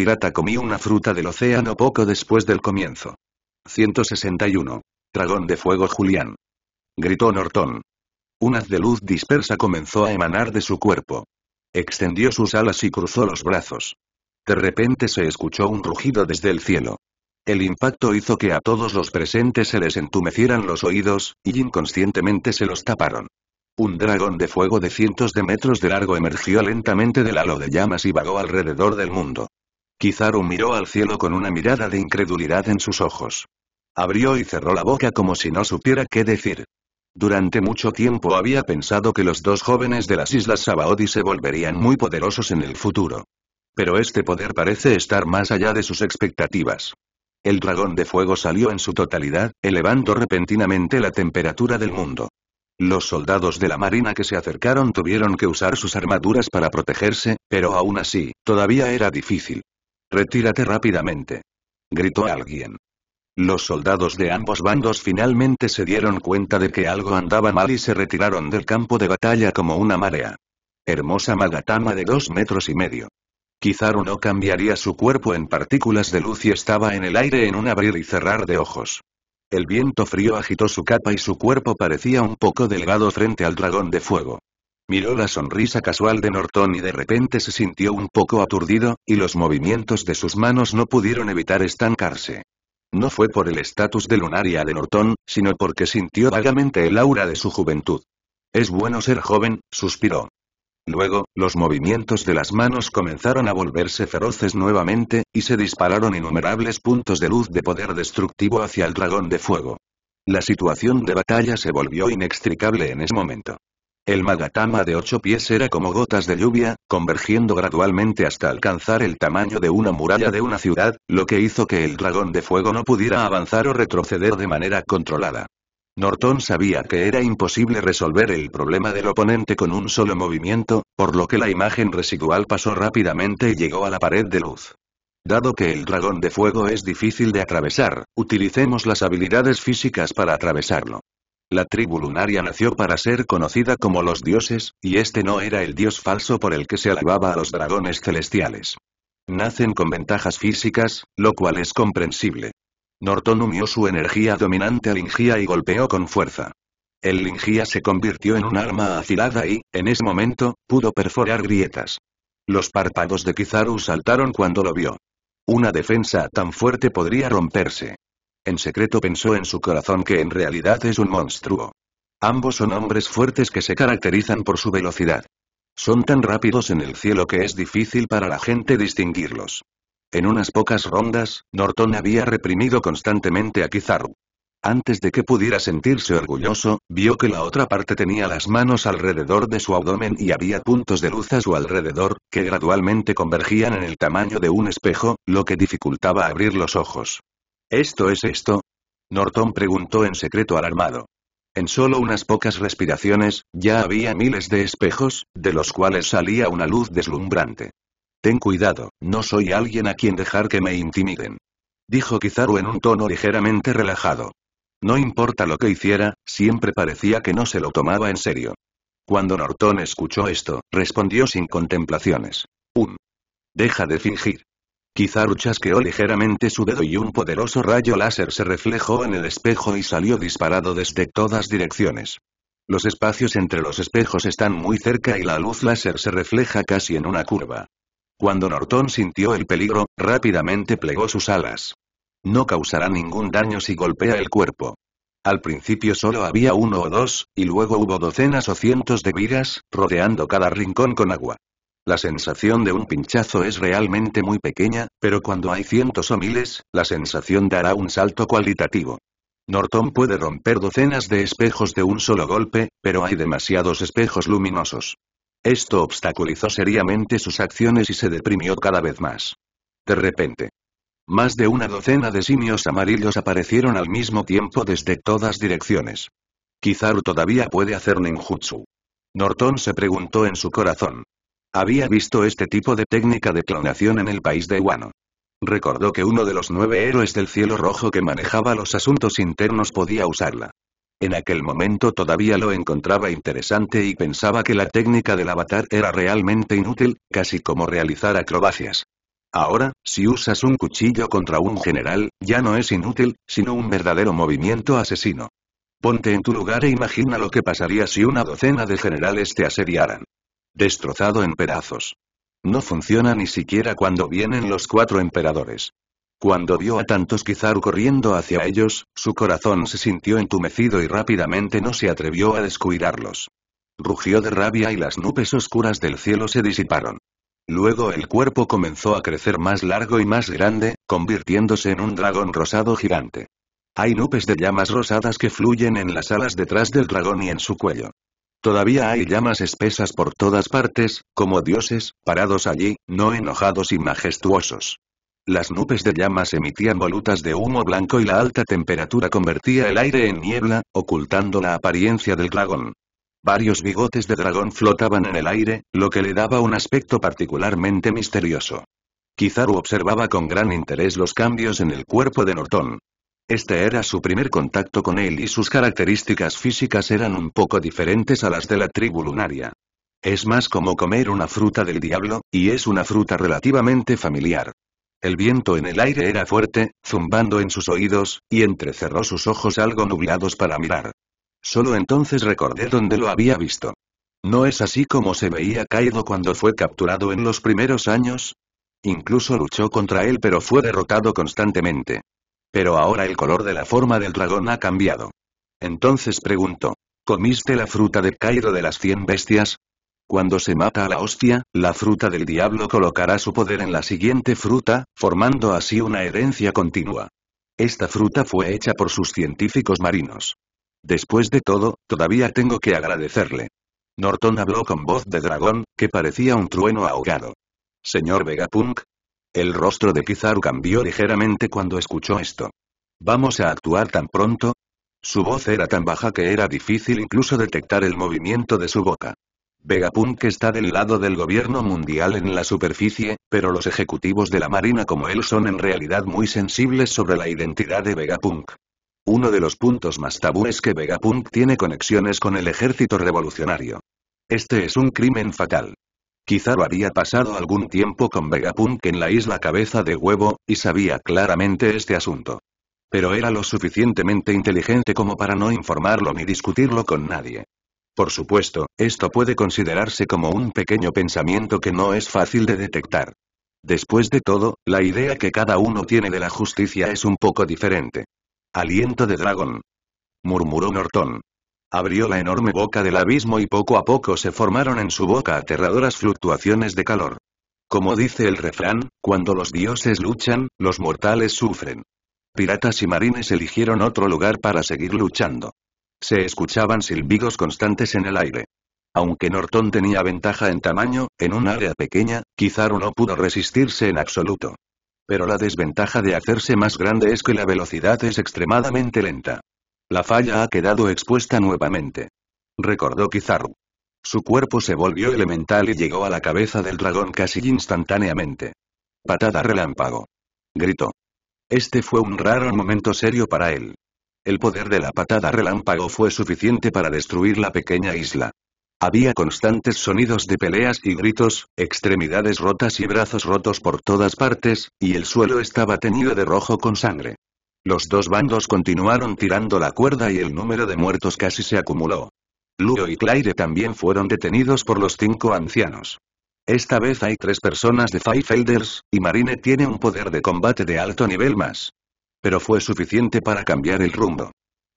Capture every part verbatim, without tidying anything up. pirata comió una fruta del océano poco después del comienzo. ciento sesenta y uno. Dragón de fuego Julián. Gritó Norton. Un haz de luz dispersa comenzó a emanar de su cuerpo. Extendió sus alas y cruzó los brazos. De repente se escuchó un rugido desde el cielo. El impacto hizo que a todos los presentes se les entumecieran los oídos, y inconscientemente se los taparon. Un dragón de fuego de cientos de metros de largo emergió lentamente del halo de llamas y vagó alrededor del mundo. Kizaru miró al cielo con una mirada de incredulidad en sus ojos. Abrió y cerró la boca como si no supiera qué decir. Durante mucho tiempo había pensado que los dos jóvenes de las Islas Sabaody se volverían muy poderosos en el futuro. Pero este poder parece estar más allá de sus expectativas. El dragón de fuego salió en su totalidad, elevando repentinamente la temperatura del mundo. Los soldados de la marina que se acercaron tuvieron que usar sus armaduras para protegerse, pero aún así, todavía era difícil. «Retírate rápidamente», gritó alguien. Los soldados de ambos bandos finalmente se dieron cuenta de que algo andaba mal y se retiraron del campo de batalla como una marea. Hermosa magatama de dos metros y medio. Kizaru no cambiaría su cuerpo en partículas de luz y estaba en el aire en un abrir y cerrar de ojos. El viento frío agitó su capa y su cuerpo parecía un poco delgado frente al dragón de fuego. Miró la sonrisa casual de Norton y de repente se sintió un poco aturdido, y los movimientos de sus manos no pudieron evitar estancarse. No fue por el estatus de lunaria de Norton, sino porque sintió vagamente el aura de su juventud. «Es bueno ser joven», suspiró. Luego, los movimientos de las manos comenzaron a volverse feroces nuevamente, y se dispararon innumerables puntos de luz de poder destructivo hacia el dragón de fuego. La situación de batalla se volvió inextricable en ese momento. El magatama de ocho pies era como gotas de lluvia, convergiendo gradualmente hasta alcanzar el tamaño de una muralla de una ciudad, lo que hizo que el dragón de fuego no pudiera avanzar o retroceder de manera controlada. Norton sabía que era imposible resolver el problema del oponente con un solo movimiento, por lo que la imagen residual pasó rápidamente y llegó a la pared de luz. Dado que el dragón de fuego es difícil de atravesar, utilicemos las habilidades físicas para atravesarlo. La tribu lunaria nació para ser conocida como los dioses, y este no era el dios falso por el que se alababa a los dragones celestiales. Nacen con ventajas físicas, lo cual es comprensible. Norton unió su energía dominante al Lingía y golpeó con fuerza. El Lingía se convirtió en un arma afilada y, en ese momento, pudo perforar grietas. Los párpados de Kizaru saltaron cuando lo vio. Una defensa tan fuerte podría romperse. En secreto pensó en su corazón que en realidad es un monstruo. Ambos son hombres fuertes que se caracterizan por su velocidad. Son tan rápidos en el cielo que es difícil para la gente distinguirlos. En unas pocas rondas, Norton había reprimido constantemente a Kizaru. Antes de que pudiera sentirse orgulloso, vio que la otra parte tenía las manos alrededor de su abdomen y había puntos de luz a su alrededor, que gradualmente convergían en el tamaño de un espejo, lo que dificultaba abrir los ojos. ¿Esto es esto? Norton preguntó en secreto alarmado. En solo unas pocas respiraciones, ya había miles de espejos, de los cuales salía una luz deslumbrante. «Ten cuidado, no soy alguien a quien dejar que me intimiden», dijo Kizaru en un tono ligeramente relajado. No importa lo que hiciera, siempre parecía que no se lo tomaba en serio. Cuando Norton escuchó esto, respondió sin contemplaciones. «Um. Deja de fingir». Kizaru chasqueó ligeramente su dedo y un poderoso rayo láser se reflejó en el espejo y salió disparado desde todas direcciones. Los espacios entre los espejos están muy cerca y la luz láser se refleja casi en una curva. Cuando Norton sintió el peligro, rápidamente plegó sus alas. No causará ningún daño si golpea el cuerpo. Al principio solo había uno o dos, y luego hubo docenas o cientos de vigas, rodeando cada rincón con agua. La sensación de un pinchazo es realmente muy pequeña, pero cuando hay cientos o miles, la sensación dará un salto cualitativo. Norton puede romper docenas de espejos de un solo golpe, pero hay demasiados espejos luminosos. Esto obstaculizó seriamente sus acciones y se deprimió cada vez más. De repente, más de una docena de simios amarillos aparecieron al mismo tiempo desde todas direcciones. Kizaru todavía puede hacer ninjutsu. Norton se preguntó en su corazón. Había visto este tipo de técnica de clonación en el país de Wano. Recordó que uno de los nueve héroes del cielo rojo que manejaba los asuntos internos podía usarla. En aquel momento todavía lo encontraba interesante y pensaba que la técnica del avatar era realmente inútil, casi como realizar acrobacias. Ahora, si usas un cuchillo contra un general, ya no es inútil, sino un verdadero movimiento asesino. Ponte en tu lugar e imagina lo que pasaría si una docena de generales te asediaran. Destrozado en pedazos. No funciona ni siquiera cuando vienen los cuatro emperadores. Cuando vio a tantos Kizaru corriendo hacia ellos, su corazón se sintió entumecido y rápidamente no se atrevió a descuidarlos. Rugió de rabia y las nubes oscuras del cielo se disiparon. Luego el cuerpo comenzó a crecer más largo y más grande, convirtiéndose en un dragón rosado gigante. Hay nubes de llamas rosadas que fluyen en las alas detrás del dragón y en su cuello. Todavía hay llamas espesas por todas partes, como dioses, parados allí, no enojados y majestuosos. Las nubes de llamas emitían volutas de humo blanco y la alta temperatura convertía el aire en niebla, ocultando la apariencia del dragón. Varios bigotes de dragón flotaban en el aire, lo que le daba un aspecto particularmente misterioso. Kizaru observaba con gran interés los cambios en el cuerpo de Norton. Este era su primer contacto con él y sus características físicas eran un poco diferentes a las de la tribu lunaria. Es más como comer una fruta del diablo, y es una fruta relativamente familiar. El viento en el aire era fuerte, zumbando en sus oídos, y entrecerró sus ojos algo nublados para mirar. Solo entonces recordé dónde lo había visto. ¿No es así como se veía Kaido cuando fue capturado en los primeros años? Incluso luchó contra él pero fue derrotado constantemente. Pero ahora el color de la forma del dragón ha cambiado. Entonces preguntó, ¿comiste la fruta de Kaido de las cien bestias? Cuando se mata a la hostia, la fruta del diablo colocará su poder en la siguiente fruta, formando así una herencia continua. Esta fruta fue hecha por sus científicos marinos. Después de todo, todavía tengo que agradecerle. Norton habló con voz de dragón, que parecía un trueno ahogado. Señor Vegapunk. El rostro de Kizaru cambió ligeramente cuando escuchó esto. ¿Vamos a actuar tan pronto? Su voz era tan baja que era difícil incluso detectar el movimiento de su boca. Vegapunk está del lado del gobierno mundial en la superficie, pero los ejecutivos de la marina como él son en realidad muy sensibles sobre la identidad de Vegapunk. Uno de los puntos más tabú es que Vegapunk tiene conexiones con el ejército revolucionario. Este es un crimen fatal. Kizaru había pasado algún tiempo con Vegapunk en la isla Cabeza de Huevo, y sabía claramente este asunto. Pero era lo suficientemente inteligente como para no informarlo ni discutirlo con nadie. Por supuesto, esto puede considerarse como un pequeño pensamiento que no es fácil de detectar. Después de todo, la idea que cada uno tiene de la justicia es un poco diferente. «Aliento de dragón», murmuró Norton. Abrió la enorme boca del abismo y poco a poco se formaron en su boca aterradoras fluctuaciones de calor. Como dice el refrán, cuando los dioses luchan, los mortales sufren. Piratas y marines eligieron otro lugar para seguir luchando. Se escuchaban silbidos constantes en el aire. Aunque Norton tenía ventaja en tamaño, en un área pequeña, Kizaru no pudo resistirse en absoluto. Pero la desventaja de hacerse más grande es que la velocidad es extremadamente lenta. La falla ha quedado expuesta nuevamente. Recordó Kizaru. Su cuerpo se volvió elemental y llegó a la cabeza del dragón casi instantáneamente. Patada relámpago. Gritó. Este fue un raro momento serio para él. El poder de la patada relámpago fue suficiente para destruir la pequeña isla. Había constantes sonidos de peleas y gritos, extremidades rotas y brazos rotos por todas partes, y el suelo estaba teñido de rojo con sangre. Los dos bandos continuaron tirando la cuerda y el número de muertos casi se acumuló. Luo y Claire también fueron detenidos por los cinco ancianos. Esta vez hay tres personas de Fivefelders, y Marine tiene un poder de combate de alto nivel más. Pero fue suficiente para cambiar el rumbo.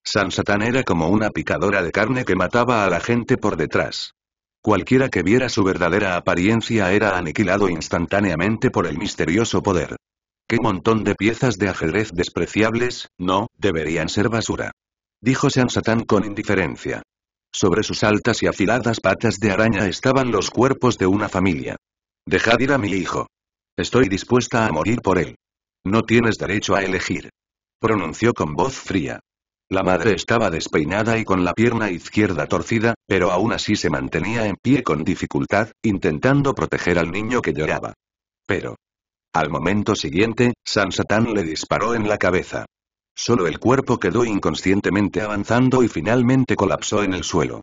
San Satán era como una picadora de carne que mataba a la gente por detrás. Cualquiera que viera su verdadera apariencia era aniquilado instantáneamente por el misterioso poder. ¡Qué montón de piezas de ajedrez despreciables! No, deberían ser basura. Dijo San Satán con indiferencia. Sobre sus altas y afiladas patas de araña estaban los cuerpos de una familia. Dejad ir a mi hijo. Estoy dispuesta a morir por él. No tienes derecho a elegir. Pronunció con voz fría. La madre estaba despeinada y con la pierna izquierda torcida, pero aún así se mantenía en pie con dificultad, intentando proteger al niño que lloraba. Pero, al momento siguiente, San Satán le disparó en la cabeza. Solo el cuerpo quedó inconscientemente avanzando y finalmente colapsó en el suelo.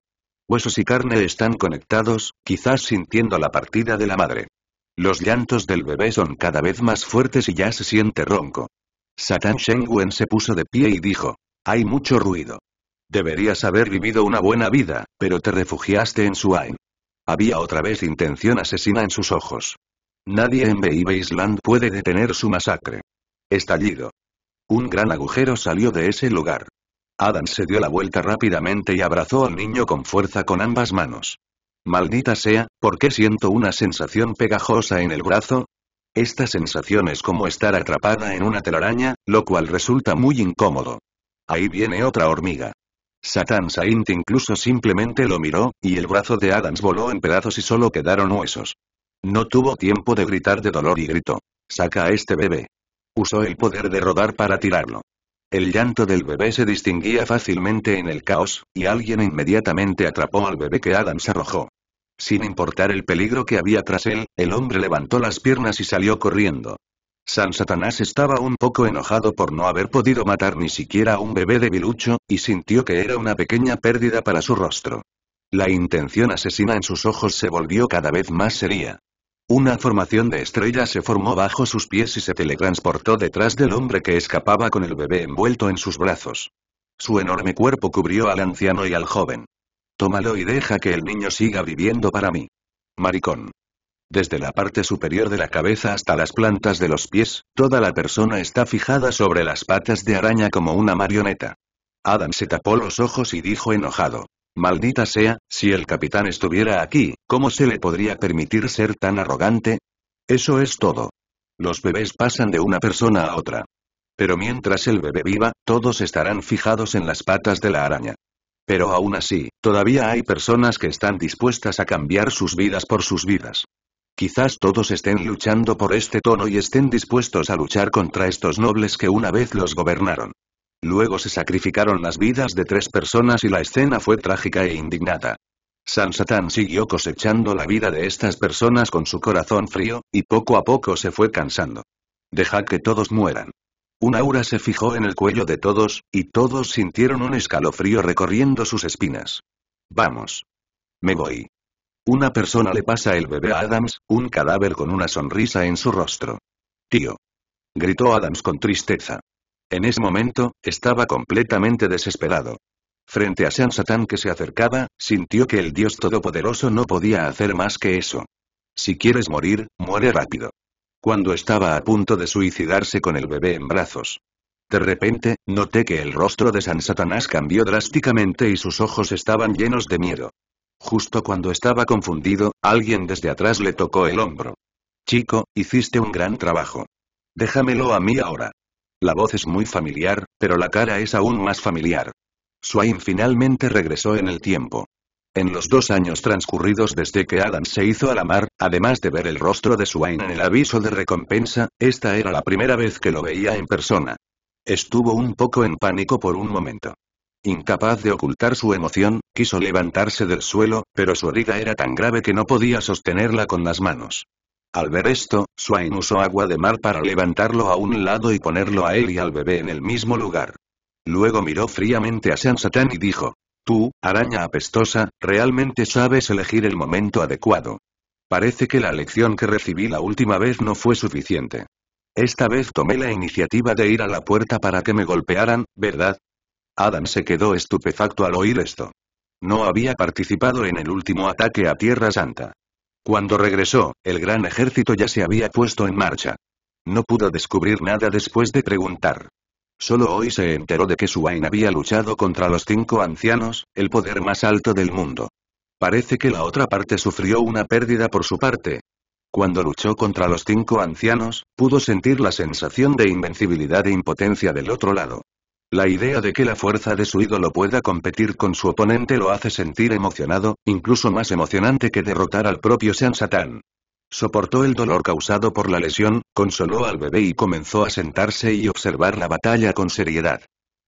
Huesos y carne están conectados, quizás sintiendo la partida de la madre. Los llantos del bebé son cada vez más fuertes y ya se siente ronco. Satán Shenwen se puso de pie y dijo: hay mucho ruido. Deberías haber vivido una buena vida, pero te refugiaste en Swain. Había otra vez intención asesina en sus ojos. Nadie en Baby Island puede detener su masacre. Estallido. Un gran agujero salió de ese lugar. Adams se dio la vuelta rápidamente y abrazó al niño con fuerza con ambas manos. Maldita sea, ¿por qué siento una sensación pegajosa en el brazo? Esta sensación es como estar atrapada en una telaraña, lo cual resulta muy incómodo. Ahí viene otra hormiga. Satán Saint incluso simplemente lo miró, y el brazo de Adams voló en pedazos y solo quedaron huesos. No tuvo tiempo de gritar de dolor y gritó: ¡saca a este bebé! Usó el poder de rodar para tirarlo. El llanto del bebé se distinguía fácilmente en el caos, y alguien inmediatamente atrapó al bebé que Adams arrojó. Sin importar el peligro que había tras él, el hombre levantó las piernas y salió corriendo. San Satanás estaba un poco enojado por no haber podido matar ni siquiera a un bebé debilucho, y sintió que era una pequeña pérdida para su rostro. La intención asesina en sus ojos se volvió cada vez más seria. Una formación de estrellas se formó bajo sus pies y se teletransportó detrás del hombre que escapaba con el bebé envuelto en sus brazos. Su enorme cuerpo cubrió al anciano y al joven. Tómalo y deja que el niño siga viviendo para mí. Maricón. Desde la parte superior de la cabeza hasta las plantas de los pies, toda la persona está fijada sobre las patas de araña como una marioneta. Adam se tapó los ojos y dijo enojado: maldita sea, si el capitán estuviera aquí, ¿cómo se le podría permitir ser tan arrogante? Eso es todo. Los bebés pasan de una persona a otra. Pero mientras el bebé viva, todos estarán fijados en las patas de la araña. Pero aún así, todavía hay personas que están dispuestas a cambiar sus vidas por sus vidas. Quizás todos estén luchando por este trono y estén dispuestos a luchar contra estos nobles que una vez los gobernaron. Luego se sacrificaron las vidas de tres personas y la escena fue trágica e indignada. San Satán siguió cosechando la vida de estas personas con su corazón frío, y poco a poco se fue cansando. Deja que todos mueran. Un aura se fijó en el cuello de todos, y todos sintieron un escalofrío recorriendo sus espinas. Vamos. Me voy. Una persona le pasa el bebé a Adams, un cadáver con una sonrisa en su rostro. Tío. Gritó Adams con tristeza. En ese momento, estaba completamente desesperado. Frente a San Satán que se acercaba, sintió que el Dios Todopoderoso no podía hacer más que eso. Si quieres morir, muere rápido. Cuando estaba a punto de suicidarse con el bebé en brazos. De repente, noté que el rostro de San Satanás cambió drásticamente y sus ojos estaban llenos de miedo. Justo cuando estaba confundido, alguien desde atrás le tocó el hombro. Chico, hiciste un gran trabajo. Déjamelo a mí ahora. La voz es muy familiar, pero la cara es aún más familiar. Swain finalmente regresó en el tiempo. En los dos años transcurridos desde que Adams se hizo a la mar, además de ver el rostro de Swain en el aviso de recompensa, esta era la primera vez que lo veía en persona. Estuvo un poco en pánico por un momento. Incapaz de ocultar su emoción, quiso levantarse del suelo, pero su herida era tan grave que no podía sostenerla con las manos. Al ver esto, Swain usó agua de mar para levantarlo a un lado y ponerlo a él y al bebé en el mismo lugar. Luego miró fríamente a San Satán y dijo: tú, araña apestosa, realmente sabes elegir el momento adecuado. Parece que la lección que recibí la última vez no fue suficiente. Esta vez tomé la iniciativa de ir a la puerta para que me golpearan, ¿verdad? Adam se quedó estupefacto al oír esto. No había participado en el último ataque a Tierra Santa. Cuando regresó, el gran ejército ya se había puesto en marcha. No pudo descubrir nada después de preguntar. Solo hoy se enteró de que Swain había luchado contra los cinco ancianos, el poder más alto del mundo. Parece que la otra parte sufrió una pérdida por su parte. Cuando luchó contra los cinco ancianos, pudo sentir la sensación de invencibilidad e impotencia del otro lado. La idea de que la fuerza de su ídolo pueda competir con su oponente lo hace sentir emocionado, incluso más emocionante que derrotar al propio San Satán. Soportó el dolor causado por la lesión, consoló al bebé y comenzó a sentarse y observar la batalla con seriedad.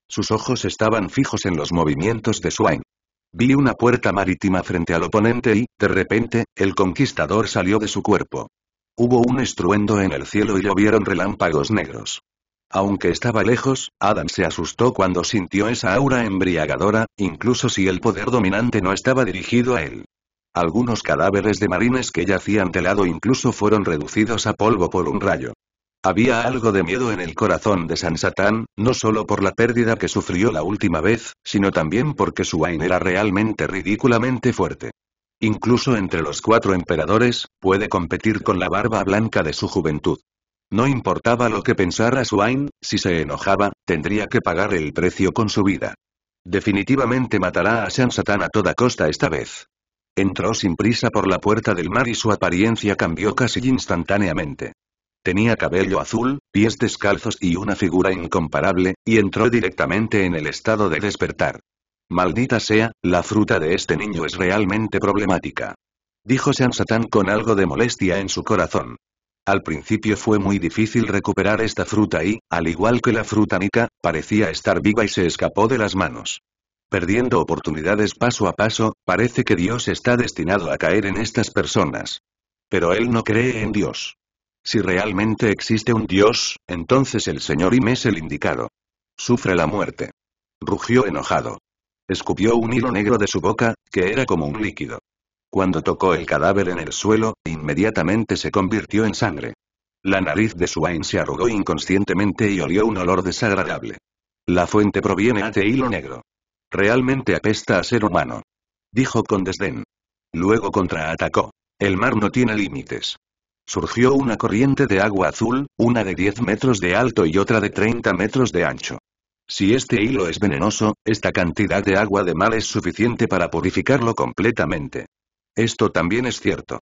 Sus ojos estaban fijos en los movimientos de Swain. Vi una puerta marítima frente al oponente y, de repente, el conquistador salió de su cuerpo. Hubo un estruendo en el cielo y llovieron relámpagos negros. Aunque estaba lejos, Adam se asustó cuando sintió esa aura embriagadora, incluso si el poder dominante no estaba dirigido a él. Algunos cadáveres de marines que yacían de lado incluso fueron reducidos a polvo por un rayo. Había algo de miedo en el corazón de San Satán, no solo por la pérdida que sufrió la última vez, sino también porque Swain era realmente ridículamente fuerte. Incluso entre los cuatro emperadores, puede competir con la Barba Blanca de su juventud. No importaba lo que pensara Swain, si se enojaba, tendría que pagar el precio con su vida. Definitivamente matará a San Satán a toda costa esta vez. Entró sin prisa por la puerta del mar y su apariencia cambió casi instantáneamente. Tenía cabello azul, pies descalzos y una figura incomparable, y entró directamente en el estado de despertar. «Maldita sea, la fruta de este niño es realmente problemática», dijo San Satán con algo de molestia en su corazón. Al principio fue muy difícil recuperar esta fruta y, al igual que la fruta Nika, parecía estar viva y se escapó de las manos. Perdiendo oportunidades paso a paso, parece que Dios está destinado a caer en estas personas. Pero él no cree en Dios. Si realmente existe un Dios, entonces el señor Im es el indicado. Sufre la muerte. Rugió enojado. Escupió un hilo negro de su boca, que era como un líquido. Cuando tocó el cadáver en el suelo, inmediatamente se convirtió en sangre. La nariz de Swain se arrugó inconscientemente y olió un olor desagradable. La fuente proviene de hilo negro. Realmente apesta a ser humano, dijo con desdén. Luego contraatacó. El mar no tiene límites. Surgió una corriente de agua azul, una de diez metros de alto y otra de treinta metros de ancho. Si este hilo es venenoso, esta cantidad de agua de mar es suficiente para purificarlo completamente. Esto también es cierto.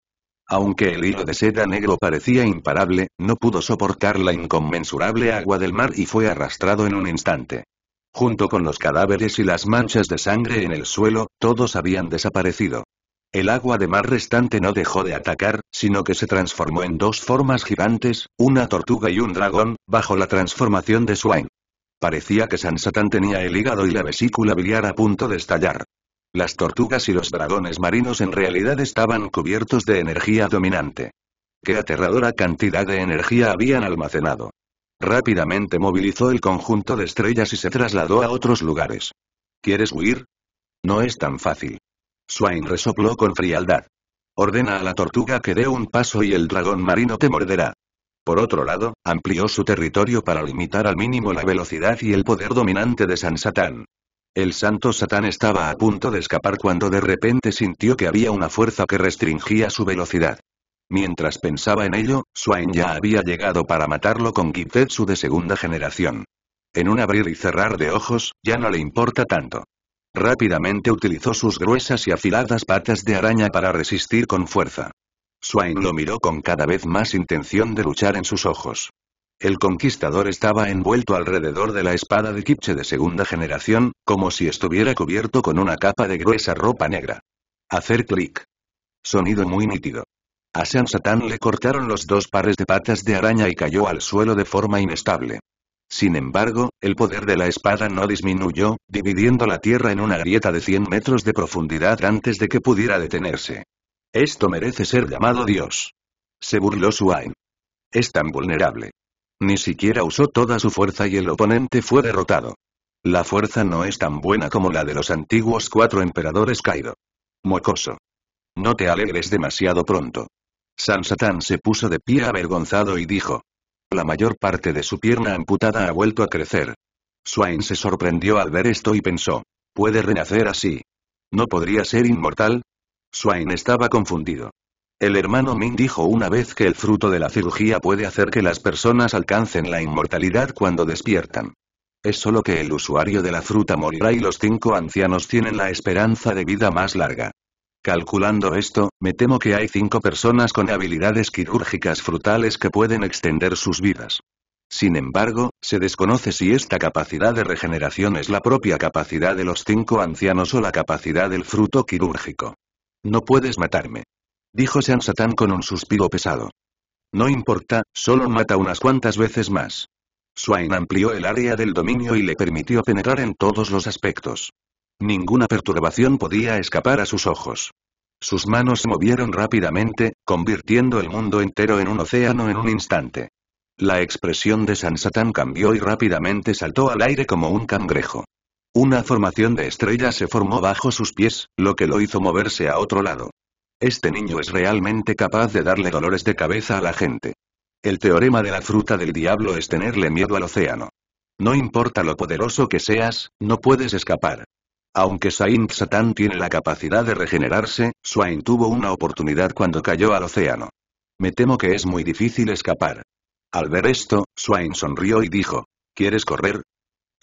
Aunque el hilo de seda negro parecía imparable, no pudo soportar la inconmensurable agua del mar y fue arrastrado en un instante. Junto con los cadáveres y las manchas de sangre en el suelo, todos habían desaparecido. El agua de mar restante no dejó de atacar, sino que se transformó en dos formas gigantes, una tortuga y un dragón, bajo la transformación de Swain. Parecía que San Satán tenía el hígado y la vesícula biliar a punto de estallar. Las tortugas y los dragones marinos en realidad estaban cubiertos de energía dominante. ¡Qué aterradora cantidad de energía habían almacenado! Rápidamente movilizó el conjunto de estrellas y se trasladó a otros lugares. ¿Quieres huir? No es tan fácil. Swain resopló con frialdad. Ordena a la tortuga que dé un paso y el dragón marino te morderá. Por otro lado, amplió su territorio para limitar al mínimo la velocidad y el poder dominante de San Satán. El santo Satán estaba a punto de escapar cuando de repente sintió que había una fuerza que restringía su velocidad. Mientras pensaba en ello, Swain ya había llegado para matarlo con Gitetsu de segunda generación. En un abrir y cerrar de ojos, ya no le importa tanto. Rápidamente utilizó sus gruesas y afiladas patas de araña para resistir con fuerza. Swain lo miró con cada vez más intención de luchar en sus ojos. El conquistador estaba envuelto alrededor de la espada de Kipche de segunda generación, como si estuviera cubierto con una capa de gruesa ropa negra. Hacer clic. Sonido muy nítido. A San Satán le cortaron los dos pares de patas de araña y cayó al suelo de forma inestable. Sin embargo, el poder de la espada no disminuyó, dividiendo la tierra en una grieta de cien metros de profundidad antes de que pudiera detenerse. Esto merece ser llamado Dios. Se burló Swain. Es tan vulnerable. Ni siquiera usó toda su fuerza y el oponente fue derrotado. La fuerza no es tan buena como la de los antiguos cuatro emperadores Kaido. Mocoso. No te alegres demasiado pronto. San Satán se puso de pie avergonzado y dijo. La mayor parte de su pierna amputada ha vuelto a crecer. Swain se sorprendió al ver esto y pensó, ¿puede renacer así? ¿No podría ser inmortal? Swain estaba confundido. El hermano Min dijo una vez que el fruto de la cirugía puede hacer que las personas alcancen la inmortalidad cuando despiertan. Es solo que el usuario de la fruta morirá y los cinco ancianos tienen la esperanza de vida más larga. Calculando esto, me temo que hay cinco personas con habilidades quirúrgicas frutales que pueden extender sus vidas. Sin embargo, se desconoce si esta capacidad de regeneración es la propia capacidad de los cinco ancianos o la capacidad del fruto quirúrgico. No puedes matarme, dijo San Satán con un suspiro pesado. No importa, solo mata unas cuantas veces más. Swain amplió el área del dominio y le permitió penetrar en todos los aspectos. Ninguna perturbación podía escapar a sus ojos. Sus manos se movieron rápidamente, convirtiendo el mundo entero en un océano en un instante. La expresión de San Satán cambió y rápidamente saltó al aire como un cangrejo. Una formación de estrellas se formó bajo sus pies, lo que lo hizo moverse a otro lado. Este niño es realmente capaz de darle dolores de cabeza a la gente. El teorema de la fruta del diablo es tenerle miedo al océano. No importa lo poderoso que seas, no puedes escapar. Aunque San Satán tiene la capacidad de regenerarse, Swain tuvo una oportunidad cuando cayó al océano. Me temo que es muy difícil escapar. Al ver esto, Swain sonrió y dijo, ¿quieres correr?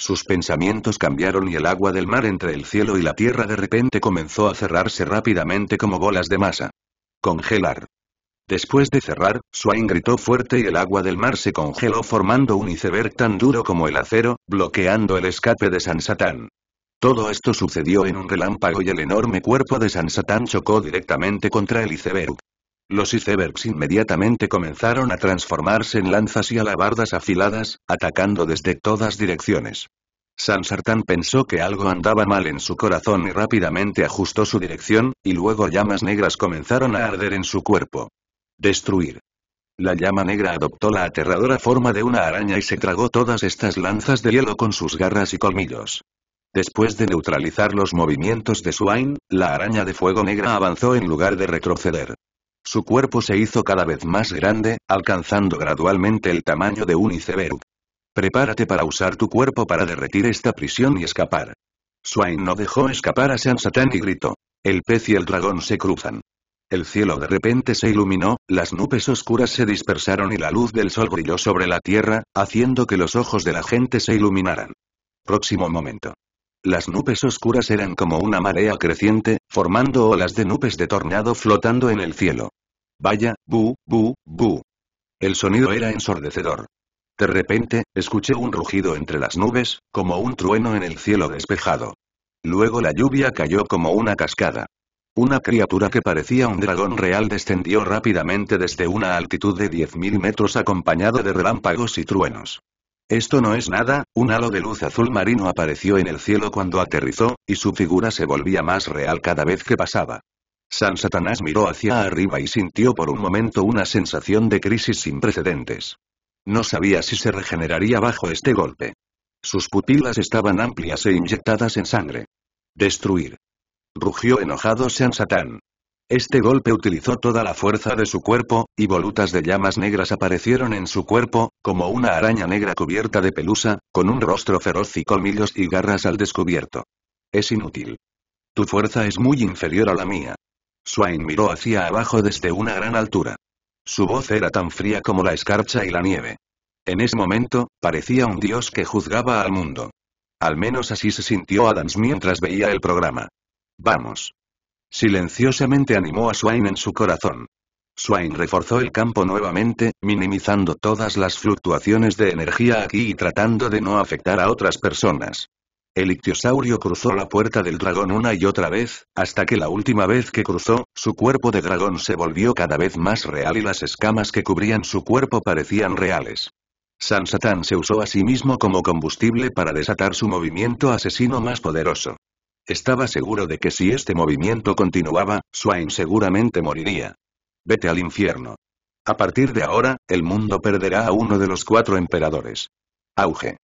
Sus pensamientos cambiaron y el agua del mar entre el cielo y la tierra de repente comenzó a cerrarse rápidamente como bolas de masa. Congelar. Después de cerrar, Swain gritó fuerte y el agua del mar se congeló formando un iceberg tan duro como el acero, bloqueando el escape de San Satán. Todo esto sucedió en un relámpago y el enorme cuerpo de San Satán chocó directamente contra el iceberg. Los icebergs inmediatamente comenzaron a transformarse en lanzas y alabardas afiladas, atacando desde todas direcciones. San Satán pensó que algo andaba mal en su corazón y rápidamente ajustó su dirección, y luego llamas negras comenzaron a arder en su cuerpo. Destruir. La llama negra adoptó la aterradora forma de una araña y se tragó todas estas lanzas de hielo con sus garras y colmillos. Después de neutralizar los movimientos de Swain, la araña de fuego negra avanzó en lugar de retroceder. Su cuerpo se hizo cada vez más grande, alcanzando gradualmente el tamaño de un iceberg. Prepárate para usar tu cuerpo para derretir esta prisión y escapar. Swain no dejó escapar a San Satán y gritó. El pez y el dragón se cruzan. El cielo de repente se iluminó, las nubes oscuras se dispersaron y la luz del sol brilló sobre la tierra, haciendo que los ojos de la gente se iluminaran. Próximo momento. Las nubes oscuras eran como una marea creciente, formando olas de nubes de tornado flotando en el cielo. Vaya, bu, bu, bu. El sonido era ensordecedor. De repente, escuché un rugido entre las nubes, como un trueno en el cielo despejado. Luego la lluvia cayó como una cascada. Una criatura que parecía un dragón real descendió rápidamente desde una altitud de diez mil metros acompañado de relámpagos y truenos. Esto no es nada, un halo de luz azul marino apareció en el cielo cuando aterrizó, y su figura se volvía más real cada vez que pasaba. San Satanás miró hacia arriba y sintió por un momento una sensación de crisis sin precedentes. No sabía si se regeneraría bajo este golpe. Sus pupilas estaban amplias e inyectadas en sangre. Destruir. Rugió enojado San Satán. Este golpe utilizó toda la fuerza de su cuerpo, y volutas de llamas negras aparecieron en su cuerpo, como una araña negra cubierta de pelusa, con un rostro feroz y colmillos y garras al descubierto. Es inútil. Tu fuerza es muy inferior a la mía. Swain miró hacia abajo desde una gran altura. Su voz era tan fría como la escarcha y la nieve. En ese momento, parecía un dios que juzgaba al mundo. Al menos así se sintió Adams mientras veía el programa. Vamos. Silenciosamente animó a Swain en su corazón. Swain reforzó el campo nuevamente, minimizando todas las fluctuaciones de energía aquí y tratando de no afectar a otras personas. El ictiosaurio cruzó la puerta del dragón una y otra vez, hasta que la última vez que cruzó, su cuerpo de dragón se volvió cada vez más real y las escamas que cubrían su cuerpo parecían reales. San Satán se usó a sí mismo como combustible para desatar su movimiento asesino más poderoso. Estaba seguro de que si este movimiento continuaba, Swain seguramente moriría. Vete al infierno. A partir de ahora, el mundo perderá a uno de los cuatro emperadores. Auge.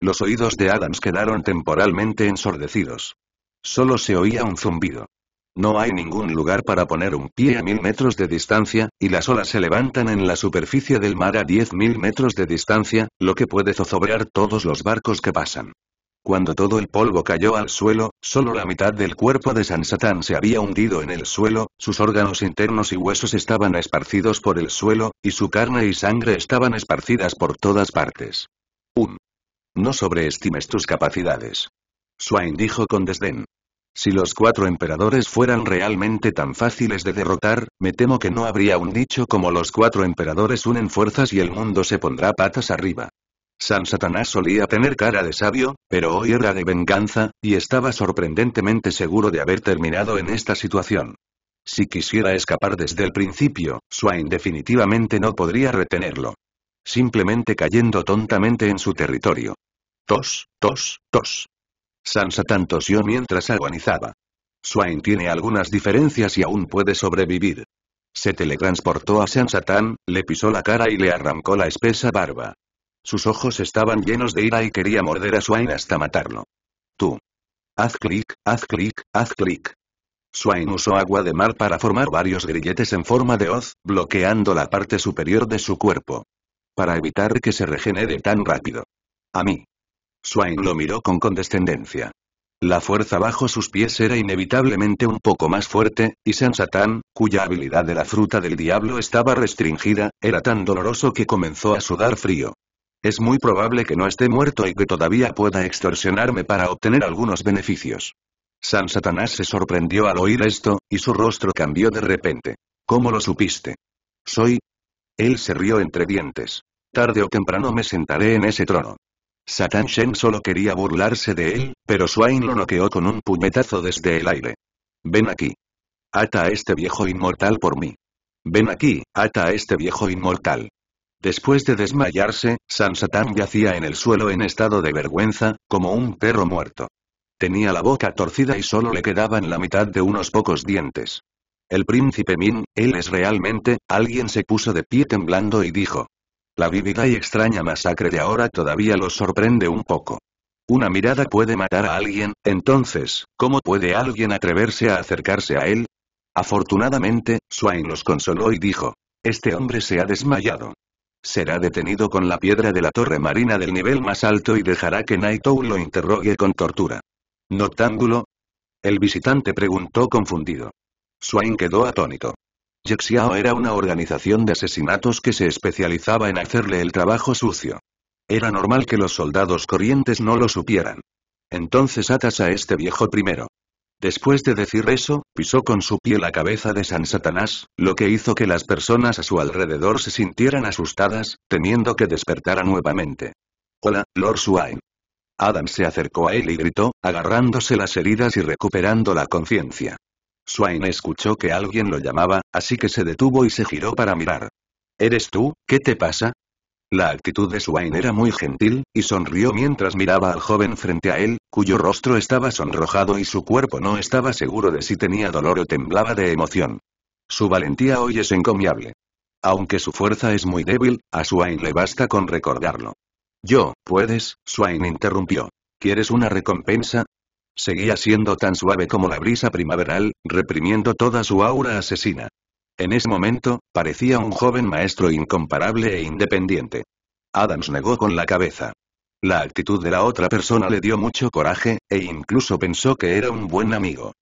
Los oídos de Adams quedaron temporalmente ensordecidos. Solo se oía un zumbido. No hay ningún lugar para poner un pie a mil metros de distancia, y las olas se levantan en la superficie del mar a diez mil metros de distancia, lo que puede zozobrar todos los barcos que pasan. Cuando todo el polvo cayó al suelo, solo la mitad del cuerpo de San Satán se había hundido en el suelo, sus órganos internos y huesos estaban esparcidos por el suelo, y su carne y sangre estaban esparcidas por todas partes. Um. No sobreestimes tus capacidades. Swain dijo con desdén. Si los cuatro emperadores fueran realmente tan fáciles de derrotar, me temo que no habría un dicho como los cuatro emperadores unen fuerzas y el mundo se pondrá patas arriba. San Satanás solía tener cara de sabio, pero hoy era de venganza, y estaba sorprendentemente seguro de haber terminado en esta situación. Si quisiera escapar desde el principio, Swain definitivamente no podría retenerlo. Simplemente cayendo tontamente en su territorio. Tos, tos, tos. San Satán tosió mientras agonizaba. Swain tiene algunas diferencias y aún puede sobrevivir. Se teletransportó a San Satán, le pisó la cara y le arrancó la espesa barba. Sus ojos estaban llenos de ira y quería morder a Swain hasta matarlo. Tú. Haz clic, haz clic, haz clic. Swain usó agua de mar para formar varios grilletes en forma de hoz, bloqueando la parte superior de su cuerpo. Para evitar que se regenere tan rápido. A mí. Swain lo miró con condescendencia. La fuerza bajo sus pies era inevitablemente un poco más fuerte, y San Satán, cuya habilidad de la fruta del diablo estaba restringida, era tan doloroso que comenzó a sudar frío. Es muy probable que no esté muerto y que todavía pueda extorsionarme para obtener algunos beneficios. San Satanás se sorprendió al oír esto, y su rostro cambió de repente. ¿Cómo lo supiste? Soy... Él se rió entre dientes. Tarde o temprano me sentaré en ese trono. Satan Shen solo quería burlarse de él, pero Swain lo noqueó con un puñetazo desde el aire. Ven aquí. Ata a este viejo inmortal por mí. Ven aquí, ata a este viejo inmortal. Después de desmayarse, San Satán yacía en el suelo en estado de vergüenza, como un perro muerto. Tenía la boca torcida y solo le quedaban la mitad de unos pocos dientes. El príncipe Min, él es realmente, alguien se puso de pie temblando y dijo. La vívida y extraña masacre de ahora todavía los sorprende un poco. Una mirada puede matar a alguien, entonces, ¿cómo puede alguien atreverse a acercarse a él? Afortunadamente, Swain los consoló y dijo. Este hombre se ha desmayado. Será detenido con la piedra de la torre marina del nivel más alto y dejará que Naito lo interrogue con tortura. ¿Noctámbulo? El visitante preguntó confundido. Swain quedó atónito. Yexiao era una organización de asesinatos que se especializaba en hacerle el trabajo sucio. Era normal que los soldados corrientes no lo supieran. Entonces atas a este viejo primero. Después de decir eso, pisó con su pie la cabeza de San Satanás, lo que hizo que las personas a su alrededor se sintieran asustadas, temiendo que despertara nuevamente. Hola, Lord Swain. Adams se acercó a él y gritó, agarrándose las heridas y recuperando la conciencia. Swain escuchó que alguien lo llamaba, así que se detuvo y se giró para mirar. ¿Eres tú? ¿Qué te pasa? La actitud de Swain era muy gentil, y sonrió mientras miraba al joven frente a él, cuyo rostro estaba sonrojado y su cuerpo no estaba seguro de si tenía dolor o temblaba de emoción. Su valentía hoy es encomiable. Aunque su fuerza es muy débil, a Swain le basta con recordarlo. Yo, ¿puedes? Swain interrumpió. ¿Quieres una recompensa? Seguía siendo tan suave como la brisa primaveral, reprimiendo toda su aura asesina. En ese momento, parecía un joven maestro incomparable e independiente. Adams negó con la cabeza. La actitud de la otra persona le dio mucho coraje, e incluso pensó que era un buen amigo.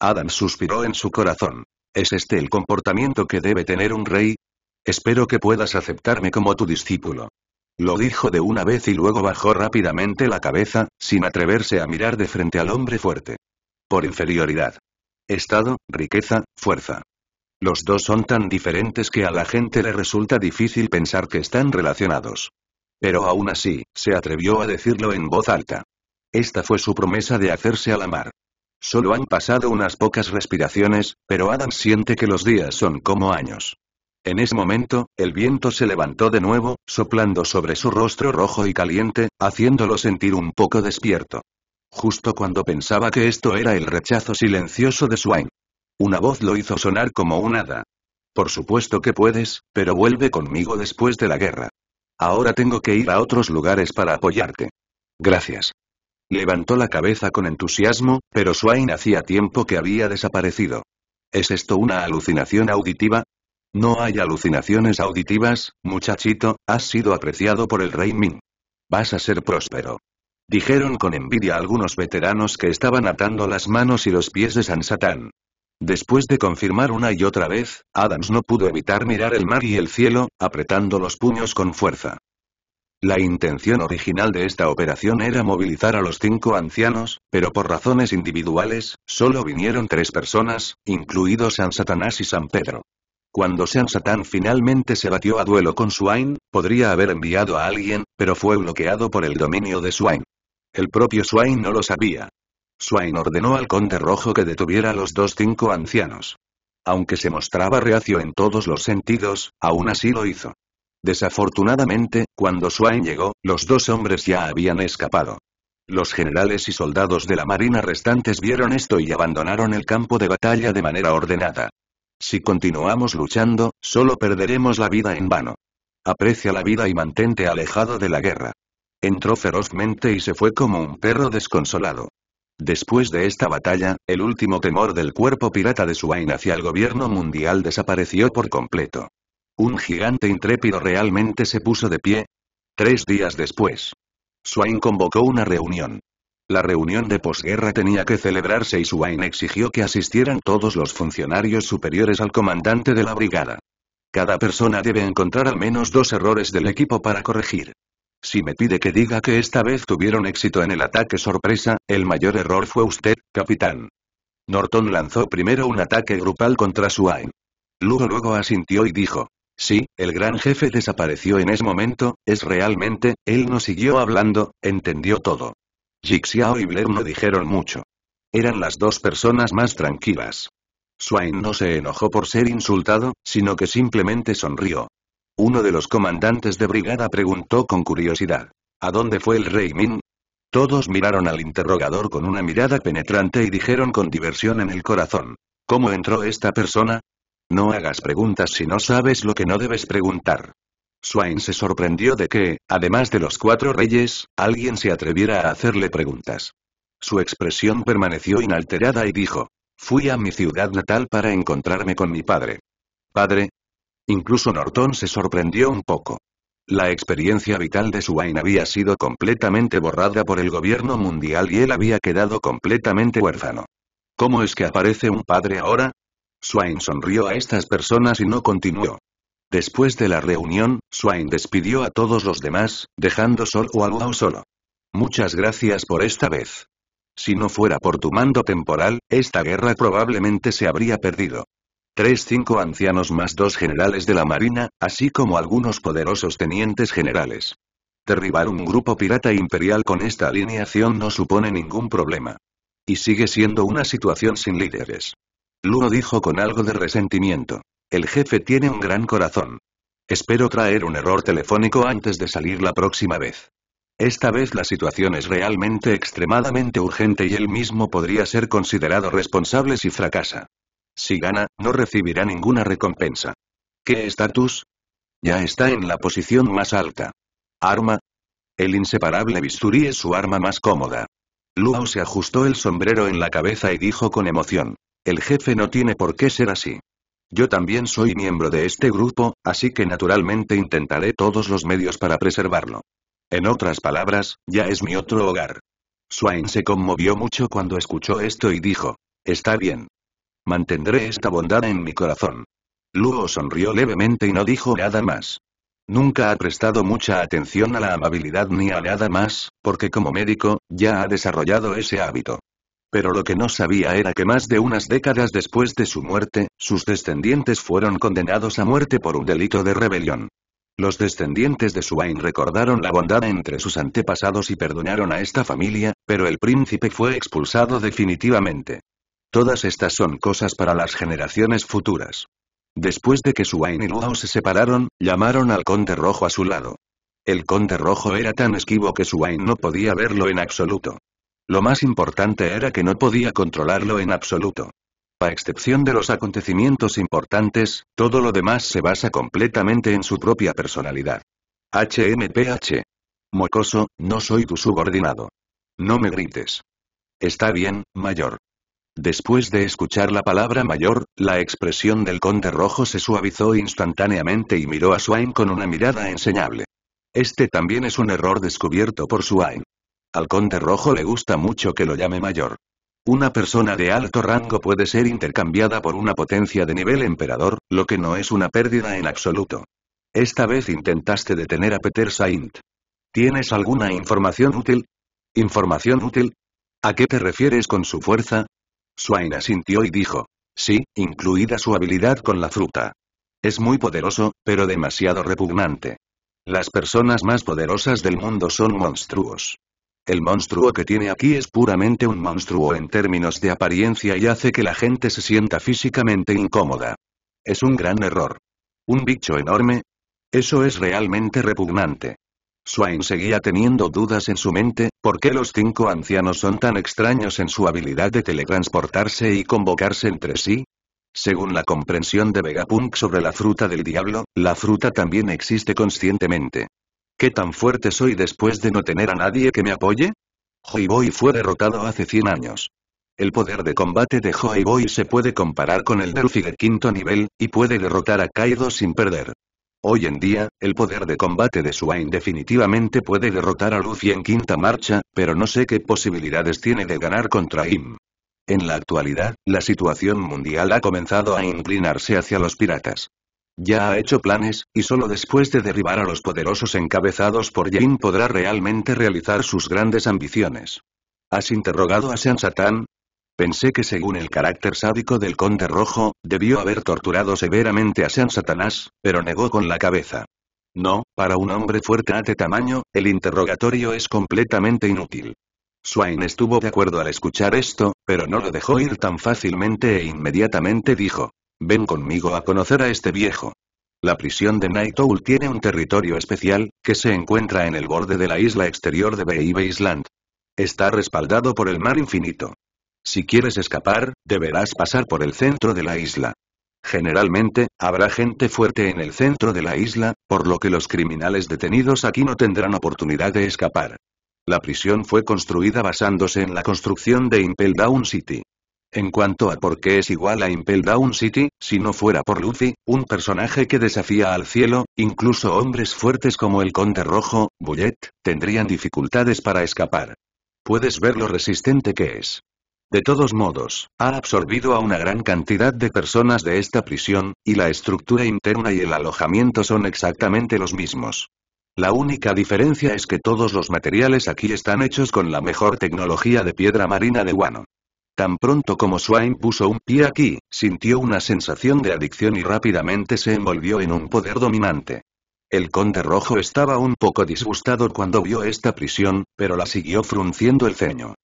Adams suspiró en su corazón. ¿Es este el comportamiento que debe tener un rey? Espero que puedas aceptarme como tu discípulo. Lo dijo de una vez y luego bajó rápidamente la cabeza, sin atreverse a mirar de frente al hombre fuerte. Por inferioridad. Estado, riqueza, fuerza. Los dos son tan diferentes que a la gente le resulta difícil pensar que están relacionados. Pero aún así, se atrevió a decirlo en voz alta. Esta fue su promesa de hacerse a la mar. Solo han pasado unas pocas respiraciones, pero Adam siente que los días son como años. En ese momento, el viento se levantó de nuevo, soplando sobre su rostro rojo y caliente, haciéndolo sentir un poco despierto. Justo cuando pensaba que esto era el rechazo silencioso de Swain. Una voz lo hizo sonar como un hada. Por supuesto que puedes, pero vuelve conmigo después de la guerra. Ahora tengo que ir a otros lugares para apoyarte. Gracias. Levantó la cabeza con entusiasmo, pero Swain hacía tiempo que había desaparecido. ¿Es esto una alucinación auditiva? No hay alucinaciones auditivas, muchachito, has sido apreciado por el rey Min. Vas a ser próspero. Dijeron con envidia algunos veteranos que estaban atando las manos y los pies de San Satán. Después de confirmar una y otra vez, Adams no pudo evitar mirar el mar y el cielo, apretando los puños con fuerza. La intención original de esta operación era movilizar a los cinco ancianos, pero por razones individuales, solo vinieron tres personas, incluidos San Satanás y San Pedro. Cuando San Satán finalmente se batió a duelo con Swain, podría haber enviado a alguien, pero fue bloqueado por el dominio de Swain. El propio Swain no lo sabía. Swain ordenó al Conde Rojo que detuviera a los dos cinco ancianos. Aunque se mostraba reacio en todos los sentidos, aún así lo hizo. Desafortunadamente, cuando Swain llegó, los dos hombres ya habían escapado. Los generales y soldados de la marina restantes vieron esto y abandonaron el campo de batalla de manera ordenada. Si continuamos luchando, solo perderemos la vida en vano. Aprecia la vida y mantente alejado de la guerra. Entró ferozmente y se fue como un perro desconsolado. Después de esta batalla, el último temor del cuerpo pirata de Swain hacia el gobierno mundial desapareció por completo. Un gigante intrépido realmente se puso de pie. Tres días después, Swain convocó una reunión. La reunión de posguerra tenía que celebrarse y Swain exigió que asistieran todos los funcionarios superiores al comandante de la brigada. Cada persona debe encontrar al menos dos errores del equipo para corregir. Si me pide que diga que esta vez tuvieron éxito en el ataque sorpresa, el mayor error fue usted, capitán. Norton lanzó primero un ataque grupal contra Swain. Luo luego asintió y dijo: sí, el gran jefe desapareció en ese momento, es realmente, él no siguió hablando, entendió todo. Jixiao y Blair no dijeron mucho. Eran las dos personas más tranquilas. Swain no se enojó por ser insultado, sino que simplemente sonrió. Uno de los comandantes de brigada preguntó con curiosidad: ¿a dónde fue el rey Min? Todos miraron al interrogador con una mirada penetrante y dijeron con diversión en el corazón: ¿cómo entró esta persona? No hagas preguntas si no sabes lo que no debes preguntar. Swain se sorprendió de que, además de los cuatro reyes, alguien se atreviera a hacerle preguntas. Su expresión permaneció inalterada y dijo: fui a mi ciudad natal para encontrarme con mi padre. ¿Padre? Incluso Norton se sorprendió un poco. La experiencia vital de Swain había sido completamente borrada por el gobierno mundial y él había quedado completamente huérfano. ¿Cómo es que aparece un padre ahora? Swain sonrió a estas personas y no continuó. Después de la reunión, Swain despidió a todos los demás, dejando solo a Luo solo. Muchas gracias por esta vez. Si no fuera por tu mando temporal, esta guerra probablemente se habría perdido. Tres cinco ancianos más dos generales de la marina, así como algunos poderosos tenientes generales. Derribar un grupo pirata imperial con esta alineación no supone ningún problema. Y sigue siendo una situación sin líderes. Luo dijo con algo de resentimiento: el jefe tiene un gran corazón. Espero traer un error telefónico antes de salir la próxima vez. Esta vez la situación es realmente extremadamente urgente y él mismo podría ser considerado responsable si fracasa. Si gana, no recibirá ninguna recompensa. ¿Qué estatus? Ya está en la posición más alta. ¿Arma? El inseparable bisturí es su arma más cómoda. Luo se ajustó el sombrero en la cabeza y dijo con emoción: el jefe no tiene por qué ser así. Yo también soy miembro de este grupo, así que naturalmente intentaré todos los medios para preservarlo. En otras palabras, ya es mi otro hogar. Swain se conmovió mucho cuando escuchó esto y dijo: está bien. Mantendré esta bondad en mi corazón. Luo sonrió levemente y no dijo nada más. Nunca ha prestado mucha atención a la amabilidad ni a nada más, porque como médico, ya ha desarrollado ese hábito. Pero lo que no sabía era que más de unas décadas después de su muerte, sus descendientes fueron condenados a muerte por un delito de rebelión. Los descendientes de Swain recordaron la bondad entre sus antepasados y perdonaron a esta familia, pero el príncipe fue expulsado definitivamente. Todas estas son cosas para las generaciones futuras. Después de que Swain y Luo se separaron, llamaron al Conde Rojo a su lado. El Conde Rojo era tan esquivo que Swain no podía verlo en absoluto. Lo más importante era que no podía controlarlo en absoluto. A excepción de los acontecimientos importantes, todo lo demás se basa completamente en su propia personalidad. H M P H. Mocoso, no soy tu subordinado. No me grites. Está bien, mayor. Después de escuchar la palabra mayor, la expresión del Conde Rojo se suavizó instantáneamente y miró a Swain con una mirada enseñable. Este también es un error descubierto por Swain. Al Conde Rojo le gusta mucho que lo llame mayor. Una persona de alto rango puede ser intercambiada por una potencia de nivel emperador, lo que no es una pérdida en absoluto. Esta vez intentaste detener a Peter Saint. ¿Tienes alguna información útil? ¿Información útil? ¿A qué te refieres con su fuerza? Swain asintió y dijo: sí, incluida su habilidad con la fruta. Es muy poderoso, pero demasiado repugnante. Las personas más poderosas del mundo son monstruos. El monstruo que tiene aquí es puramente un monstruo en términos de apariencia y hace que la gente se sienta físicamente incómoda. Es un gran error. ¿Un bicho enorme? Eso es realmente repugnante. Swain seguía teniendo dudas en su mente, ¿por qué los cinco ancianos son tan extraños en su habilidad de teletransportarse y convocarse entre sí? Según la comprensión de Vegapunk sobre la fruta del diablo, la fruta también existe conscientemente. ¿Qué tan fuerte soy después de no tener a nadie que me apoye? Joy-Boy fue derrotado hace cien años. El poder de combate de Joy-Boy se puede comparar con el de Luffy de quinto nivel, y puede derrotar a Kaido sin perder. Hoy en día, el poder de combate de Swain definitivamente puede derrotar a Luffy en quinta marcha, pero no sé qué posibilidades tiene de ganar contra Im. En la actualidad, la situación mundial ha comenzado a inclinarse hacia los piratas. Ya ha hecho planes, y solo después de derribar a los poderosos encabezados por Jin podrá realmente realizar sus grandes ambiciones. ¿Has interrogado a San Satán? Pensé que según el carácter sádico del Conde Rojo, debió haber torturado severamente a San Satanás, pero negó con la cabeza. No, para un hombre fuerte de tamaño, el interrogatorio es completamente inútil. Swain estuvo de acuerdo al escuchar esto, pero no lo dejó ir tan fácilmente e inmediatamente dijo: «Ven conmigo a conocer a este viejo». La prisión de Night Owl tiene un territorio especial, que se encuentra en el borde de la isla exterior de Baby Island. Está respaldado por el mar infinito. Si quieres escapar, deberás pasar por el centro de la isla. Generalmente, habrá gente fuerte en el centro de la isla, por lo que los criminales detenidos aquí no tendrán oportunidad de escapar. La prisión fue construida basándose en la construcción de Impel Down City. En cuanto a por qué es igual a Impel Down City, si no fuera por Luffy, un personaje que desafía al cielo, incluso hombres fuertes como el Conde Rojo, Bullet, tendrían dificultades para escapar. Puedes ver lo resistente que es. De todos modos, ha absorbido a una gran cantidad de personas de esta prisión, y la estructura interna y el alojamiento son exactamente los mismos. La única diferencia es que todos los materiales aquí están hechos con la mejor tecnología de piedra marina de Wano. Tan pronto como Swain puso un pie aquí, sintió una sensación de adicción y rápidamente se envolvió en un poder dominante. El Conde Rojo estaba un poco disgustado cuando vio esta prisión, pero la siguió frunciendo el ceño.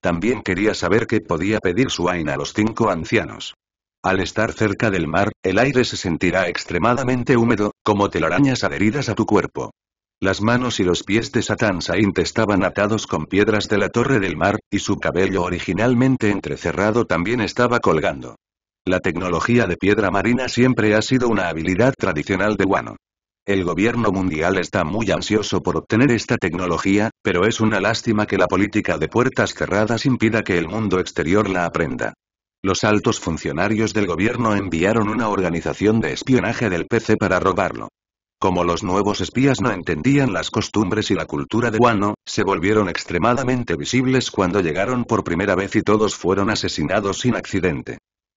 También quería saber qué podía pedir Swain a los cinco ancianos. Al estar cerca del mar, el aire se sentirá extremadamente húmedo, como telarañas adheridas a tu cuerpo. Las manos y los pies de Satán Saint estaban atados con piedras de la Torre del Mar, y su cabello originalmente entrecerrado también estaba colgando. La tecnología de piedra marina siempre ha sido una habilidad tradicional de Wano. El gobierno mundial está muy ansioso por obtener esta tecnología, pero es una lástima que la política de puertas cerradas impida que el mundo exterior la aprenda. Los altos funcionarios del gobierno enviaron una organización de espionaje del P C para robarlo. Como los nuevos espías no entendían las costumbres y la cultura de Wano, se volvieron extremadamente visibles cuando llegaron por primera vez y todos fueron asesinados sin accidente.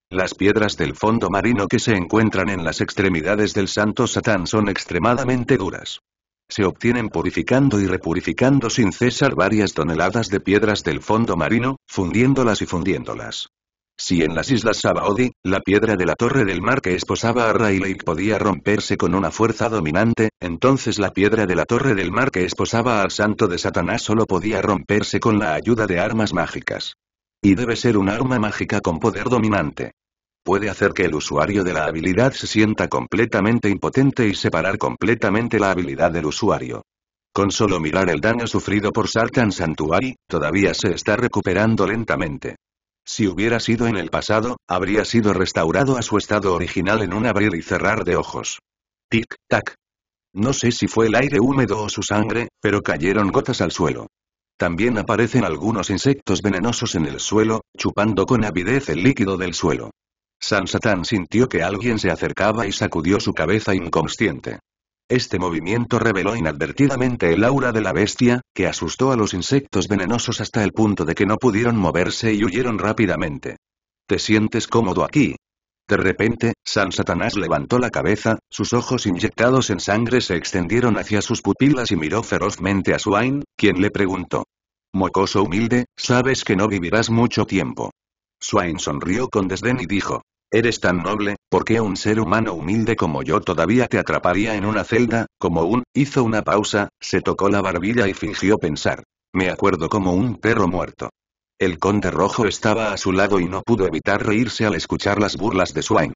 Las piedras del fondo marino que se encuentran en las extremidades del Santo Satán son extremadamente duras. Se obtienen purificando y repurificando sin cesar varias toneladas de piedras del fondo marino, fundiéndolas y fundiéndolas. Si en las islas Sabaody, la piedra de la Torre del Mar que esposaba a Rayleigh podía romperse con una fuerza dominante, entonces la piedra de la Torre del Mar que esposaba al Santo de Satanás solo podía romperse con la ayuda de armas mágicas. Y debe ser un arma mágica con poder dominante. Puede hacer que el usuario de la habilidad se sienta completamente impotente y separar completamente la habilidad del usuario. Con solo mirar el daño sufrido por Satan Sanctuary, todavía se está recuperando lentamente. Si hubiera sido en el pasado, habría sido restaurado a su estado original en un abrir y cerrar de ojos. Tic-tac. No sé si fue el aire húmedo o su sangre, pero cayeron gotas al suelo. También aparecen algunos insectos venenosos en el suelo, chupando con avidez el líquido del suelo. San Satán sintió que alguien se acercaba y sacudió su cabeza inconsciente. Este movimiento reveló inadvertidamente el aura de la bestia, que asustó a los insectos venenosos hasta el punto de que no pudieron moverse y huyeron rápidamente. ¿Te sientes cómodo aquí? De repente, San Satanás levantó la cabeza, sus ojos inyectados en sangre se extendieron hacia sus pupilas y miró ferozmente a Swain, quien le preguntó: «Mocoso humilde, sabes que no vivirás mucho tiempo». Swain sonrió con desdén y dijo: «Eres tan noble, ¿por qué un ser humano humilde como yo todavía te atraparía en una celda?». Como un, hizo una pausa, se tocó la barbilla y fingió pensar. Me acuerdo como un perro muerto. El Conde Rojo estaba a su lado y no pudo evitar reírse al escuchar las burlas de Swain.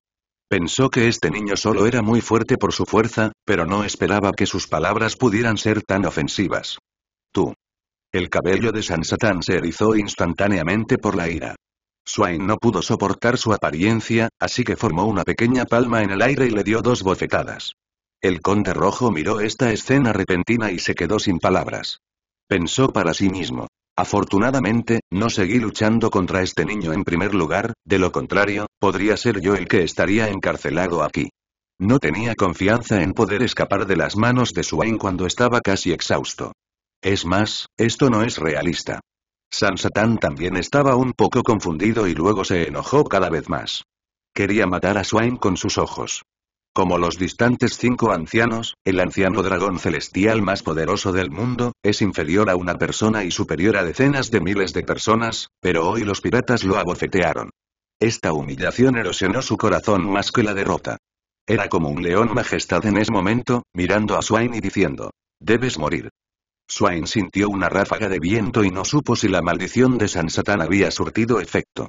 Pensó que este niño solo era muy fuerte por su fuerza, pero no esperaba que sus palabras pudieran ser tan ofensivas. Tú. El cabello de San Satán se erizó instantáneamente por la ira. Swain no pudo soportar su apariencia, así que formó una pequeña palma en el aire y le dio dos bofetadas. El Conde Rojo miró esta escena repentina y se quedó sin palabras. Pensó para sí mismo: Afortunadamente, no seguí luchando contra este niño en primer lugar, de lo contrario, podría ser yo el que estaría encarcelado aquí. No tenía confianza en poder escapar de las manos de Swain cuando estaba casi exhausto. Es más, esto no es realista. San Satán también estaba un poco confundido y luego se enojó cada vez más. Quería matar a Swain con sus ojos. Como los distantes cinco ancianos, el anciano dragón celestial más poderoso del mundo, es inferior a una persona y superior a decenas de miles de personas, pero hoy los piratas lo abofetearon. Esta humillación erosionó su corazón más que la derrota. Era como un león majestad en ese momento, mirando a Swain y diciendo, «Debes morir». Swain sintió una ráfaga de viento y no supo si la maldición de San Satán había surtido efecto.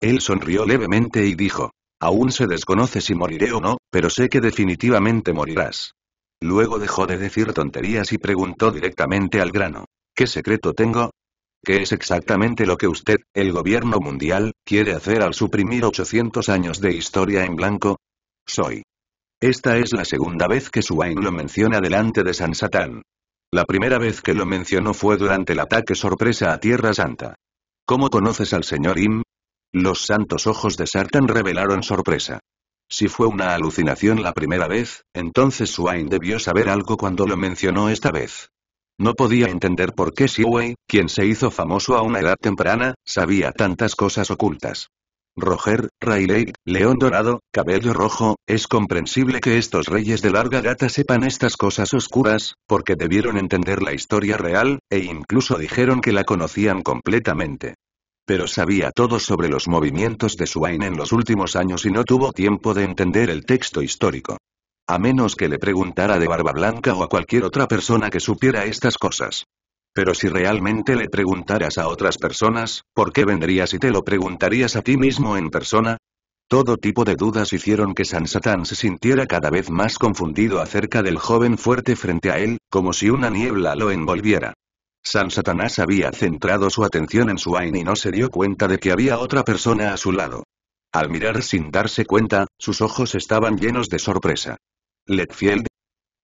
Él sonrió levemente y dijo, «Aún se desconoce si moriré o no, pero sé que definitivamente morirás». Luego dejó de decir tonterías y preguntó directamente al grano. ¿Qué secreto tengo? ¿Qué es exactamente lo que usted, el gobierno mundial, quiere hacer al suprimir ochocientos años de historia en blanco? Soy. Esta es la segunda vez que Swain lo menciona delante de San Satán. La primera vez que lo mencionó fue durante el ataque sorpresa a Tierra Santa. ¿Cómo conoces al señor Im? Los santos ojos de Satán revelaron sorpresa. Si fue una alucinación la primera vez, entonces Swain debió saber algo cuando lo mencionó esta vez. No podía entender por qué Swain, quien se hizo famoso a una edad temprana, sabía tantas cosas ocultas. Roger, Rayleigh, León Dorado, Cabello Rojo, es comprensible que estos reyes de larga data sepan estas cosas oscuras, porque debieron entender la historia real, e incluso dijeron que la conocían completamente. Pero sabía todo sobre los movimientos de Swain en los últimos años y no tuvo tiempo de entender el texto histórico. A menos que le preguntara de Barba Blanca o a cualquier otra persona que supiera estas cosas. Pero si realmente le preguntaras a otras personas, ¿por qué vendrías y te lo preguntarías a ti mismo en persona? Todo tipo de dudas hicieron que San Satán se sintiera cada vez más confundido acerca del joven fuerte frente a él, como si una niebla lo envolviera. San Satanás había centrado su atención en Swain y no se dio cuenta de que había otra persona a su lado. Al mirar sin darse cuenta, sus ojos estaban llenos de sorpresa. Letfield.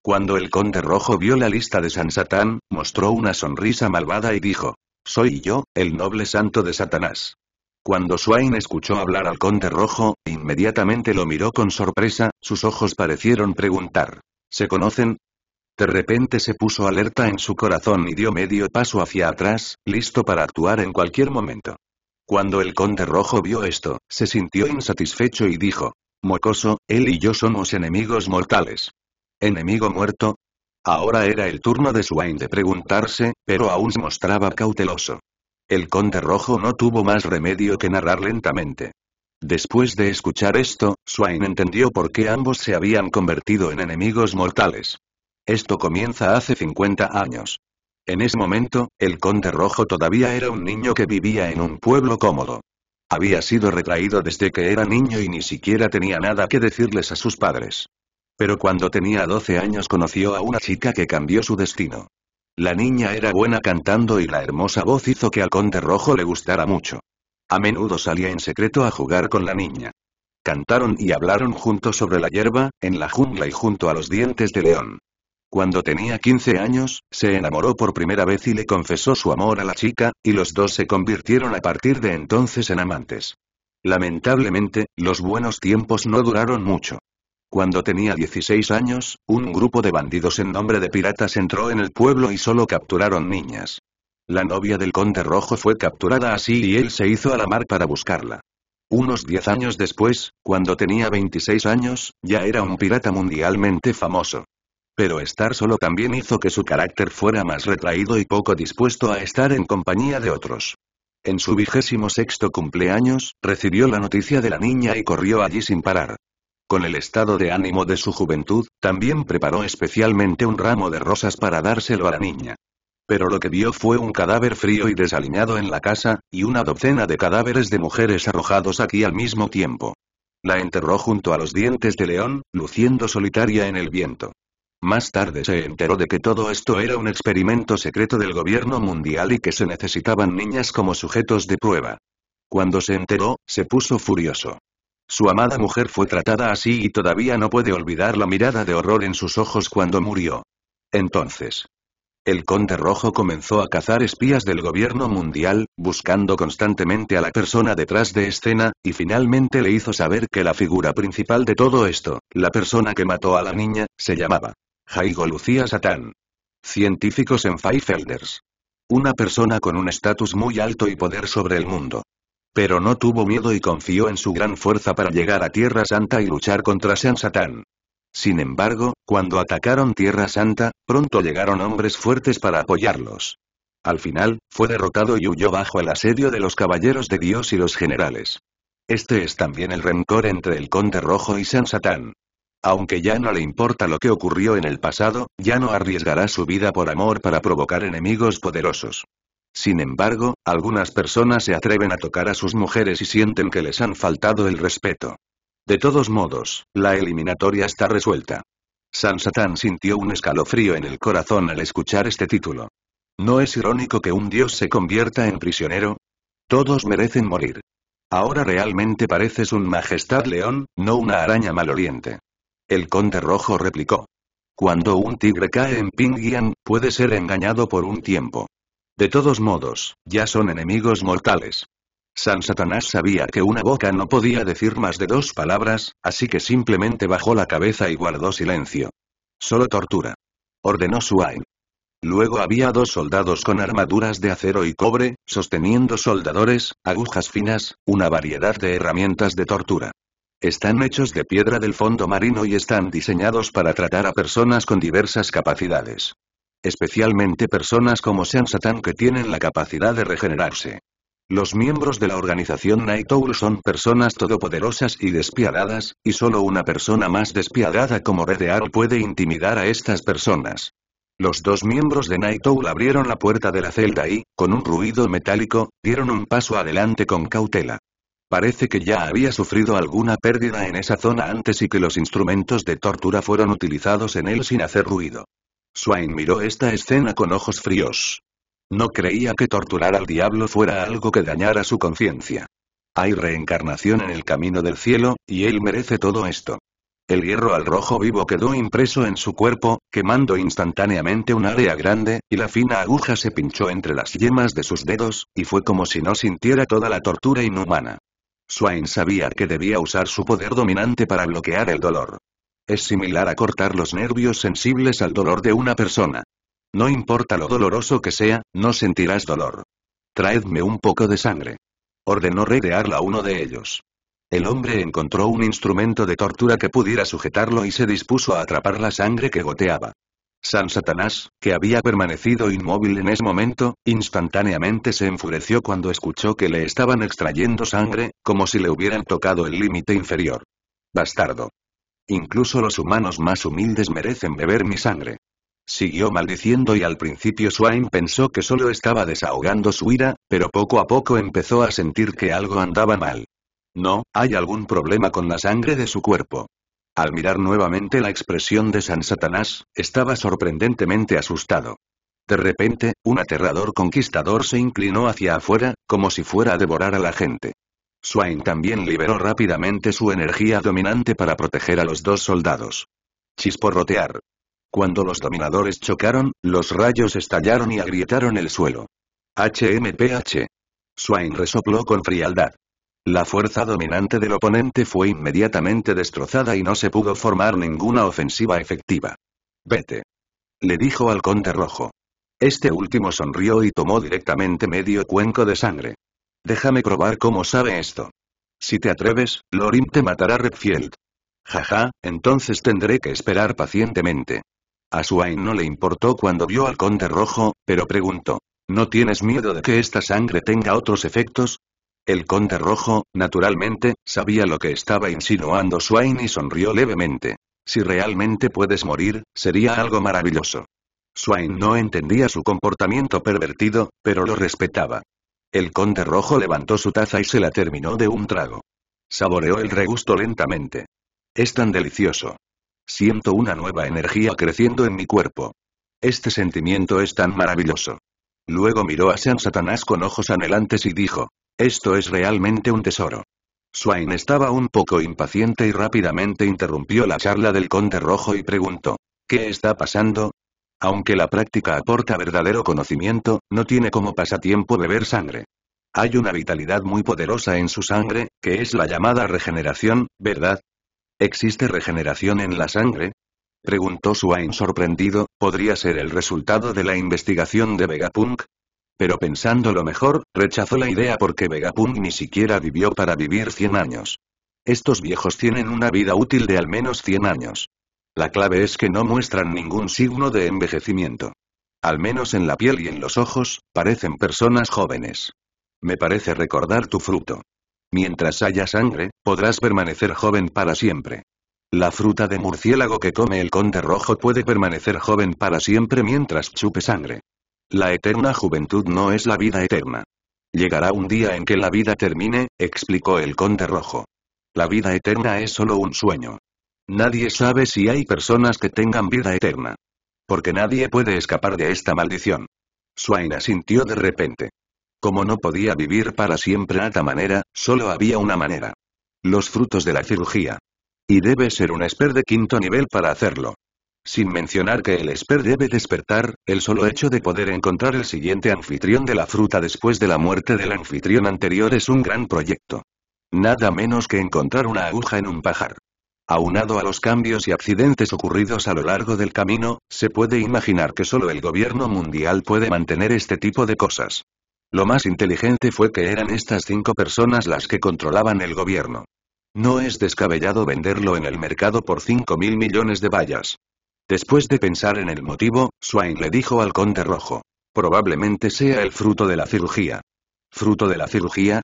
Cuando el Conde Rojo vio la lista de San Satán, mostró una sonrisa malvada y dijo, «Soy yo, el noble santo de Satanás». Cuando Swain escuchó hablar al Conde Rojo, inmediatamente lo miró con sorpresa, sus ojos parecieron preguntar, «¿Se conocen?». De repente se puso alerta en su corazón y dio medio paso hacia atrás, listo para actuar en cualquier momento. Cuando el Conde Rojo vio esto, se sintió insatisfecho y dijo, «Mocoso, él y yo somos enemigos mortales». ¿Enemigo muerto? Ahora era el turno de Swain de preguntarse, pero aún se mostraba cauteloso. El Conde Rojo no tuvo más remedio que narrar lentamente. Después de escuchar esto, Swain entendió por qué ambos se habían convertido en enemigos mortales. Esto comienza hace cincuenta años. En ese momento, el Conde Rojo todavía era un niño que vivía en un pueblo cómodo. Había sido retraído desde que era niño y ni siquiera tenía nada que decirles a sus padres. Pero cuando tenía doce años conoció a una chica que cambió su destino. La niña era buena cantando y la hermosa voz hizo que al Conde Rojo le gustara mucho. A menudo salía en secreto a jugar con la niña. Cantaron y hablaron juntos sobre la hierba, en la jungla y junto a los dientes de león. Cuando tenía quince años, se enamoró por primera vez y le confesó su amor a la chica, y los dos se convirtieron a partir de entonces en amantes. Lamentablemente, los buenos tiempos no duraron mucho. Cuando tenía dieciséis años, un grupo de bandidos en nombre de piratas entró en el pueblo y solo capturaron niñas. La novia del Conde Rojo fue capturada así y él se hizo a la mar para buscarla. Unos diez años después, cuando tenía veintiséis años, ya era un pirata mundialmente famoso. Pero estar solo también hizo que su carácter fuera más retraído y poco dispuesto a estar en compañía de otros. En su vigésimo sexto cumpleaños, recibió la noticia de la niña y corrió allí sin parar. Con el estado de ánimo de su juventud, también preparó especialmente un ramo de rosas para dárselo a la niña. Pero lo que vio fue un cadáver frío y desaliñado en la casa, y una docena de cadáveres de mujeres arrojados aquí al mismo tiempo. La enterró junto a los dientes de león, luciendo solitaria en el viento. Más tarde se enteró de que todo esto era un experimento secreto del gobierno mundial y que se necesitaban niñas como sujetos de prueba. Cuando se enteró, se puso furioso. Su amada mujer fue tratada así y todavía no puede olvidar la mirada de horror en sus ojos cuando murió. Entonces, El Conde Rojo comenzó a cazar espías del gobierno mundial, buscando constantemente a la persona detrás de escena, y finalmente le hizo saber que la figura principal de todo esto, la persona que mató a la niña, se llamaba Jaigo Lucía Satán. Científicos en Five Elders. Una persona con un estatus muy alto y poder sobre el mundo. Pero no tuvo miedo y confió en su gran fuerza para llegar a Tierra Santa y luchar contra San Satán. Sin embargo, cuando atacaron Tierra Santa, pronto llegaron hombres fuertes para apoyarlos. Al final, fue derrotado y huyó bajo el asedio de los caballeros de Dios y los generales. Este es también el rencor entre el Conde Rojo y San Satán. Aunque ya no le importa lo que ocurrió en el pasado, ya no arriesgará su vida por amor para provocar enemigos poderosos. Sin embargo, algunas personas se atreven a tocar a sus mujeres y sienten que les han faltado el respeto. De todos modos, la eliminatoria está resuelta. San Satán sintió un escalofrío en el corazón al escuchar este título. ¿No es irónico que un dios se convierta en prisionero? Todos merecen morir. Ahora realmente pareces un majestad león, no una araña maloliente. El Conde Rojo replicó. Cuando un tigre cae en Pingyang, puede ser engañado por un tiempo. De todos modos, ya son enemigos mortales. San Satanás sabía que una boca no podía decir más de dos palabras, así que simplemente bajó la cabeza y guardó silencio. Solo tortura. Ordenó Swain. Luego había dos soldados con armaduras de acero y cobre, sosteniendo soldadores, agujas finas, una variedad de herramientas de tortura. Están hechos de piedra del fondo marino y están diseñados para tratar a personas con diversas capacidades. Especialmente personas como San Satán que tienen la capacidad de regenerarse. Los miembros de la organización Night Owl son personas todopoderosas y despiadadas, y solo una persona más despiadada como Red Arrow puede intimidar a estas personas. Los dos miembros de Night Owl abrieron la puerta de la celda y, con un ruido metálico, dieron un paso adelante con cautela. Parece que ya había sufrido alguna pérdida en esa zona antes y que los instrumentos de tortura fueron utilizados en él sin hacer ruido. Swain miró esta escena con ojos fríos. No creía que torturar al diablo fuera algo que dañara su conciencia. Hay reencarnación en el camino del cielo, y él merece todo esto. El hierro al rojo vivo quedó impreso en su cuerpo, quemando instantáneamente un área grande, y la fina aguja se pinchó entre las yemas de sus dedos, y fue como si no sintiera toda la tortura inhumana. Swain sabía que debía usar su poder dominante para bloquear el dolor. Es similar a cortar los nervios sensibles al dolor de una persona. No importa lo doloroso que sea, no sentirás dolor. Traedme un poco de sangre. Ordenó rodearla a uno de ellos. El hombre encontró un instrumento de tortura que pudiera sujetarlo y se dispuso a atrapar la sangre que goteaba. San Satanás, que había permanecido inmóvil en ese momento, instantáneamente se enfureció cuando escuchó que le estaban extrayendo sangre, como si le hubieran tocado el límite inferior. Bastardo. Incluso los humanos más humildes merecen beber mi sangre. Siguió maldiciendo y al principio Swain pensó que solo estaba desahogando su ira, pero poco a poco empezó a sentir que algo andaba mal. No, hay algún problema con la sangre de su cuerpo. Al mirar nuevamente la expresión de San Satanás, estaba sorprendentemente asustado. De repente, un aterrador conquistador se inclinó hacia afuera, como si fuera a devorar a la gente. Swain también liberó rápidamente su energía dominante para proteger a los dos soldados. Chisporrotear. Cuando los dominadores chocaron, los rayos estallaron y agrietaron el suelo. H M P H. Swain resopló con frialdad. La fuerza dominante del oponente fue inmediatamente destrozada y no se pudo formar ninguna ofensiva efectiva. Vete. Le dijo al Conde Rojo. Este último sonrió y tomó directamente medio cuenco de sangre. Déjame probar cómo sabe esto. Si te atreves, Lorim te matará Redfield. Jaja, entonces tendré que esperar pacientemente. A Swain no le importó cuando vio al Conde Rojo, pero preguntó, ¿no tienes miedo de que esta sangre tenga otros efectos? El Conde Rojo, naturalmente, sabía lo que estaba insinuando Swain y sonrió levemente. Si realmente puedes morir, sería algo maravilloso. Swain no entendía su comportamiento pervertido, pero lo respetaba. El Conde Rojo levantó su taza y se la terminó de un trago. Saboreó el regusto lentamente. Es tan delicioso. Siento una nueva energía creciendo en mi cuerpo. Este sentimiento es tan maravilloso. Luego miró a San Satanás con ojos anhelantes y dijo, esto es realmente un tesoro. Swain estaba un poco impaciente y rápidamente interrumpió la charla del Conde Rojo y preguntó, ¿qué está pasando? Aunque la práctica aporta verdadero conocimiento, no tiene como pasatiempo beber sangre. Hay una vitalidad muy poderosa en su sangre, que es la llamada regeneración, ¿verdad? ¿Existe regeneración en la sangre? Preguntó Swain sorprendido, ¿podría ser el resultado de la investigación de Vegapunk? Pero pensándolo mejor, rechazó la idea porque Vegapunk ni siquiera vivió para vivir cien años. Estos viejos tienen una vida útil de al menos cien años. La clave es que no muestran ningún signo de envejecimiento. Al menos en la piel y en los ojos, parecen personas jóvenes. Me parece recordar tu fruto. Mientras haya sangre, podrás permanecer joven para siempre. La fruta de murciélago que come el Conde Rojo puede permanecer joven para siempre mientras chupe sangre. La eterna juventud no es la vida eterna. Llegará un día en que la vida termine, explicó el Conde Rojo. La vida eterna es solo un sueño. Nadie sabe si hay personas que tengan vida eterna. Porque nadie puede escapar de esta maldición. Swain asintió de repente. Como no podía vivir para siempre de esta manera, solo había una manera. Los frutos de la cirugía. Y debe ser un esper de quinto nivel para hacerlo. Sin mencionar que el esper debe despertar, el solo hecho de poder encontrar el siguiente anfitrión de la fruta después de la muerte del anfitrión anterior es un gran proyecto. Nada menos que encontrar una aguja en un pajar. Aunado a los cambios y accidentes ocurridos a lo largo del camino, se puede imaginar que solo el gobierno mundial puede mantener este tipo de cosas. Lo más inteligente fue que eran estas cinco personas las que controlaban el gobierno. No es descabellado venderlo en el mercado por cinco mil millones de bayas. Después de pensar en el motivo, Swain le dijo al Conde Rojo. Probablemente sea el fruto de la cirugía. ¿Fruto de la cirugía?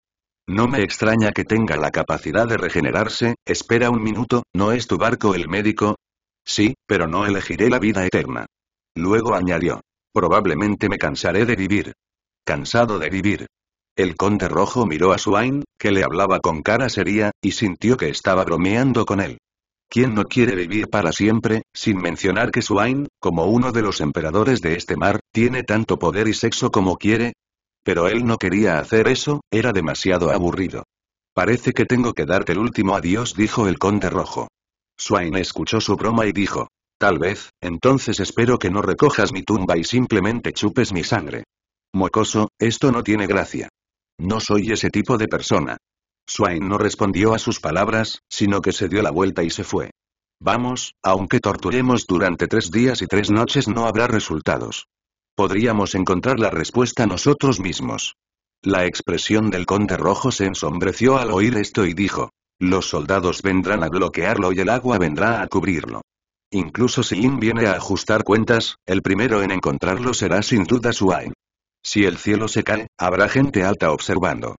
No me extraña que tenga la capacidad de regenerarse, espera un minuto, ¿no es tu barco el médico? Sí, pero no elegiré la vida eterna. Luego añadió. Probablemente me cansaré de vivir. Cansado de vivir. El Conde Rojo miró a Swain, que le hablaba con cara seria, y sintió que estaba bromeando con él. ¿Quién no quiere vivir para siempre? Sin mencionar que Swain, como uno de los emperadores de este mar, tiene tanto poder y sexo como quiere. Pero él no quería hacer eso, era demasiado aburrido. Parece que tengo que darte el último adiós, dijo el Conde Rojo. Swain escuchó su broma y dijo, tal vez, entonces espero que no recojas mi tumba y simplemente chupes mi sangre. Mocoso, esto no tiene gracia. No soy ese tipo de persona. Swain no respondió a sus palabras, sino que se dio la vuelta y se fue. Vamos, aunque torturemos durante tres días y tres noches no habrá resultados. Podríamos encontrar la respuesta nosotros mismos. La expresión del Conde Rojo se ensombreció al oír esto y dijo, los soldados vendrán a bloquearlo y el agua vendrá a cubrirlo. Incluso si Im viene a ajustar cuentas, el primero en encontrarlo será sin duda Swain. Si el cielo se cae, habrá gente alta observando.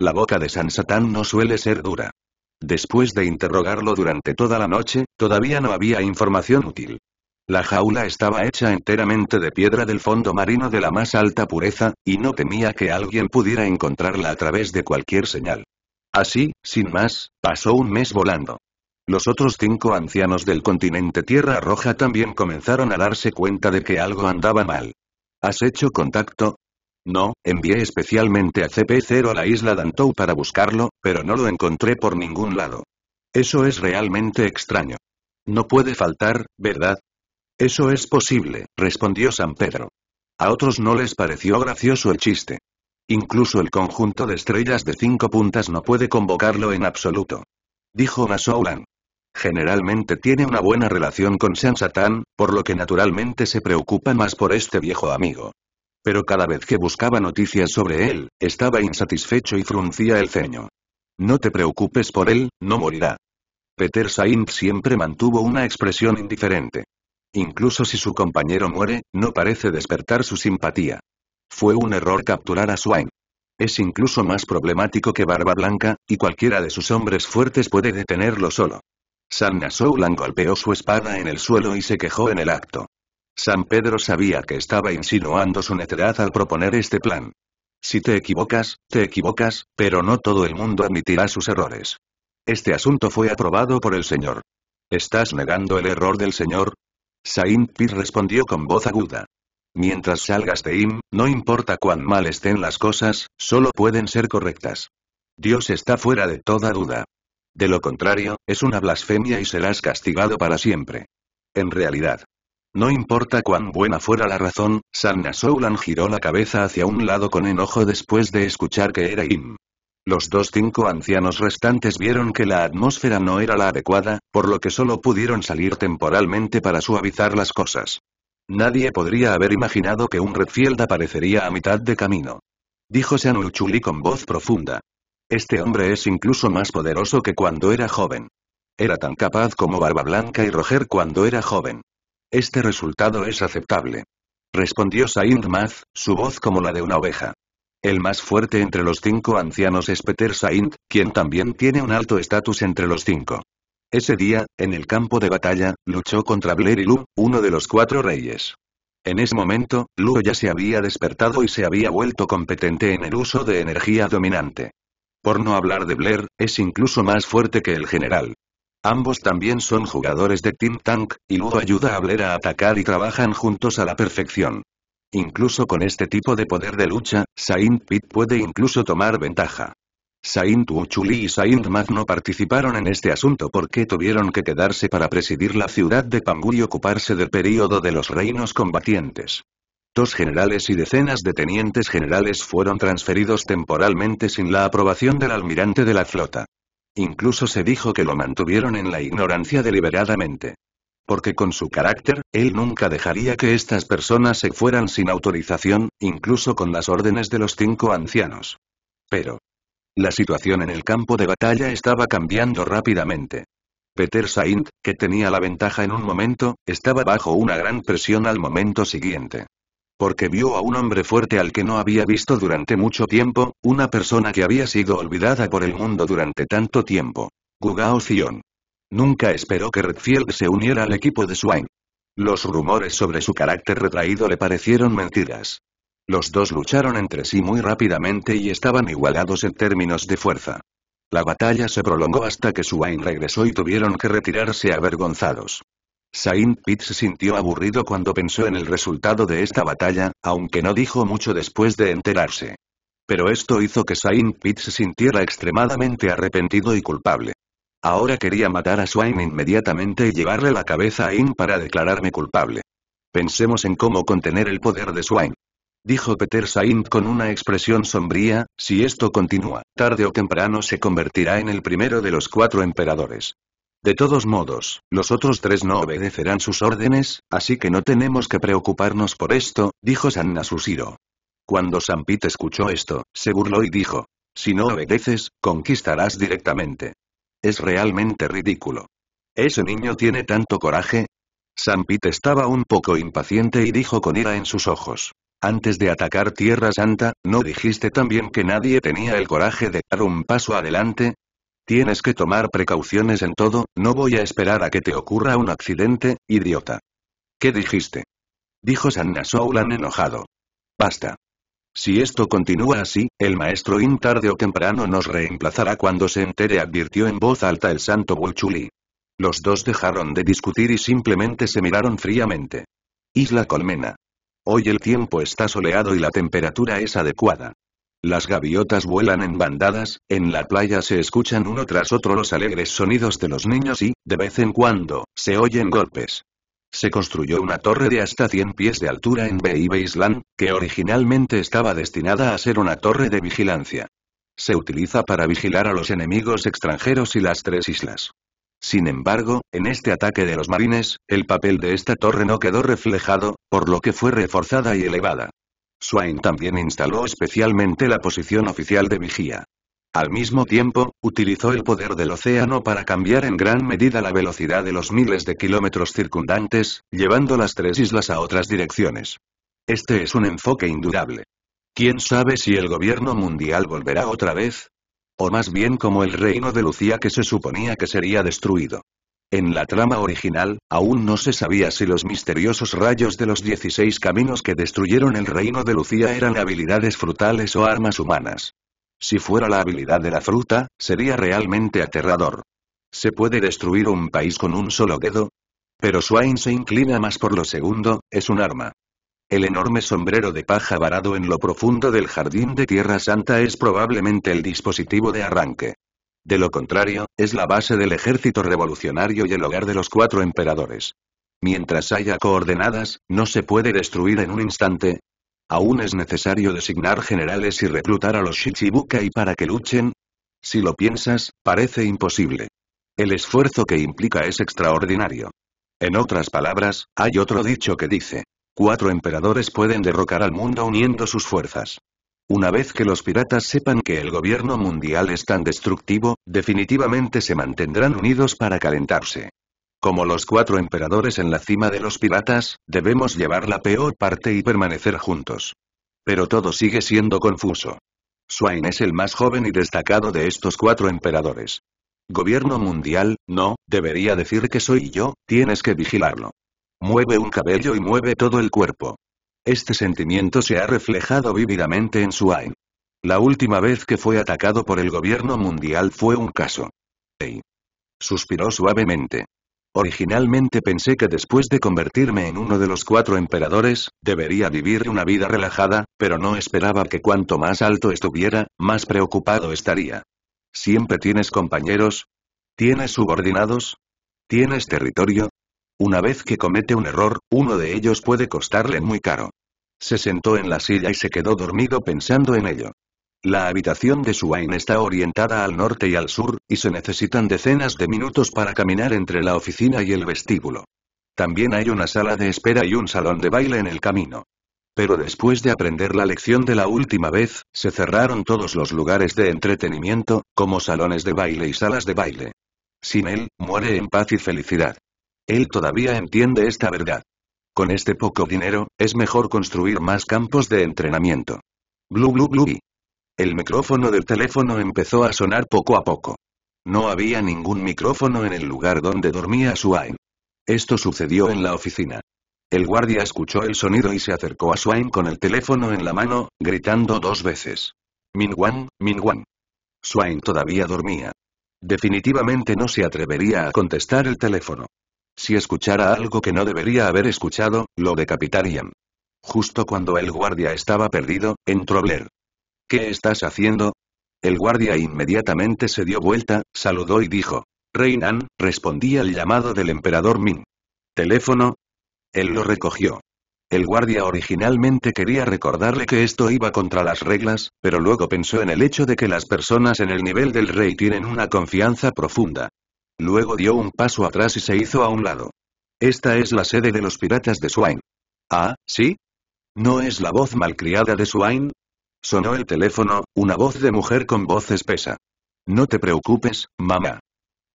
La boca de San Satán no suele ser dura. Después de interrogarlo durante toda la noche, todavía no había información útil. La jaula estaba hecha enteramente de piedra del fondo marino de la más alta pureza, y no temía que alguien pudiera encontrarla a través de cualquier señal. Así, sin más, pasó un mes volando. Los otros cinco ancianos del continente Tierra Roja también comenzaron a darse cuenta de que algo andaba mal. ¿Has hecho contacto? No, envié especialmente a C P cero a la isla Dantou para buscarlo, pero no lo encontré por ningún lado. Eso es realmente extraño. No puede faltar, ¿verdad? Eso es posible, respondió San Pedro. A otros no les pareció gracioso el chiste. Incluso el conjunto de estrellas de cinco puntas no puede convocarlo en absoluto. Dijo Nasoulan. Generalmente tiene una buena relación con San Satán, por lo que naturalmente se preocupa más por este viejo amigo. Pero cada vez que buscaba noticias sobre él, estaba insatisfecho y fruncía el ceño. No te preocupes por él, no morirá. Peter Saint siempre mantuvo una expresión indiferente. Incluso si su compañero muere, no parece despertar su simpatía. Fue un error capturar a Swain. Es incluso más problemático que Barba Blanca, y cualquiera de sus hombres fuertes puede detenerlo solo. San Nasoulan golpeó su espada en el suelo y se quejó en el acto. San Pedro sabía que estaba insinuando su necedad al proponer este plan. Si te equivocas, te equivocas, pero no todo el mundo admitirá sus errores. Este asunto fue aprobado por el señor. ¿Estás negando el error del señor? Saint Pierre respondió con voz aguda. Mientras salgas de Im, no importa cuán mal estén las cosas, solo pueden ser correctas. Dios está fuera de toda duda. De lo contrario, es una blasfemia y serás castigado para siempre. En realidad. No importa cuán buena fuera la razón, San Nasoulan giró la cabeza hacia un lado con enojo después de escuchar que era Im. Los dos cinco ancianos restantes vieron que la atmósfera no era la adecuada, por lo que solo pudieron salir temporalmente para suavizar las cosas. Nadie podría haber imaginado que un Redfield aparecería a mitad de camino. Dijo San Uchuli con voz profunda. Este hombre es incluso más poderoso que cuando era joven. Era tan capaz como Barba Blanca y Roger cuando era joven. Este resultado es aceptable. Respondió Saint Maz, su voz como la de una oveja. El más fuerte entre los cinco ancianos es Peter Saint, quien también tiene un alto estatus entre los cinco. Ese día, en el campo de batalla, luchó contra Blair y Luo, uno de los cuatro reyes. En ese momento, Luo ya se había despertado y se había vuelto competente en el uso de energía dominante. Por no hablar de Blair, es incluso más fuerte que el general. Ambos también son jugadores de Team Tank, y Luo ayuda a Blair a atacar y trabajan juntos a la perfección. Incluso con este tipo de poder de lucha, Saint Pit puede incluso tomar ventaja. Saint Uchuli y Saint Maz no participaron en este asunto porque tuvieron que quedarse para presidir la ciudad de Pangu y ocuparse del período de los reinos combatientes. Dos generales y decenas de tenientes generales fueron transferidos temporalmente sin la aprobación del almirante de la flota. Incluso se dijo que lo mantuvieron en la ignorancia deliberadamente. Porque con su carácter, él nunca dejaría que estas personas se fueran sin autorización, incluso con las órdenes de los cinco ancianos. Pero la situación en el campo de batalla estaba cambiando rápidamente. Peter Saint, que tenía la ventaja en un momento, estaba bajo una gran presión al momento siguiente. Porque vio a un hombre fuerte al que no había visto durante mucho tiempo, una persona que había sido olvidada por el mundo durante tanto tiempo. Gugao Zion. Nunca esperó que Redfield se uniera al equipo de Swain. Los rumores sobre su carácter retraído le parecieron mentiras. Los dos lucharon entre sí muy rápidamente y estaban igualados en términos de fuerza. La batalla se prolongó hasta que Swain regresó y tuvieron que retirarse avergonzados. Saint Pit se sintió aburrido cuando pensó en el resultado de esta batalla, aunque no dijo mucho después de enterarse. Pero esto hizo que Saint Pit se sintiera extremadamente arrepentido y culpable. Ahora quería matar a Swain inmediatamente y llevarle la cabeza a Im para declararme culpable. Pensemos en cómo contener el poder de Swain. Dijo Peter Saint con una expresión sombría, si esto continúa, tarde o temprano se convertirá en el primero de los cuatro emperadores. De todos modos, los otros tres no obedecerán sus órdenes, así que no tenemos que preocuparnos por esto, dijo San Nasusiro. Cuando San Pit escuchó esto, se burló y dijo, si no obedeces, conquistarás directamente. Es realmente ridículo. ¿Ese niño tiene tanto coraje? San Pit estaba un poco impaciente y dijo con ira en sus ojos. Antes de atacar Tierra Santa, ¿no dijiste también que nadie tenía el coraje de dar un paso adelante? Tienes que tomar precauciones en todo, no voy a esperar a que te ocurra un accidente, idiota. ¿Qué dijiste? Dijo San Nasoulan enojado. Basta. Si esto continúa así, el maestro Im tarde o temprano nos reemplazará cuando se entere, advirtió en voz alta el santo Bulchuli. Los dos dejaron de discutir y simplemente se miraron fríamente. Isla Colmena. Hoy el tiempo está soleado y la temperatura es adecuada. Las gaviotas vuelan en bandadas, en la playa se escuchan uno tras otro los alegres sonidos de los niños y, de vez en cuando, se oyen golpes. Se construyó una torre de hasta cien pies de altura en Baby Island, que originalmente estaba destinada a ser una torre de vigilancia. Se utiliza para vigilar a los enemigos extranjeros y las tres islas. Sin embargo, en este ataque de los marines, el papel de esta torre no quedó reflejado, por lo que fue reforzada y elevada. Swain también instaló especialmente la posición oficial de vigía. Al mismo tiempo, utilizó el poder del océano para cambiar en gran medida la velocidad de los miles de kilómetros circundantes, llevando las tres islas a otras direcciones. Este es un enfoque indudable. ¿Quién sabe si el gobierno mundial volverá otra vez? O más bien como el reino de Lucía que se suponía que sería destruido. En la trama original, aún no se sabía si los misteriosos rayos de los dieciséis caminos que destruyeron el reino de Lucía eran habilidades frutales o armas humanas. Si fuera la habilidad de la fruta, sería realmente aterrador. ¿Se puede destruir un país con un solo dedo? Pero Swain se inclina más por lo segundo, es un arma. El enorme sombrero de paja varado en lo profundo del jardín de Tierra Santa es probablemente el dispositivo de arranque. De lo contrario, es la base del ejército revolucionario y el hogar de los cuatro emperadores. Mientras haya coordenadas, no se puede destruir en un instante. Aún es necesario designar generales y reclutar a los Shichibukai para que luchen. Si lo piensas, parece imposible. El esfuerzo que implica es extraordinario. En otras palabras, hay otro dicho que dice: cuatro emperadores pueden derrocar al mundo uniendo sus fuerzas. Una vez que los piratas sepan que el gobierno mundial es tan destructivo, definitivamente se mantendrán unidos para calentarse. Como los cuatro emperadores en la cima de los piratas, debemos llevar la peor parte y permanecer juntos. Pero todo sigue siendo confuso. Swain es el más joven y destacado de estos cuatro emperadores. Gobierno mundial, no, debería decir que soy yo, tienes que vigilarlo. Mueve un cabello y mueve todo el cuerpo. Este sentimiento se ha reflejado vívidamente en Swain. La última vez que fue atacado por el gobierno mundial fue un caso. Ey. Suspiró suavemente. Originalmente pensé que después de convertirme en uno de los cuatro emperadores, debería vivir una vida relajada, pero no esperaba que cuanto más alto estuviera, más preocupado estaría. ¿Siempre tienes compañeros? ¿Tienes subordinados? ¿Tienes territorio? Una vez que comete un error, uno de ellos puede costarle muy caro. Se sentó en la silla y se quedó dormido pensando en ello. La habitación de Swain está orientada al norte y al sur, y se necesitan decenas de minutos para caminar entre la oficina y el vestíbulo. También hay una sala de espera y un salón de baile en el camino. Pero después de aprender la lección de la última vez, se cerraron todos los lugares de entretenimiento, como salones de baile y salas de baile. Sin él, muere en paz y felicidad. Él todavía entiende esta verdad. Con este poco dinero, es mejor construir más campos de entrenamiento. Blu blu blu. El micrófono del teléfono empezó a sonar poco a poco. No había ningún micrófono en el lugar donde dormía Swain. Esto sucedió en la oficina. El guardia escuchó el sonido y se acercó a Swain con el teléfono en la mano, gritando dos veces: Minwan, Minwan. Swain todavía dormía. Definitivamente no se atrevería a contestar el teléfono. Si escuchara algo que no debería haber escuchado, lo decapitarían. Justo cuando el guardia estaba perdido, entró Blair. ¿Qué estás haciendo? El guardia inmediatamente se dio vuelta, saludó y dijo: Reinan, respondí al llamado del emperador Min. ¿Teléfono? Él lo recogió. El guardia originalmente quería recordarle que esto iba contra las reglas, pero luego pensó en el hecho de que las personas en el nivel del rey tienen una confianza profunda. Luego dio un paso atrás y se hizo a un lado. Esta es la sede de los piratas de Swain. Ah, ¿sí? ¿No es la voz malcriada de Swain? Sonó el teléfono, una voz de mujer con voz espesa. No te preocupes, mamá.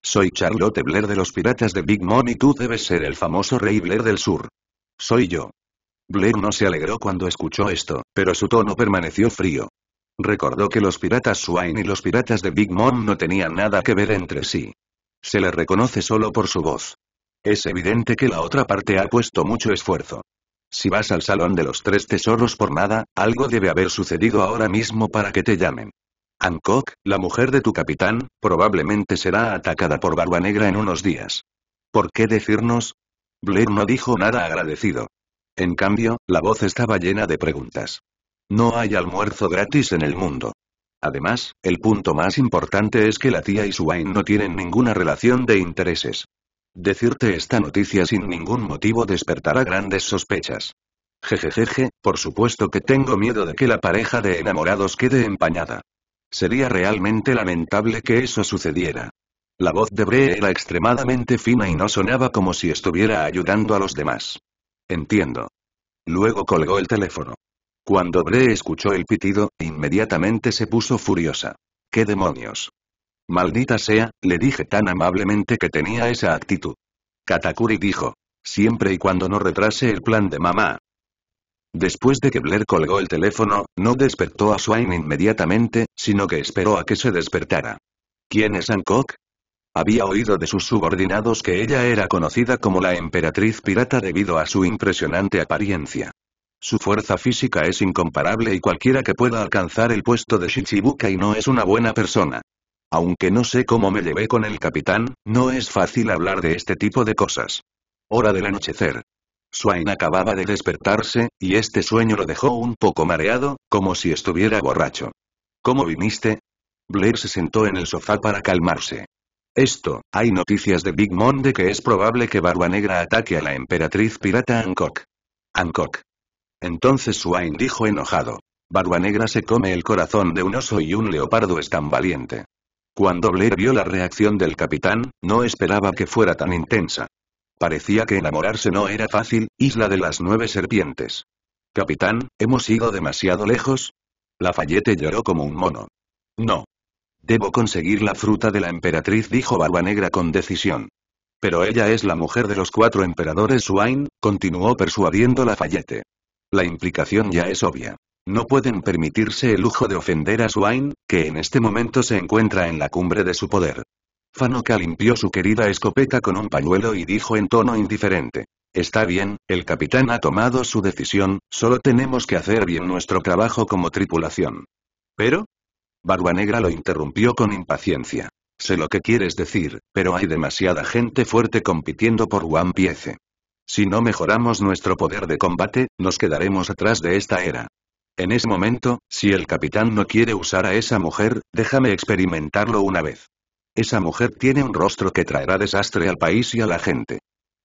Soy Charlotte Blair de los piratas de Big Mom y tú debes ser el famoso rey Blair del sur. Soy yo. Blair no se alegró cuando escuchó esto, pero su tono permaneció frío. Recordó que los piratas Swain y los piratas de Big Mom no tenían nada que ver entre sí. Se le reconoce solo por su voz. Es evidente que la otra parte ha puesto mucho esfuerzo. Si vas al salón de los tres tesoros por nada, algo debe haber sucedido ahora mismo para que te llamen. Hancock, la mujer de tu capitán, probablemente será atacada por Barba Negra en unos días. ¿Por qué decirnos? Blair no dijo nada agradecido. En cambio, la voz estaba llena de preguntas. No hay almuerzo gratis en el mundo. Además, el punto más importante es que la tía y Swain no tienen ninguna relación de intereses. Decirte esta noticia sin ningún motivo despertará grandes sospechas. Jejejeje, por supuesto que tengo miedo de que la pareja de enamorados quede empañada. Sería realmente lamentable que eso sucediera. La voz de Bre era extremadamente fina y no sonaba como si estuviera ayudando a los demás. Entiendo. Luego colgó el teléfono. Cuando Bre escuchó el pitido, inmediatamente se puso furiosa. ¿Qué demonios? Maldita sea, le dije tan amablemente que tenía esa actitud. Katakuri dijo: siempre y cuando no retrase el plan de mamá. Después de que Blair colgó el teléfono, no despertó a Swain inmediatamente, sino que esperó a que se despertara. ¿Quién es Hancock? Había oído de sus subordinados que ella era conocida como la emperatriz pirata debido a su impresionante apariencia. Su fuerza física es incomparable y cualquiera que pueda alcanzar el puesto de Shichibukai no es una buena persona. Aunque no sé cómo me llevé con el capitán, no es fácil hablar de este tipo de cosas. Hora del anochecer. Swain acababa de despertarse, y este sueño lo dejó un poco mareado, como si estuviera borracho. ¿Cómo viniste? Blair se sentó en el sofá para calmarse. Esto, hay noticias de Big Mom de que es probable que Barba Negra ataque a la emperatriz pirata Hancock. Hancock. Entonces Swain dijo enojado. Barba Negra se come el corazón de un oso y un leopardo es tan valiente. Cuando Blair vio la reacción del capitán, no esperaba que fuera tan intensa. Parecía que enamorarse no era fácil, Isla de las Nueve Serpientes. Capitán, ¿hemos ido demasiado lejos? Lafayette lloró como un mono. No. Debo conseguir la fruta de la emperatriz, dijo Barba Negra con decisión. Pero ella es la mujer de los cuatro emperadores. Swain continuó persuadiendo Lafayette. La implicación ya es obvia. No pueden permitirse el lujo de ofender a Swain, que en este momento se encuentra en la cumbre de su poder. Fanoka limpió su querida escopeta con un pañuelo y dijo en tono indiferente. Está bien, el capitán ha tomado su decisión, solo tenemos que hacer bien nuestro trabajo como tripulación. ¿Pero? Barba Negra lo interrumpió con impaciencia. Sé lo que quieres decir, pero hay demasiada gente fuerte compitiendo por One Piece. Si no mejoramos nuestro poder de combate, nos quedaremos atrás de esta era. En ese momento, si el capitán no quiere usar a esa mujer, déjame experimentarlo una vez. Esa mujer tiene un rostro que traerá desastre al país y a la gente.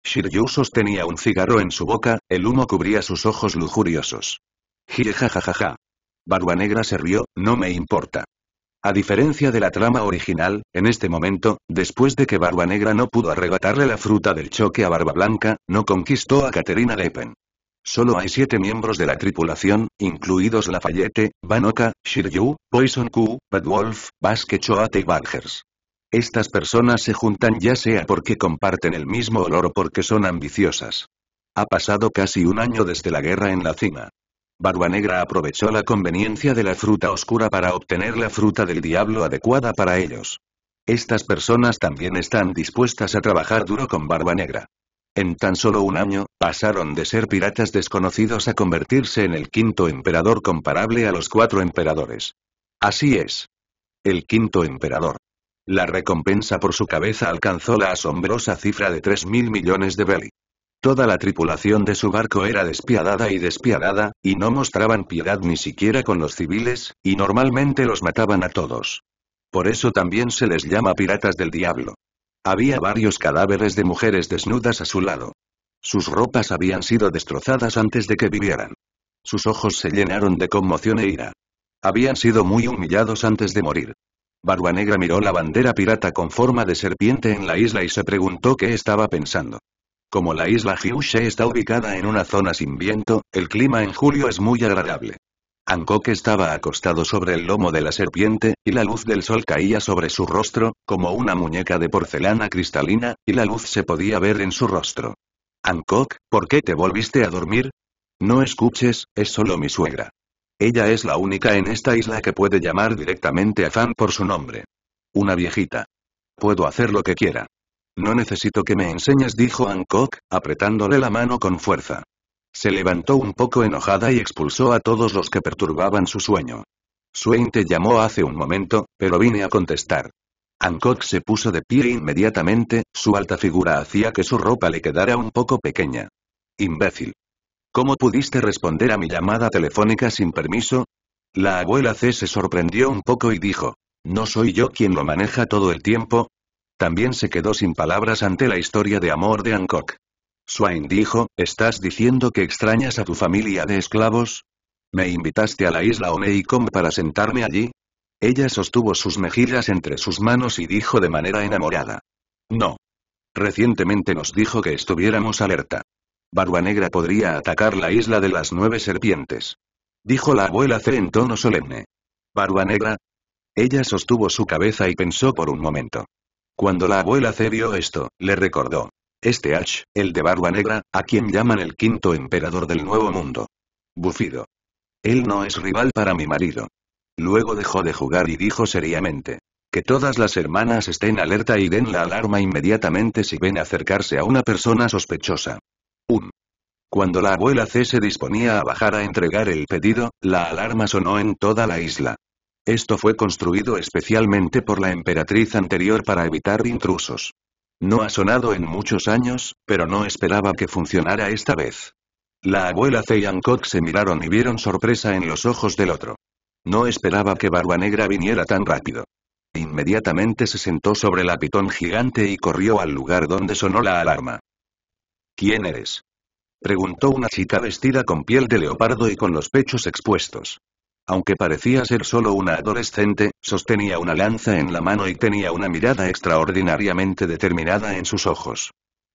Shiryu sostenía un cigarro en su boca, el humo cubría sus ojos lujuriosos. Jijajajaja. Barba Negra se rió, no me importa. A diferencia de la trama original, en este momento, después de que Barba Negra no pudo arrebatarle la fruta del choque a Barba Blanca, no conquistó a Caterina Lepen. Solo hay siete miembros de la tripulación, incluidos Lafayette, Banoka, Shiryu, Poison Q, Bad Wolf, Basque Choate y Badgers. Estas personas se juntan ya sea porque comparten el mismo olor o porque son ambiciosas. Ha pasado casi un año desde la guerra en la cima. Barba Negra aprovechó la conveniencia de la fruta oscura para obtener la fruta del diablo adecuada para ellos. Estas personas también están dispuestas a trabajar duro con Barba Negra. En tan solo un año, pasaron de ser piratas desconocidos a convertirse en el quinto emperador comparable a los cuatro emperadores. Así es. El quinto emperador. La recompensa por su cabeza alcanzó la asombrosa cifra de tres mil millones de belly. Toda la tripulación de su barco era despiadada y despiadada, y no mostraban piedad ni siquiera con los civiles, y normalmente los mataban a todos. Por eso también se les llama piratas del diablo. Había varios cadáveres de mujeres desnudas a su lado. Sus ropas habían sido destrozadas antes de que vivieran. Sus ojos se llenaron de conmoción e ira. Habían sido muy humillados antes de morir. Barba Negra miró la bandera pirata con forma de serpiente en la isla y se preguntó qué estaba pensando. Como la isla Kyushu está ubicada en una zona sin viento, el clima en julio es muy agradable. Hancock estaba acostado sobre el lomo de la serpiente, y la luz del sol caía sobre su rostro, como una muñeca de porcelana cristalina, y la luz se podía ver en su rostro. Hancock, ¿por qué te volviste a dormir? No escuches, es solo mi suegra. Ella es la única en esta isla que puede llamar directamente a Fan por su nombre. Una viejita. Puedo hacer lo que quiera. No necesito que me enseñes, dijo Hancock, apretándole la mano con fuerza. Se levantó un poco enojada y expulsó a todos los que perturbaban su sueño. Swain te llamó hace un momento, pero vine a contestar. Hancock se puso de pie inmediatamente, su alta figura hacía que su ropa le quedara un poco pequeña. Imbécil. ¿Cómo pudiste responder a mi llamada telefónica sin permiso? La abuela C se sorprendió un poco y dijo, ¿no soy yo quien lo maneja todo el tiempo? También se quedó sin palabras ante la historia de amor de Hancock. Swain dijo, ¿estás diciendo que extrañas a tu familia de esclavos? ¿Me invitaste a la isla Omeikom para sentarme allí? Ella sostuvo sus mejillas entre sus manos y dijo de manera enamorada. No. Recientemente nos dijo que estuviéramos alerta. Barba Negra podría atacar la isla de las nueve serpientes. Dijo la abuela C en tono solemne. ¿Barba Negra? Ella sostuvo su cabeza y pensó por un momento. Cuando la abuela C vio esto, le recordó. Este Ash, el de Barba Negra, a quien llaman el quinto emperador del nuevo mundo. Bufido. Él no es rival para mi marido. Luego dejó de jugar y dijo seriamente. Que todas las hermanas estén alerta y den la alarma inmediatamente si ven acercarse a una persona sospechosa. Um. Cuando la abuela C se disponía a bajar a entregar el pedido, la alarma sonó en toda la isla. Esto fue construido especialmente por la emperatriz anterior para evitar intrusos. No ha sonado en muchos años, pero no esperaba que funcionara esta vez. La abuela C y Hancock se miraron y vieron sorpresa en los ojos del otro. No esperaba que Barba Negra viniera tan rápido. Inmediatamente se sentó sobre la pitón gigante y corrió al lugar donde sonó la alarma. ¿Quién eres?, preguntó una chica vestida con piel de leopardo y con los pechos expuestos. Aunque parecía ser solo una adolescente, sostenía una lanza en la mano y tenía una mirada extraordinariamente determinada en sus ojos.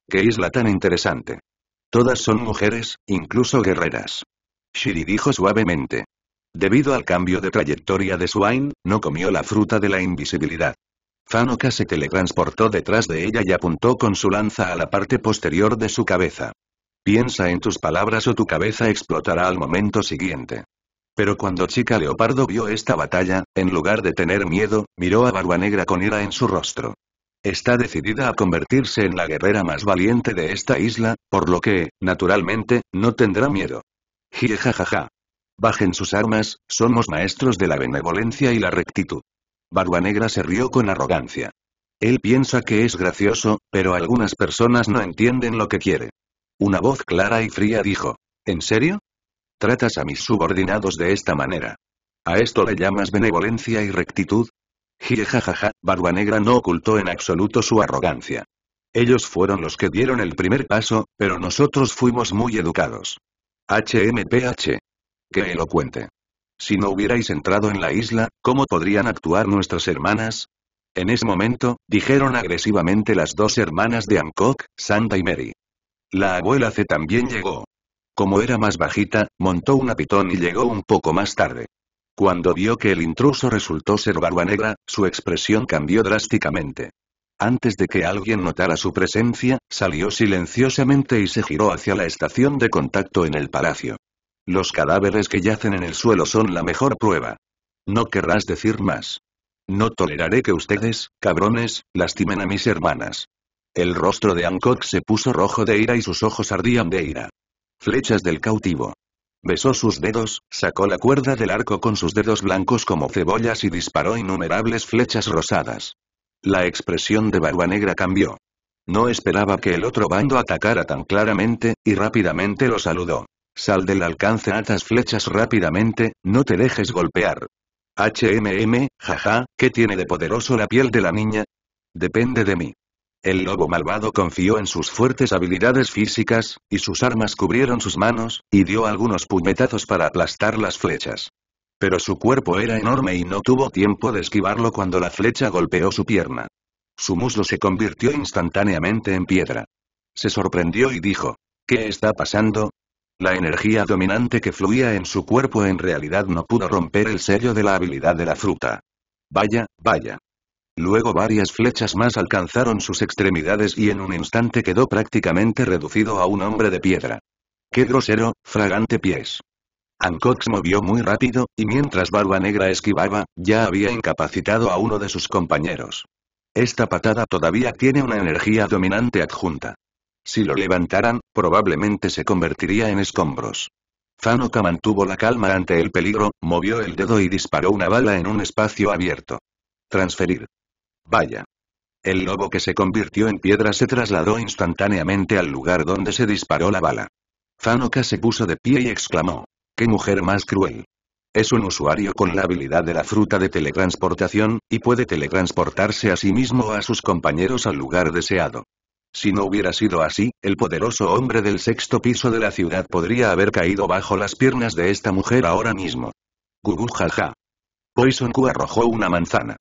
¡Qué isla tan interesante! Todas son mujeres, incluso guerreras. Shiri dijo suavemente. Debido al cambio de trayectoria de Swain, no comió la fruta de la invisibilidad. Fanoka se teletransportó detrás de ella y apuntó con su lanza a la parte posterior de su cabeza. Piensa en tus palabras o tu cabeza explotará al momento siguiente. Pero cuando Chica Leopardo vio esta batalla, en lugar de tener miedo, miró a Barba Negra con ira en su rostro. Está decidida a convertirse en la guerrera más valiente de esta isla, por lo que, naturalmente, no tendrá miedo. Jie jajaja. Bajen sus armas, somos maestros de la benevolencia y la rectitud. Barba Negra se rió con arrogancia. Él piensa que es gracioso, pero algunas personas no entienden lo que quiere. Una voz clara y fría dijo, ¿en serio? ¿Tratas a mis subordinados de esta manera? ¿A esto le llamas benevolencia y rectitud? Jie jajaja, Barba Negra no ocultó en absoluto su arrogancia. Ellos fueron los que dieron el primer paso, pero nosotros fuimos muy educados. Hmph. ¡Qué elocuente! Si no hubierais entrado en la isla, ¿cómo podrían actuar nuestras hermanas? En ese momento, dijeron agresivamente las dos hermanas de Hancock, Sanda y Mary. La abuela C también llegó. Como era más bajita, montó una pitón y llegó un poco más tarde. Cuando vio que el intruso resultó ser Barba Negra, su expresión cambió drásticamente. Antes de que alguien notara su presencia, salió silenciosamente y se giró hacia la estación de contacto en el palacio. Los cadáveres que yacen en el suelo son la mejor prueba. No querrás decir más. No toleraré que ustedes, cabrones, lastimen a mis hermanas. El rostro de Hancock se puso rojo de ira y sus ojos ardían de ira. Flechas del cautivo. Besó sus dedos, sacó la cuerda del arco con sus dedos blancos como cebollas y disparó innumerables flechas rosadas. La expresión de Barba Negra cambió. No esperaba que el otro bando atacara tan claramente, y rápidamente lo saludó. Sal del alcance a estas flechas rápidamente, no te dejes golpear. Hmm, jaja, ¿qué tiene de poderoso la piel de la niña? Depende de mí. El lobo malvado confió en sus fuertes habilidades físicas, y sus armas cubrieron sus manos, y dio algunos puñetazos para aplastar las flechas. Pero su cuerpo era enorme y no tuvo tiempo de esquivarlo cuando la flecha golpeó su pierna. Su muslo se convirtió instantáneamente en piedra. Se sorprendió y dijo, ¿qué está pasando? La energía dominante que fluía en su cuerpo en realidad no pudo romper el sello de la habilidad de la fruta. Vaya, vaya. Luego varias flechas más alcanzaron sus extremidades y en un instante quedó prácticamente reducido a un hombre de piedra. ¡Qué grosero, fragante pies! Hancock se movió muy rápido, y mientras Barba Negra esquivaba, ya había incapacitado a uno de sus compañeros. Esta patada todavía tiene una energía dominante adjunta. Si lo levantaran, probablemente se convertiría en escombros. Fanoka mantuvo la calma ante el peligro, movió el dedo y disparó una bala en un espacio abierto. Transferir. Vaya. El lobo que se convirtió en piedra se trasladó instantáneamente al lugar donde se disparó la bala. Fanoka se puso de pie y exclamó, ¡qué mujer más cruel! Es un usuario con la habilidad de la fruta de teletransportación, y puede teletransportarse a sí mismo o a sus compañeros al lugar deseado. Si no hubiera sido así, el poderoso hombre del sexto piso de la ciudad podría haber caído bajo las piernas de esta mujer ahora mismo. Gugu jaja. Poison Q arrojó una manzana.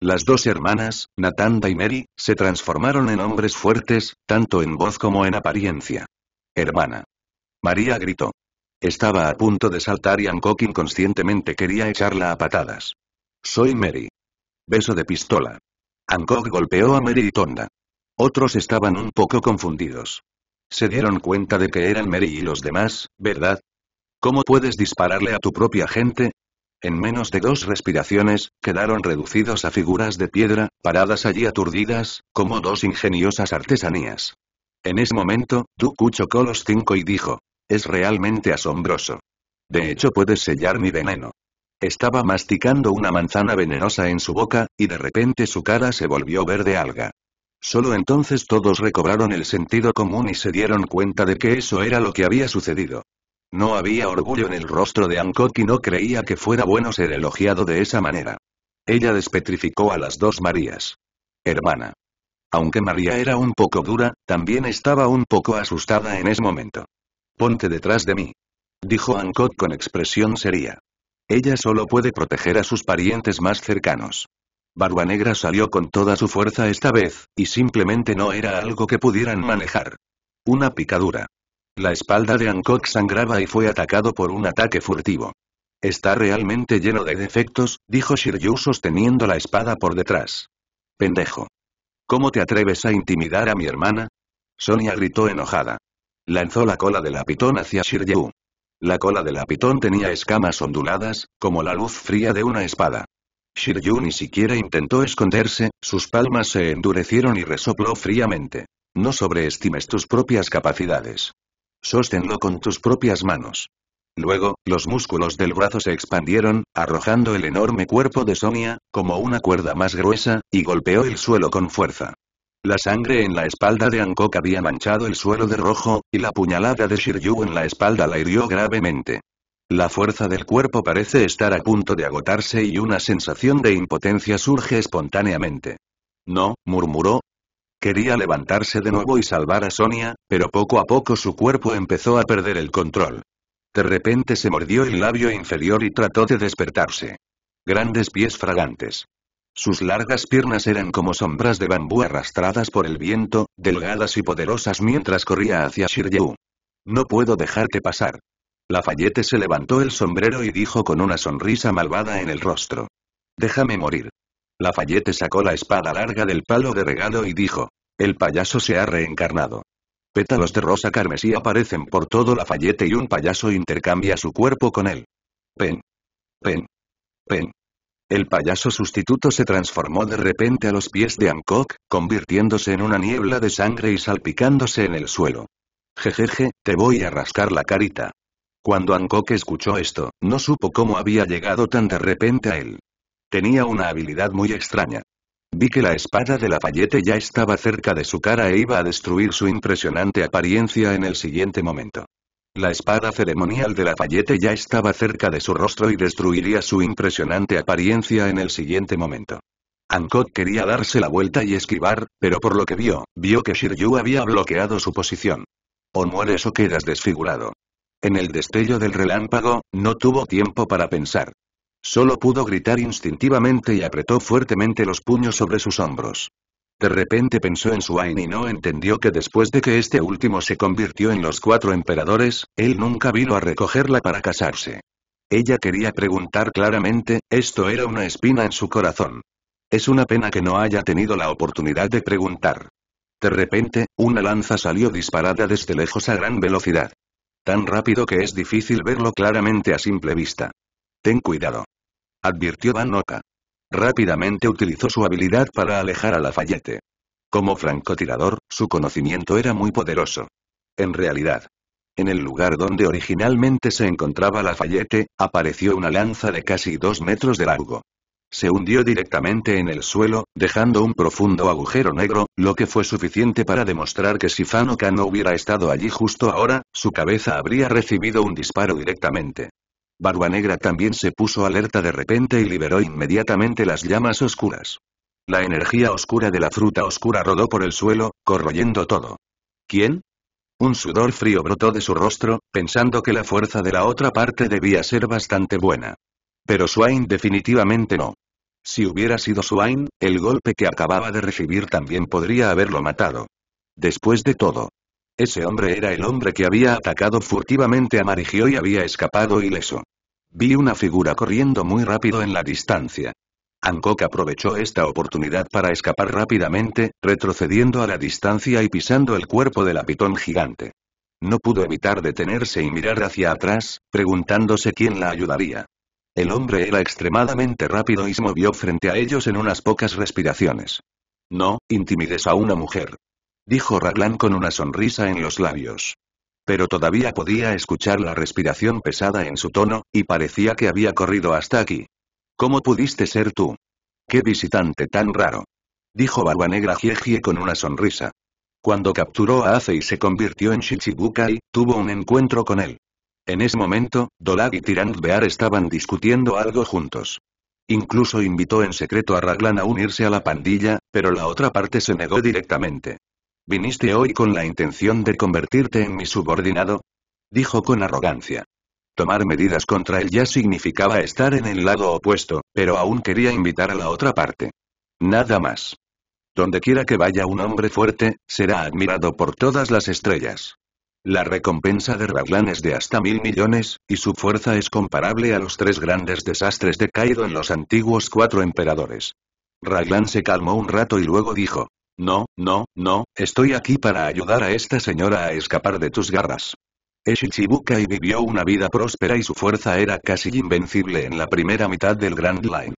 Las dos hermanas, Natanda y Mary, se transformaron en hombres fuertes, tanto en voz como en apariencia. Hermana. María gritó. Estaba a punto de saltar y Hancock inconscientemente quería echarla a patadas. Soy Mary. Beso de pistola. Hancock golpeó a Mary y Tonda. Otros estaban un poco confundidos. Se dieron cuenta de que eran Mary y los demás, ¿verdad? ¿Cómo puedes dispararle a tu propia gente? En menos de dos respiraciones, quedaron reducidos a figuras de piedra, paradas allí aturdidas, como dos ingeniosas artesanías. En ese momento, Dooku chocó los cinco y dijo, «Es realmente asombroso. De hecho puedes sellar mi veneno». Estaba masticando una manzana venenosa en su boca, y de repente su cara se volvió verde alga. Solo entonces todos recobraron el sentido común y se dieron cuenta de que eso era lo que había sucedido. No había orgullo en el rostro de Hancock y no creía que fuera bueno ser elogiado de esa manera. Ella despetrificó a las dos Marías. Hermana. Aunque María era un poco dura, también estaba un poco asustada en ese momento. «Ponte detrás de mí», dijo Hancock con expresión seria. «Ella solo puede proteger a sus parientes más cercanos». Barba Negra salió con toda su fuerza esta vez, y simplemente no era algo que pudieran manejar. Una picadura. La espalda de Hancock sangraba y fue atacado por un ataque furtivo. «Está realmente lleno de defectos», dijo Shiryu sosteniendo la espada por detrás. «Pendejo. ¿Cómo te atreves a intimidar a mi hermana?», Sonia gritó enojada. Lanzó la cola de la pitón hacia Shiryu. La cola de la pitón tenía escamas onduladas, como la luz fría de una espada. Shiryu ni siquiera intentó esconderse, sus palmas se endurecieron y resopló fríamente. «No sobreestimes tus propias capacidades. Sosténlo con tus propias manos». Luego, los músculos del brazo se expandieron, arrojando el enorme cuerpo de Sonia, como una cuerda más gruesa, y golpeó el suelo con fuerza. La sangre en la espalda de Hancock había manchado el suelo de rojo, y la puñalada de Shiryu en la espalda la hirió gravemente. La fuerza del cuerpo parece estar a punto de agotarse y una sensación de impotencia surge espontáneamente. «No», murmuró. Quería levantarse de nuevo y salvar a Sonia, pero poco a poco su cuerpo empezó a perder el control. De repente se mordió el labio inferior y trató de despertarse. Grandes pies fragantes. Sus largas piernas eran como sombras de bambú arrastradas por el viento, delgadas y poderosas mientras corría hacia Shiryu. «No puedo dejarte pasar». Lafayette se levantó el sombrero y dijo con una sonrisa malvada en el rostro: «Déjame morir». Lafayette sacó la espada larga del palo de regalo y dijo: «El payaso se ha reencarnado». Pétalos de rosa carmesí aparecen por todo Lafayette y un payaso intercambia su cuerpo con él. Pen. Pen. Pen. El payaso sustituto se transformó de repente a los pies de Hancock, convirtiéndose en una niebla de sangre y salpicándose en el suelo. «Jejeje, te voy a rascar la carita». Cuando Hancock escuchó esto, no supo cómo había llegado tan de repente a él. Tenía una habilidad muy extraña. Vi que la espada de Lafayette ya estaba cerca de su cara e iba a destruir su impresionante apariencia en el siguiente momento. La espada ceremonial de Lafayette ya estaba cerca de su rostro y destruiría su impresionante apariencia en el siguiente momento. Hancock quería darse la vuelta y esquivar, pero por lo que vio, vio que Shiryu había bloqueado su posición. «O mueres o quedas desfigurado». En el destello del relámpago, no tuvo tiempo para pensar. Solo pudo gritar instintivamente y apretó fuertemente los puños sobre sus hombros. De repente pensó en Swain y no entendió que después de que este último se convirtió en los cuatro emperadores, él nunca vino a recogerla para casarse. Ella quería preguntar claramente, esto era una espina en su corazón. Es una pena que no haya tenido la oportunidad de preguntar. De repente, una lanza salió disparada desde lejos a gran velocidad. Tan rápido que es difícil verlo claramente a simple vista. «Ten cuidado», advirtió Banoka. Rápidamente utilizó su habilidad para alejar a Lafayette. Como francotirador, su conocimiento era muy poderoso. En realidad, en el lugar donde originalmente se encontraba Lafayette, apareció una lanza de casi dos metros de largo. Se hundió directamente en el suelo, dejando un profundo agujero negro, lo que fue suficiente para demostrar que si Fanoka no hubiera estado allí justo ahora, su cabeza habría recibido un disparo directamente. Barba Negra también se puso alerta de repente y liberó inmediatamente las llamas oscuras. La energía oscura de la fruta oscura rodó por el suelo, corroyendo todo. ¿Quién? Un sudor frío brotó de su rostro, pensando que la fuerza de la otra parte debía ser bastante buena. Pero Swain definitivamente no. Si hubiera sido Swain, el golpe que acababa de recibir también podría haberlo matado. Después de todo, ese hombre era el hombre que había atacado furtivamente a Marigio y había escapado ileso. Vi una figura corriendo muy rápido en la distancia. Hancock aprovechó esta oportunidad para escapar rápidamente, retrocediendo a la distancia y pisando el cuerpo del pitón gigante. No pudo evitar detenerse y mirar hacia atrás, preguntándose quién la ayudaría. El hombre era extremadamente rápido y se movió frente a ellos en unas pocas respiraciones. «No, intimides a una mujer», dijo Raglan con una sonrisa en los labios. Pero todavía podía escuchar la respiración pesada en su tono, y parecía que había corrido hasta aquí. «¿Cómo pudiste ser tú? ¡Qué visitante tan raro!», dijo Barba Negra Jiegie con una sonrisa. Cuando capturó a Ace y se convirtió en Shichibukai, tuvo un encuentro con él. En ese momento, Dolag y Tyrant Bear estaban discutiendo algo juntos. Incluso invitó en secreto a Raglan a unirse a la pandilla, pero la otra parte se negó directamente. «¿Viniste hoy con la intención de convertirte en mi subordinado?», dijo con arrogancia. Tomar medidas contra él ya significaba estar en el lado opuesto, pero aún quería invitar a la otra parte. Nada más. Donde quiera que vaya un hombre fuerte, será admirado por todas las estrellas. La recompensa de Raglan es de hasta mil millones, y su fuerza es comparable a los tres grandes desastres de Kaido en los antiguos cuatro emperadores. Raglan se calmó un rato y luego dijo: «No, no, no, estoy aquí para ayudar a esta señora a escapar de tus garras». Es Shichibukai y vivió una vida próspera y su fuerza era casi invencible en la primera mitad del Grand Line.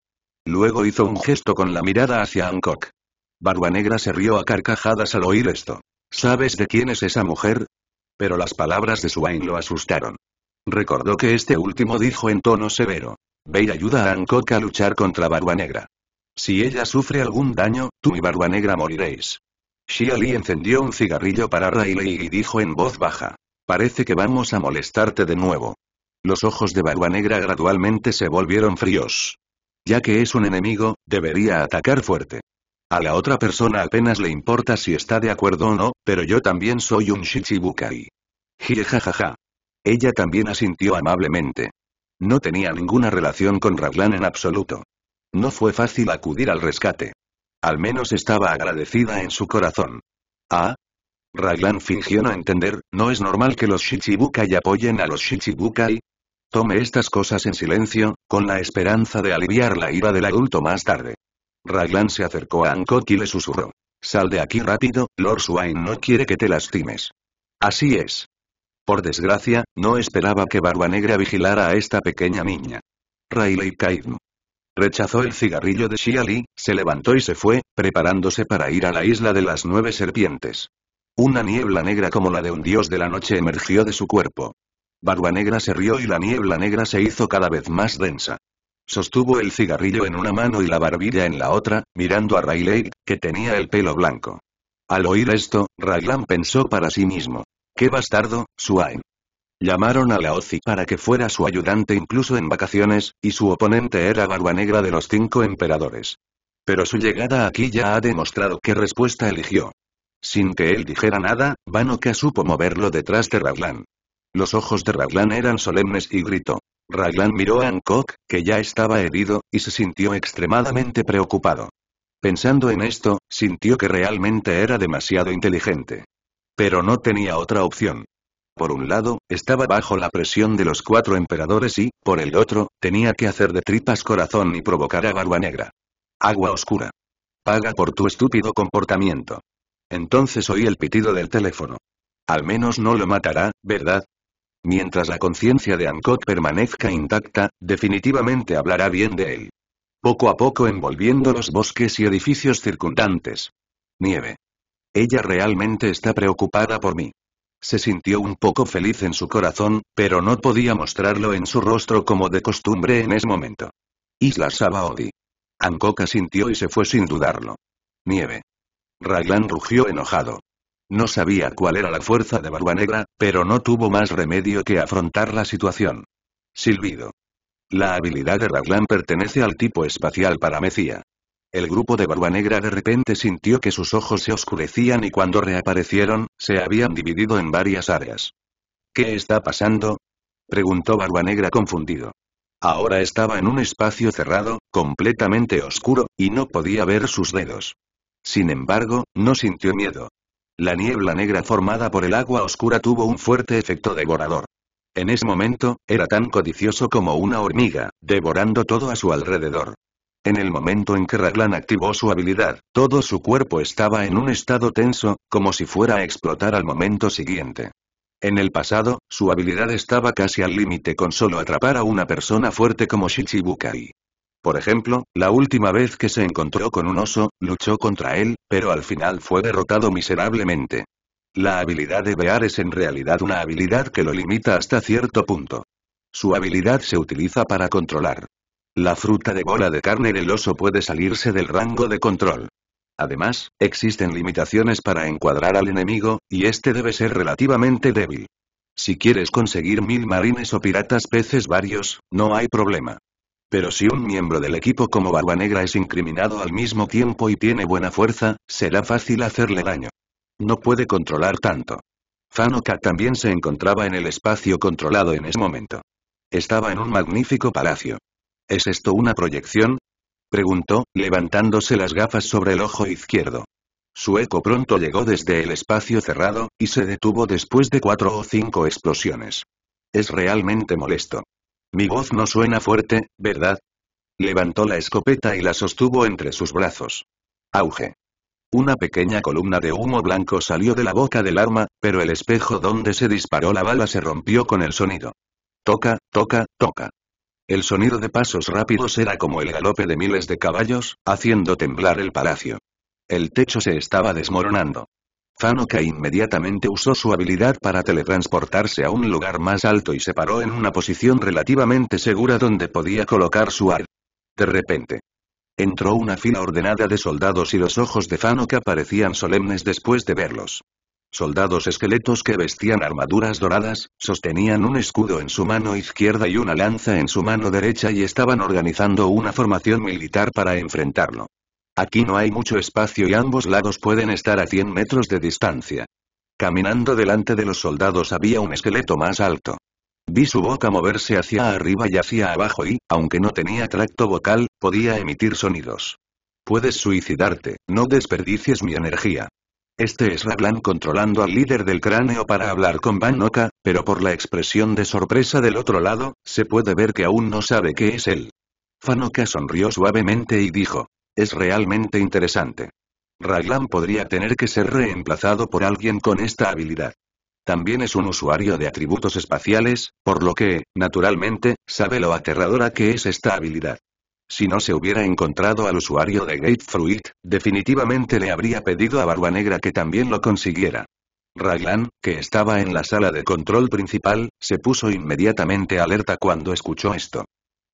Luego hizo un gesto con la mirada hacia Hancock. Barba Negra se rió a carcajadas al oír esto. «¿Sabes de quién es esa mujer?». Pero las palabras de Swain lo asustaron. Recordó que este último dijo en tono severo: «Ve y ayuda a Hancock a luchar contra Barba Negra. Si ella sufre algún daño, tú y Barba Negra moriréis». Shia Lee encendió un cigarrillo para Rayleigh y dijo en voz baja: «Parece que vamos a molestarte de nuevo». Los ojos de Barba Negra gradualmente se volvieron fríos. Ya que es un enemigo, debería atacar fuerte. A la otra persona apenas le importa si está de acuerdo o no, pero yo también soy un Shichibukai. Jijajaja. Ella también asintió amablemente. No tenía ninguna relación con Raglan en absoluto. No fue fácil acudir al rescate. Al menos estaba agradecida en su corazón. Ah. Raglan fingió no entender: «¿No es normal que los Shichibukai apoyen a los Shichibukai?». Tome estas cosas en silencio, con la esperanza de aliviar la ira del adulto más tarde. Raglan se acercó a Hancock y le susurró: «Sal de aquí rápido, Lord Swain no quiere que te lastimes». Así es. Por desgracia, no esperaba que Barba Negra vigilara a esta pequeña niña. Rayleigh Kaidm. Rechazó el cigarrillo de Shia Lee, se levantó y se fue, preparándose para ir a la isla de las nueve serpientes. Una niebla negra como la de un dios de la noche emergió de su cuerpo. Barba Negra se rió y la niebla negra se hizo cada vez más densa. Sostuvo el cigarrillo en una mano y la barbilla en la otra, mirando a Rayleigh, que tenía el pelo blanco. Al oír esto, Raglan pensó para sí mismo: «¡Qué bastardo, Swain!». Llamaron a Laozi para que fuera su ayudante incluso en vacaciones, y su oponente era Barba Negra de los cinco emperadores. Pero su llegada aquí ya ha demostrado qué respuesta eligió. Sin que él dijera nada, Banoka supo moverlo detrás de Raglan. Los ojos de Raglan eran solemnes y gritó. Raglan miró a Hancock, que ya estaba herido, y se sintió extremadamente preocupado. Pensando en esto, sintió que realmente era demasiado inteligente. Pero no tenía otra opción. Por un lado, estaba bajo la presión de los cuatro emperadores y, por el otro, tenía que hacer de tripas corazón y provocar a Barba Negra. Agua oscura. Paga por tu estúpido comportamiento. Entonces oí el pitido del teléfono. Al menos no lo matará, ¿verdad? Mientras la conciencia de Hancock permanezca intacta, definitivamente hablará bien de él. Poco a poco envolviendo los bosques y edificios circundantes. Nieve. Ella realmente está preocupada por mí. Se sintió un poco feliz en su corazón, pero no podía mostrarlo en su rostro como de costumbre en ese momento. Isla Sabaody. Hancock asintió y se fue sin dudarlo. Nieve. Raglan rugió enojado. No sabía cuál era la fuerza de Barba Negra, pero no tuvo más remedio que afrontar la situación. Silbido. La habilidad de Raglan pertenece al tipo espacial paramecía. El grupo de Barba Negra de repente sintió que sus ojos se oscurecían y cuando reaparecieron, se habían dividido en varias áreas. ¿Qué está pasando?, preguntó Barba Negra confundido. Ahora estaba en un espacio cerrado, completamente oscuro, y no podía ver sus dedos. Sin embargo, no sintió miedo. La niebla negra formada por el agua oscura tuvo un fuerte efecto devorador. En ese momento, era tan codicioso como una hormiga, devorando todo a su alrededor. En el momento en que Raglan activó su habilidad, todo su cuerpo estaba en un estado tenso, como si fuera a explotar al momento siguiente. En el pasado, su habilidad estaba casi al límite con solo atrapar a una persona fuerte como Shichibukai. Por ejemplo, la última vez que se encontró con un oso, luchó contra él, pero al final fue derrotado miserablemente. La habilidad de Bear es en realidad una habilidad que lo limita hasta cierto punto. Su habilidad se utiliza para controlar. La fruta de bola de carne del oso puede salirse del rango de control. Además, existen limitaciones para encuadrar al enemigo, y este debe ser relativamente débil. Si quieres conseguir mil marines o piratas peces varios, no hay problema. Pero si un miembro del equipo como Barba Negra es incriminado al mismo tiempo y tiene buena fuerza, será fácil hacerle daño. No puede controlar tanto. Fanoka también se encontraba en el espacio controlado en ese momento. Estaba en un magnífico palacio. ¿Es esto una proyección? Preguntó, levantándose las gafas sobre el ojo izquierdo. Su eco pronto llegó desde el espacio cerrado, y se detuvo después de cuatro o cinco explosiones. Es realmente molesto. Mi voz no suena fuerte, ¿verdad? Levantó la escopeta y la sostuvo entre sus brazos. Auge. Una pequeña columna de humo blanco salió de la boca del arma, pero el espejo donde se disparó la bala se rompió con el sonido. Toca, toca, toca. El sonido de pasos rápidos era como el galope de miles de caballos, haciendo temblar el palacio. El techo se estaba desmoronando. Fanoka inmediatamente usó su habilidad para teletransportarse a un lugar más alto y se paró en una posición relativamente segura donde podía colocar su arma. De repente. Entró una fila ordenada de soldados y los ojos de Fanoka parecían solemnes después de verlos. Soldados esqueletos que vestían armaduras doradas, sostenían un escudo en su mano izquierda y una lanza en su mano derecha y estaban organizando una formación militar para enfrentarlo. Aquí no hay mucho espacio y ambos lados pueden estar a cien metros de distancia. Caminando delante de los soldados había un esqueleto más alto. Vi su boca moverse hacia arriba y hacia abajo y, aunque no tenía tracto vocal, podía emitir sonidos. Puedes suicidarte, no desperdicies mi energía. Este es Raglan controlando al líder del cráneo para hablar con Banoka, pero por la expresión de sorpresa del otro lado, se puede ver que aún no sabe qué es él. Fanoka sonrió suavemente y dijo. Es realmente interesante. Raglan podría tener que ser reemplazado por alguien con esta habilidad. También es un usuario de atributos espaciales, por lo que, naturalmente, sabe lo aterradora que es esta habilidad. Si no se hubiera encontrado al usuario de Grapefruit, definitivamente le habría pedido a Barba Negra que también lo consiguiera. Raglan, que estaba en la sala de control principal, se puso inmediatamente alerta cuando escuchó esto.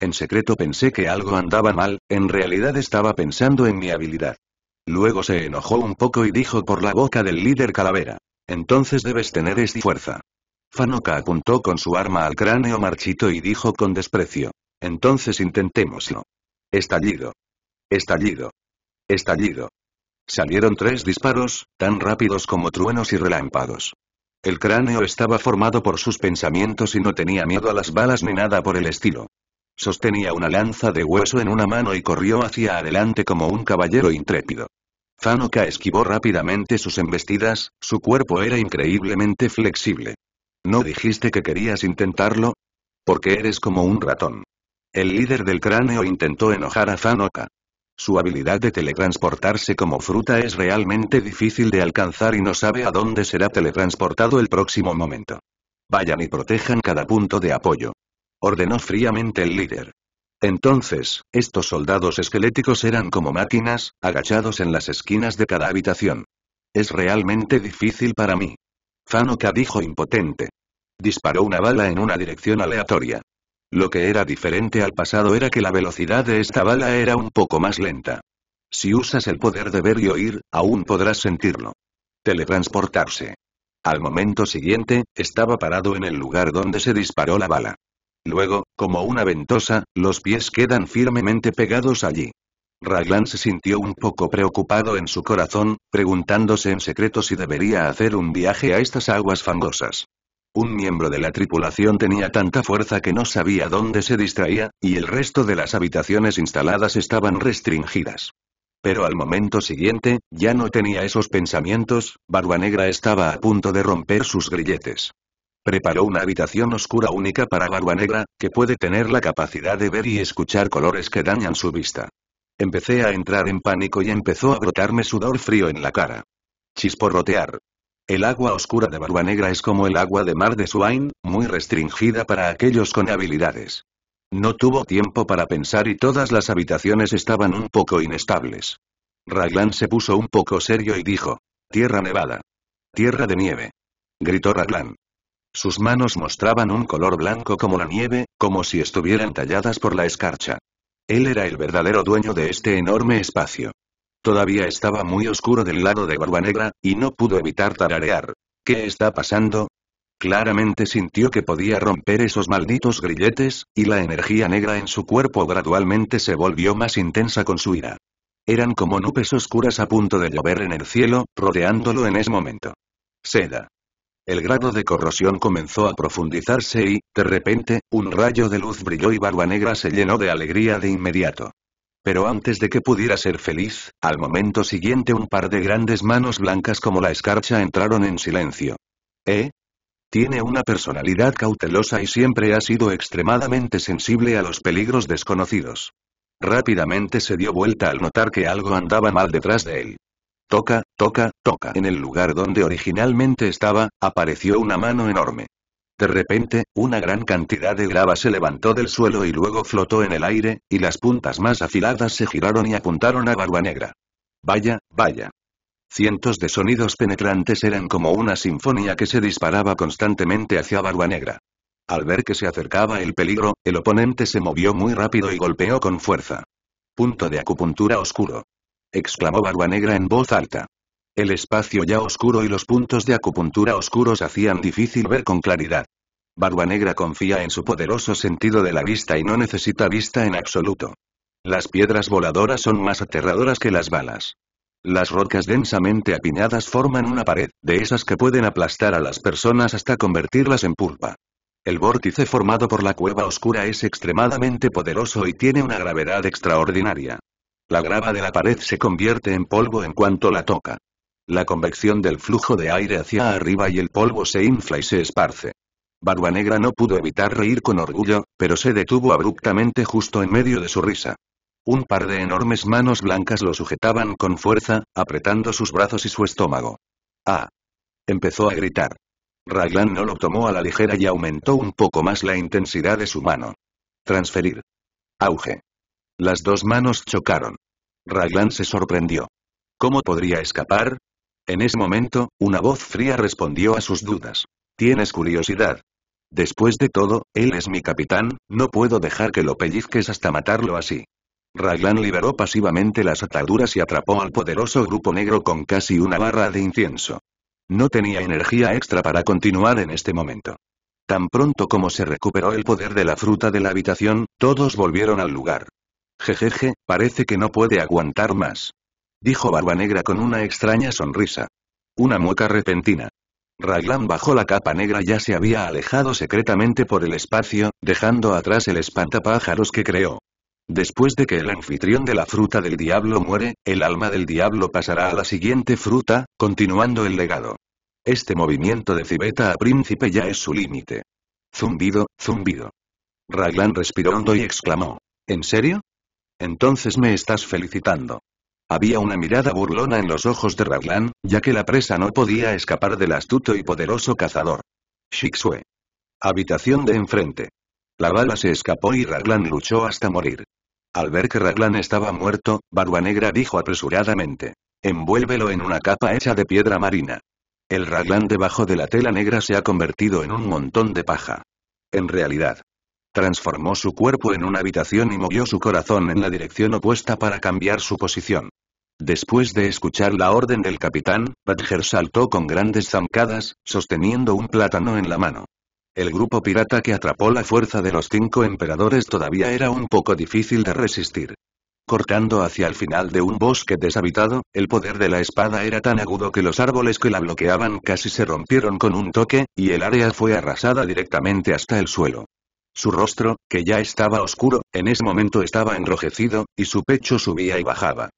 En secreto pensé que algo andaba mal, en realidad estaba pensando en mi habilidad. Luego se enojó un poco y dijo por la boca del líder calavera. Entonces debes tener esta fuerza. Fanoka apuntó con su arma al cráneo marchito y dijo con desprecio. Entonces intentémoslo. Estallido. Estallido. Estallido. Salieron tres disparos, tan rápidos como truenos y relámpagos. El cráneo estaba formado por sus pensamientos y no tenía miedo a las balas ni nada por el estilo. Sostenía una lanza de hueso en una mano y corrió hacia adelante como un caballero intrépido. Fanoka esquivó rápidamente sus embestidas, su cuerpo era increíblemente flexible. ¿No dijiste que querías intentarlo? Porque eres como un ratón. El líder del cráneo intentó enojar a Fanoka. Su habilidad de teletransportarse como fruta es realmente difícil de alcanzar y no sabe a dónde será teletransportado el próximo momento. Vayan y protejan cada punto de apoyo. Ordenó fríamente el líder. Entonces, estos soldados esqueléticos eran como máquinas, agachados en las esquinas de cada habitación. Es realmente difícil para mí. Fanoka dijo impotente. Disparó una bala en una dirección aleatoria. Lo que era diferente al pasado era que la velocidad de esta bala era un poco más lenta. Si usas el poder de ver y oír, aún podrás sentirlo. Teletransportarse. Al momento siguiente, estaba parado en el lugar donde se disparó la bala. Luego, como una ventosa, los pies quedan firmemente pegados allí. Raglan se sintió un poco preocupado en su corazón, preguntándose en secreto si debería hacer un viaje a estas aguas fangosas. Un miembro de la tripulación tenía tanta fuerza que no sabía dónde se distraía, y el resto de las habitaciones instaladas estaban restringidas. Pero al momento siguiente, ya no tenía esos pensamientos, Barba Negra estaba a punto de romper sus grilletes. Preparó una habitación oscura única para Barba Negra, que puede tener la capacidad de ver y escuchar colores que dañan su vista. Empecé a entrar en pánico y empezó a brotarme sudor frío en la cara. Chisporrotear. El agua oscura de Barba Negra es como el agua de mar de Swain, muy restringida para aquellos con habilidades. No tuvo tiempo para pensar y todas las habitaciones estaban un poco inestables. Raglan se puso un poco serio y dijo, «Tierra nevada. Tierra de nieve». Gritó Raglan. Sus manos mostraban un color blanco como la nieve, como si estuvieran talladas por la escarcha. Él era el verdadero dueño de este enorme espacio. Todavía estaba muy oscuro del lado de Barba Negra, y no pudo evitar tararear. ¿Qué está pasando? Claramente sintió que podía romper esos malditos grilletes, y la energía negra en su cuerpo gradualmente se volvió más intensa con su ira. Eran como nubes oscuras a punto de llover en el cielo, rodeándolo en ese momento. Seda. El grado de corrosión comenzó a profundizarse y, de repente, un rayo de luz brilló y Barba Negra se llenó de alegría de inmediato. Pero antes de que pudiera ser feliz, al momento siguiente un par de grandes manos blancas como la escarcha entraron en silencio. ¿Eh? Tiene una personalidad cautelosa y siempre ha sido extremadamente sensible a los peligros desconocidos. Rápidamente se dio vuelta al notar que algo andaba mal detrás de él. Toca, toca, toca. En el lugar donde originalmente estaba, apareció una mano enorme. De repente, una gran cantidad de grava se levantó del suelo y luego flotó en el aire, y las puntas más afiladas se giraron y apuntaron a Barba Negra. Vaya, vaya. Cientos de sonidos penetrantes eran como una sinfonía que se disparaba constantemente hacia Barba Negra. Al ver que se acercaba el peligro, el oponente se movió muy rápido y golpeó con fuerza. Punto de acupuntura oscuro. Exclamó Barba Negra en voz alta. El espacio ya oscuro y los puntos de acupuntura oscuros hacían difícil ver con claridad. Barba Negra confía en su poderoso sentido de la vista y no necesita vista en absoluto. Las piedras voladoras son más aterradoras que las balas. Las rocas densamente apiñadas forman una pared, de esas que pueden aplastar a las personas hasta convertirlas en pulpa. El vórtice formado por la cueva oscura es extremadamente poderoso y tiene una gravedad extraordinaria. La grava de la pared se convierte en polvo en cuanto la toca. La convección del flujo de aire hacia arriba y el polvo se infla y se esparce. Barba Negra no pudo evitar reír con orgullo, pero se detuvo abruptamente justo en medio de su risa. Un par de enormes manos blancas lo sujetaban con fuerza, apretando sus brazos y su estómago. ¡Ah! Empezó a gritar. Raglan no lo tomó a la ligera y aumentó un poco más la intensidad de su mano. Transferir. Auge. Las dos manos chocaron. Raglan se sorprendió. ¿Cómo podría escapar? En ese momento, una voz fría respondió a sus dudas. ¿Tienes curiosidad? Después de todo, él es mi capitán, no puedo dejar que lo pellizques hasta matarlo así. Raglan liberó pasivamente las ataduras y atrapó al poderoso grupo negro con casi una barra de incienso. No tenía energía extra para continuar en este momento. Tan pronto como se recuperó el poder de la fruta de la habitación, todos volvieron al lugar. Jejeje, parece que no puede aguantar más. Dijo Barba Negra con una extraña sonrisa. Una mueca repentina. Raglan bajó la capa negra, ya se había alejado secretamente por el espacio, dejando atrás el espantapájaros que creó. Después de que el anfitrión de la fruta del diablo muere, el alma del diablo pasará a la siguiente fruta, continuando el legado. Este movimiento de civeta a príncipe ya es su límite. Zumbido, zumbido. Raglan respiró hondo y exclamó. ¿En serio? Entonces me estás felicitando. Había una mirada burlona en los ojos de Raglan, ya que la presa no podía escapar del astuto y poderoso cazador. Shixue. Habitación de enfrente. La bala se escapó y Raglan luchó hasta morir. Al ver que Raglan estaba muerto, Barba Negra dijo apresuradamente. Envuélvelo en una capa hecha de piedra marina. El Raglan debajo de la tela negra se ha convertido en un montón de paja. En realidad. Transformó su cuerpo en una habitación y movió su corazón en la dirección opuesta para cambiar su posición. Después de escuchar la orden del capitán, Badger saltó con grandes zancadas, sosteniendo un plátano en la mano. El grupo pirata que atrapó la fuerza de los cinco emperadores todavía era un poco difícil de resistir. Cortando hacia el final de un bosque deshabitado, el poder de la espada era tan agudo que los árboles que la bloqueaban casi se rompieron con un toque, y el área fue arrasada directamente hasta el suelo. Su rostro, que ya estaba oscuro, en ese momento estaba enrojecido, y su pecho subía y bajaba.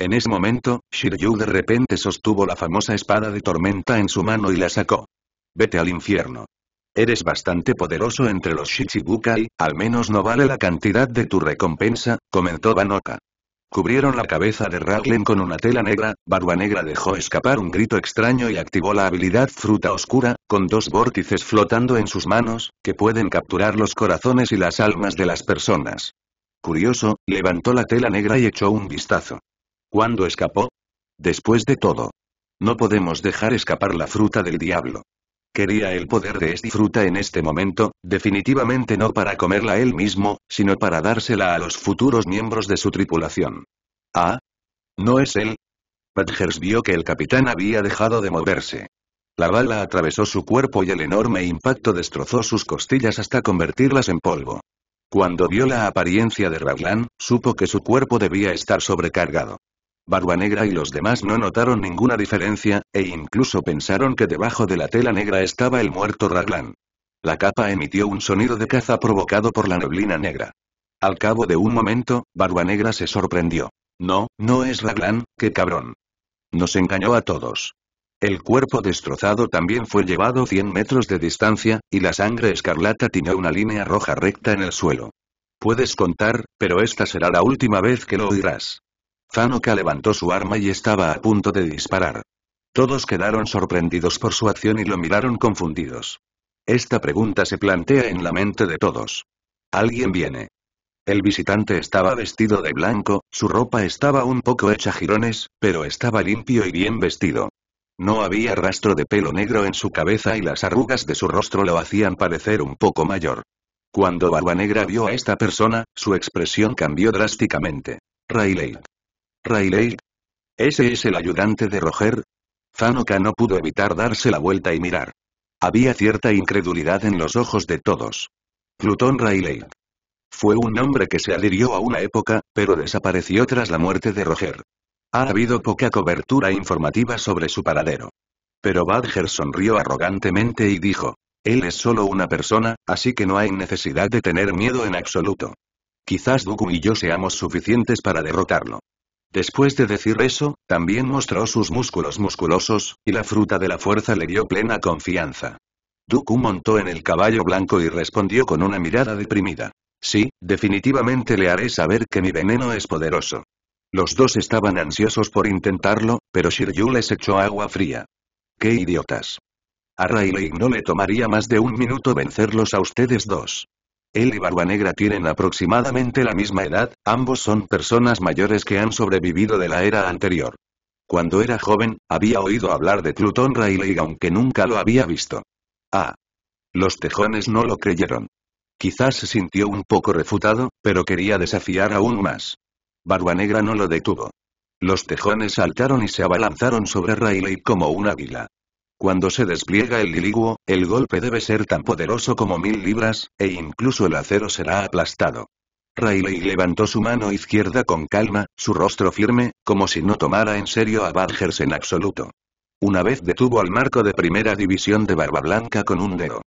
En ese momento, Shiryu de repente sostuvo la famosa espada de tormenta en su mano y la sacó. «Vete al infierno. Eres bastante poderoso entre los Shichibukai, al menos no vale la cantidad de tu recompensa», comentó Banoka. Cubrieron la cabeza de Raglan con una tela negra, Barba Negra dejó escapar un grito extraño y activó la habilidad Fruta Oscura, con dos vórtices flotando en sus manos, que pueden capturar los corazones y las almas de las personas. Curioso, levantó la tela negra y echó un vistazo. ¿Cuándo escapó? Después de todo. No podemos dejar escapar la fruta del diablo. Quería el poder de esta fruta en este momento, definitivamente no para comerla él mismo, sino para dársela a los futuros miembros de su tripulación. ¿Ah? ¿No es él? Badgers vio que el capitán había dejado de moverse. La bala atravesó su cuerpo y el enorme impacto destrozó sus costillas hasta convertirlas en polvo. Cuando vio la apariencia de Raglan, supo que su cuerpo debía estar sobrecargado. Barba Negra y los demás no notaron ninguna diferencia, e incluso pensaron que debajo de la tela negra estaba el muerto Raglan. La capa emitió un sonido de caza provocado por la neblina negra. Al cabo de un momento, Barba Negra se sorprendió. No, no es Raglan, qué cabrón. Nos engañó a todos. El cuerpo destrozado también fue llevado cien metros de distancia, y la sangre escarlata tiñó una línea roja recta en el suelo. Puedes contar, pero esta será la última vez que lo oirás. Fanoka levantó su arma y estaba a punto de disparar. Todos quedaron sorprendidos por su acción y lo miraron confundidos. Esta pregunta se plantea en la mente de todos. Alguien viene. El visitante estaba vestido de blanco, su ropa estaba un poco hecha jirones, pero estaba limpio y bien vestido. No había rastro de pelo negro en su cabeza y las arrugas de su rostro lo hacían parecer un poco mayor. Cuando Barba Negra vio a esta persona, su expresión cambió drásticamente. Rayleigh. Rayleigh. ¿Ese es el ayudante de Roger? Fanoka no pudo evitar darse la vuelta y mirar. Había cierta incredulidad en los ojos de todos. Plutón Rayleigh. Fue un hombre que se adhirió a una época, pero desapareció tras la muerte de Roger. Ha habido poca cobertura informativa sobre su paradero. Pero Badgers sonrió arrogantemente y dijo, él es solo una persona, así que no hay necesidad de tener miedo en absoluto. Quizás Dooku y yo seamos suficientes para derrotarlo. Después de decir eso, también mostró sus músculos musculosos, y la fruta de la fuerza le dio plena confianza. Dooku montó en el caballo blanco y respondió con una mirada deprimida. Sí, definitivamente le haré saber que mi veneno es poderoso. Los dos estaban ansiosos por intentarlo, pero Shiryu les echó agua fría. ¡Qué idiotas! A Rayleigh no le tomaría más de un minuto vencerlos a ustedes dos. Él y Barba Negra tienen aproximadamente la misma edad, ambos son personas mayores que han sobrevivido de la era anterior. Cuando era joven, había oído hablar de Plutón Rayleigh aunque nunca lo había visto. Ah. Los tejones no lo creyeron. Quizás se sintió un poco refutado, pero quería desafiar aún más. Barba Negra no lo detuvo. Los tejones saltaron y se abalanzaron sobre Rayleigh como un águila. Cuando se despliega el liliguo, el golpe debe ser tan poderoso como mil libras, e incluso el acero será aplastado. Rayleigh levantó su mano izquierda con calma, su rostro firme, como si no tomara en serio a Badgers en absoluto. Una vez detuvo al Marco de primera división de Barba Blanca con un dedo.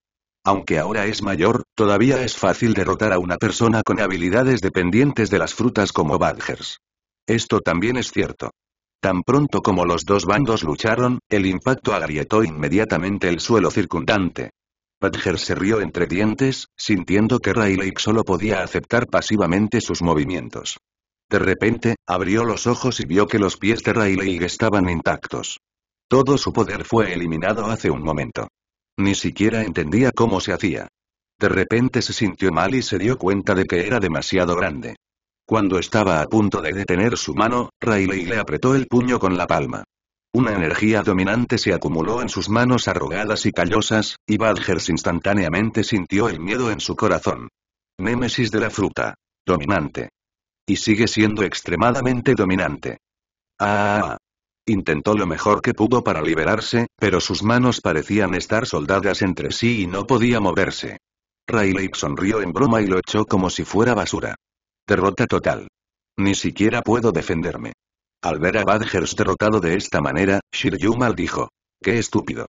Aunque ahora es mayor, todavía es fácil derrotar a una persona con habilidades dependientes de las frutas como Badgers. Esto también es cierto. Tan pronto como los dos bandos lucharon, el impacto agrietó inmediatamente el suelo circundante. Badgers se rió entre dientes, sintiendo que Rayleigh solo podía aceptar pasivamente sus movimientos. De repente, abrió los ojos y vio que los pies de Rayleigh estaban intactos. Todo su poder fue eliminado hace un momento. Ni siquiera entendía cómo se hacía. De repente se sintió mal y se dio cuenta de que era demasiado grande. Cuando estaba a punto de detener su mano, Rayleigh le apretó el puño con la palma. Una energía dominante se acumuló en sus manos arrugadas y callosas, y Badgers instantáneamente sintió el miedo en su corazón. Némesis de la fruta. Dominante. Y sigue siendo extremadamente dominante. Ah. Intentó lo mejor que pudo para liberarse, pero sus manos parecían estar soldadas entre sí y no podía moverse. Rayleigh sonrió en broma y lo echó como si fuera basura. Derrota total. Ni siquiera puedo defenderme. Al ver a Badgers derrotado de esta manera, Shiryu maldijo. ¡Qué estúpido!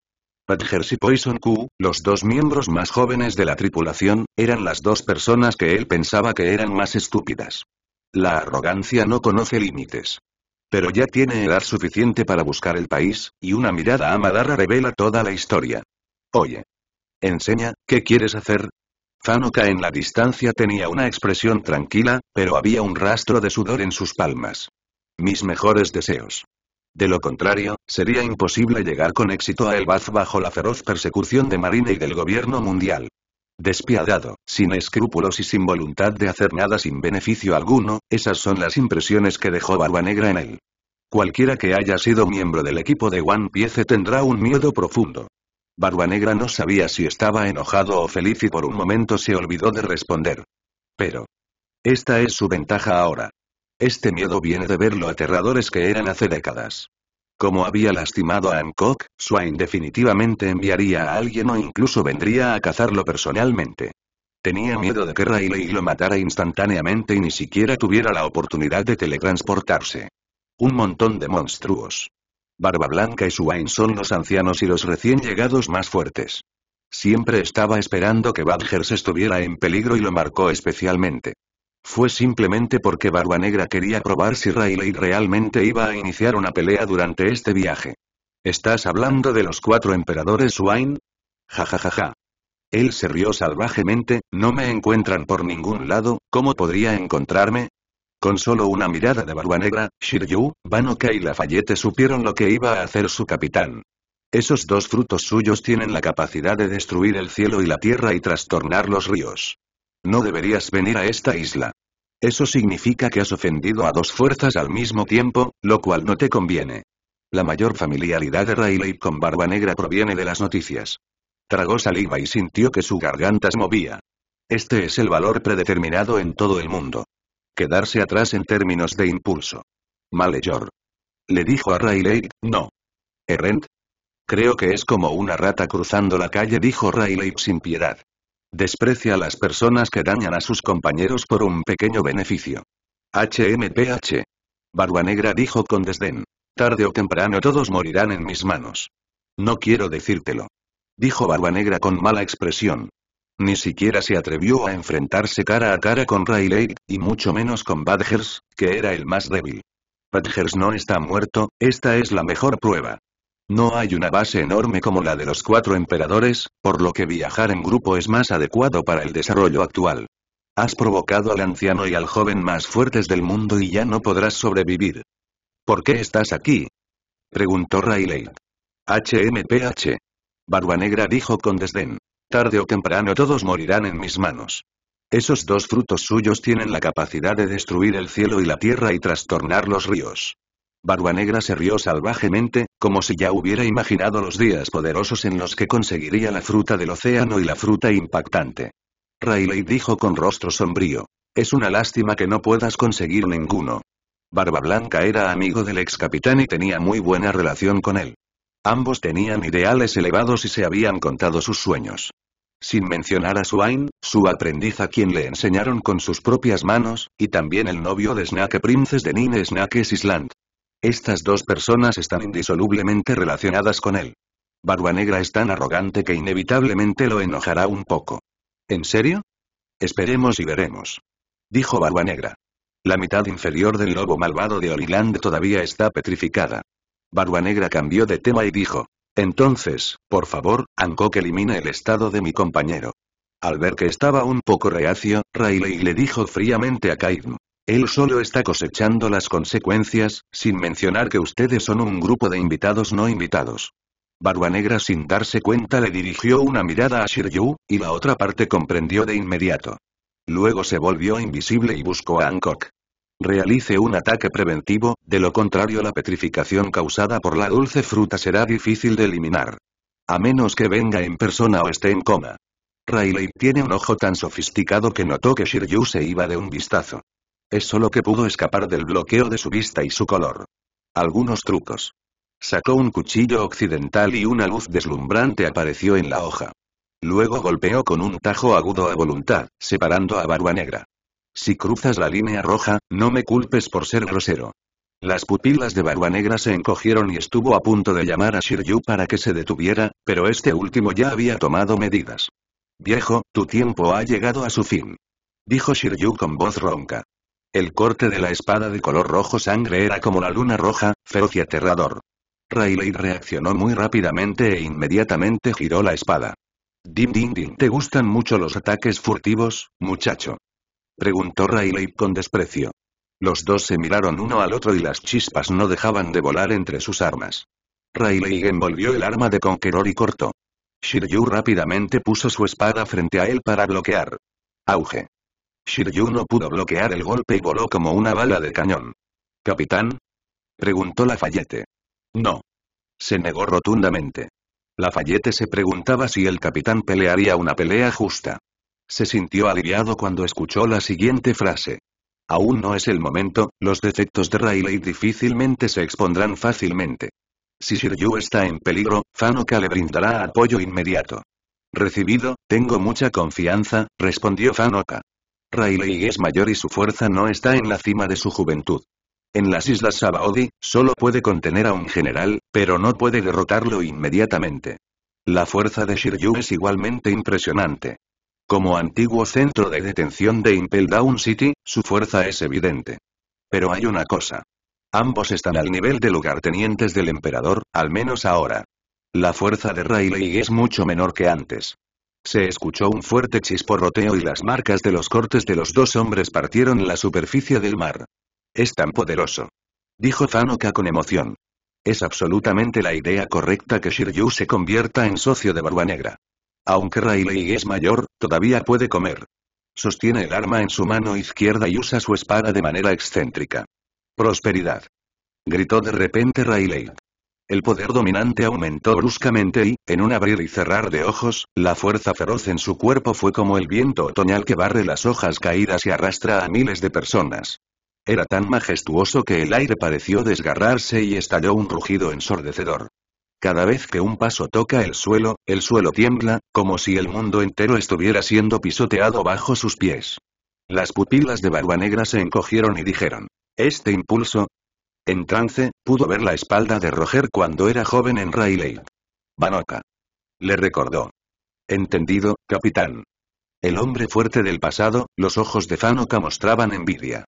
Badgers y Poison Q, los dos miembros más jóvenes de la tripulación, eran las dos personas que él pensaba que eran más estúpidas. La arrogancia no conoce límites. Pero ya tiene edad suficiente para buscar el país, y una mirada amadora revela toda la historia. Oye. Enseña, ¿qué quieres hacer? Fanoka en la distancia tenía una expresión tranquila, pero había un rastro de sudor en sus palmas. Mis mejores deseos. De lo contrario, sería imposible llegar con éxito a Elbaz bajo la feroz persecución de Marine y del gobierno mundial. Despiadado, sin escrúpulos y sin voluntad de hacer nada sin beneficio alguno, esas son las impresiones que dejó Barba Negra en él. Cualquiera que haya sido miembro del equipo de One Piece tendrá un miedo profundo. Barba Negra no sabía si estaba enojado o feliz y por un momento se olvidó de responder. Pero esta es su ventaja ahora. Este miedo viene de ver lo aterradores que eran hace décadas. Como había lastimado a Hancock, Swain definitivamente enviaría a alguien o incluso vendría a cazarlo personalmente. Tenía miedo de que Rayleigh lo matara instantáneamente y ni siquiera tuviera la oportunidad de teletransportarse. Un montón de monstruos. Barba Blanca y Swain son los ancianos y los recién llegados más fuertes. Siempre estaba esperando que Badgers estuviera en peligro y lo marcó especialmente. Fue simplemente porque Barba Negra quería probar si Rayleigh realmente iba a iniciar una pelea durante este viaje. ¿Estás hablando de los cuatro emperadores Swain? Ja ja ja ja. Él se rió salvajemente. No me encuentran por ningún lado, ¿cómo podría encontrarme? Con solo una mirada de Barba Negra, Shiryu, Banoka y Lafayette supieron lo que iba a hacer su capitán. Esos dos frutos suyos tienen la capacidad de destruir el cielo y la tierra y trastornar los ríos. No deberías venir a esta isla. Eso significa que has ofendido a dos fuerzas al mismo tiempo, lo cual no te conviene. La mayor familiaridad de Rayleigh con Barba Negra proviene de las noticias. Tragó saliva y sintió que su garganta se movía. Este es el valor predeterminado en todo el mundo. Quedarse atrás en términos de impulso. Malhechor. Le dijo a Rayleigh, no. Errant. Creo que es como una rata cruzando la calle, dijo Rayleigh sin piedad. Desprecia a las personas que dañan a sus compañeros por un pequeño beneficio. Hmph. Barba Negra dijo con desdén. Tarde o temprano todos morirán en mis manos. No quiero decírtelo. Dijo Barba Negra con mala expresión. Ni siquiera se atrevió a enfrentarse cara a cara con Rayleigh, y mucho menos con Badgers, que era el más débil. Badgers no está muerto, esta es la mejor prueba. No hay una base enorme como la de los cuatro emperadores, por lo que viajar en grupo es más adecuado para el desarrollo actual. Has provocado al anciano y al joven más fuertes del mundo y ya no podrás sobrevivir. ¿Por qué estás aquí? Preguntó Rayleigh. Hmph. Barba Negra dijo con desdén. Tarde o temprano todos morirán en mis manos. Esos dos frutos suyos tienen la capacidad de destruir el cielo y la tierra y trastornar los ríos. Barba Negra se rió salvajemente, como si ya hubiera imaginado los días poderosos en los que conseguiría la fruta del océano y la fruta impactante. Rayleigh dijo con rostro sombrío. Es una lástima que no puedas conseguir ninguno. Barba Blanca era amigo del ex capitán y tenía muy buena relación con él. Ambos tenían ideales elevados y se habían contado sus sueños. Sin mencionar a Swain, su aprendiz a quien le enseñaron con sus propias manos, y también el novio de Snake Princess de Nine Snakes Island. Estas dos personas están indisolublemente relacionadas con él. Barba Negra es tan arrogante que inevitablemente lo enojará un poco. ¿En serio? Esperemos y veremos. Dijo Barba Negra. La mitad inferior del lobo malvado de Oriland todavía está petrificada. Barba Negra cambió de tema y dijo. Entonces, por favor, Hancock elimina el estado de mi compañero. Al ver que estaba un poco reacio, Rayleigh le dijo fríamente a Kaido. Él solo está cosechando las consecuencias, sin mencionar que ustedes son un grupo de invitados no invitados. Barba Negra sin darse cuenta le dirigió una mirada a Shiryu, y la otra parte comprendió de inmediato. Luego se volvió invisible y buscó a Hancock. Realice un ataque preventivo, de lo contrario la petrificación causada por la dulce fruta será difícil de eliminar. A menos que venga en persona o esté en coma. Rayleigh tiene un ojo tan sofisticado que notó que Shiryu se iba de un vistazo. Es solo que pudo escapar del bloqueo de su vista y su color. Algunos trucos. Sacó un cuchillo occidental y una luz deslumbrante apareció en la hoja. Luego golpeó con un tajo agudo a voluntad, separando a Barba Negra. Si cruzas la línea roja, no me culpes por ser grosero. Las pupilas de Barba Negra se encogieron y estuvo a punto de llamar a Shiryu para que se detuviera, pero este último ya había tomado medidas. Viejo, tu tiempo ha llegado a su fin. Dijo Shiryu con voz ronca. El corte de la espada de color rojo sangre era como la luna roja, feroz y aterrador. Rayleigh reaccionó muy rápidamente e inmediatamente giró la espada. Dim dim dim, ¿te gustan mucho los ataques furtivos, muchacho? Preguntó Rayleigh con desprecio. Los dos se miraron uno al otro y las chispas no dejaban de volar entre sus armas. Rayleigh envolvió el arma de Conqueror y cortó. Shiryu rápidamente puso su espada frente a él para bloquear. Auge. Shiryu no pudo bloquear el golpe y voló como una bala de cañón. ¿Capitán? Preguntó Lafayette. No. Se negó rotundamente. Lafayette se preguntaba si el capitán pelearía una pelea justa. Se sintió aliviado cuando escuchó la siguiente frase. Aún no es el momento, los defectos de Rayleigh difícilmente se expondrán fácilmente. Si Shiryu está en peligro, Fanoka le brindará apoyo inmediato. Recibido, tengo mucha confianza, respondió Fanoka. Rayleigh es mayor y su fuerza no está en la cima de su juventud. En las islas Sabaody, solo puede contener a un general, pero no puede derrotarlo inmediatamente. La fuerza de Shiryu es igualmente impresionante. Como antiguo centro de detención de Impel Down City, su fuerza es evidente. Pero hay una cosa. Ambos están al nivel de lugartenientes del emperador, al menos ahora. La fuerza de Rayleigh es mucho menor que antes. Se escuchó un fuerte chisporroteo y las marcas de los cortes de los dos hombres partieron la superficie del mar. «Es tan poderoso», dijo Fanoka con emoción. «Es absolutamente la idea correcta que Shiryu se convierta en socio de Barba Negra. Aunque Rayleigh es mayor, todavía puede comer». Sostiene el arma en su mano izquierda y usa su espada de manera excéntrica. «¡Prosperidad!», gritó de repente Rayleigh. El poder dominante aumentó bruscamente y, en un abrir y cerrar de ojos, la fuerza feroz en su cuerpo fue como el viento otoñal que barre las hojas caídas y arrastra a miles de personas. Era tan majestuoso que el aire pareció desgarrarse y estalló un rugido ensordecedor. Cada vez que un paso toca el suelo, el suelo tiembla, como si el mundo entero estuviera siendo pisoteado bajo sus pies. Las pupilas de Barba Negra se encogieron y dijeron: «¿Este impulso?». En trance, pudo ver la espalda de Roger cuando era joven en Rayleigh. «Banoka», le recordó. «Entendido, capitán». El hombre fuerte del pasado, los ojos de Fanoka mostraban envidia.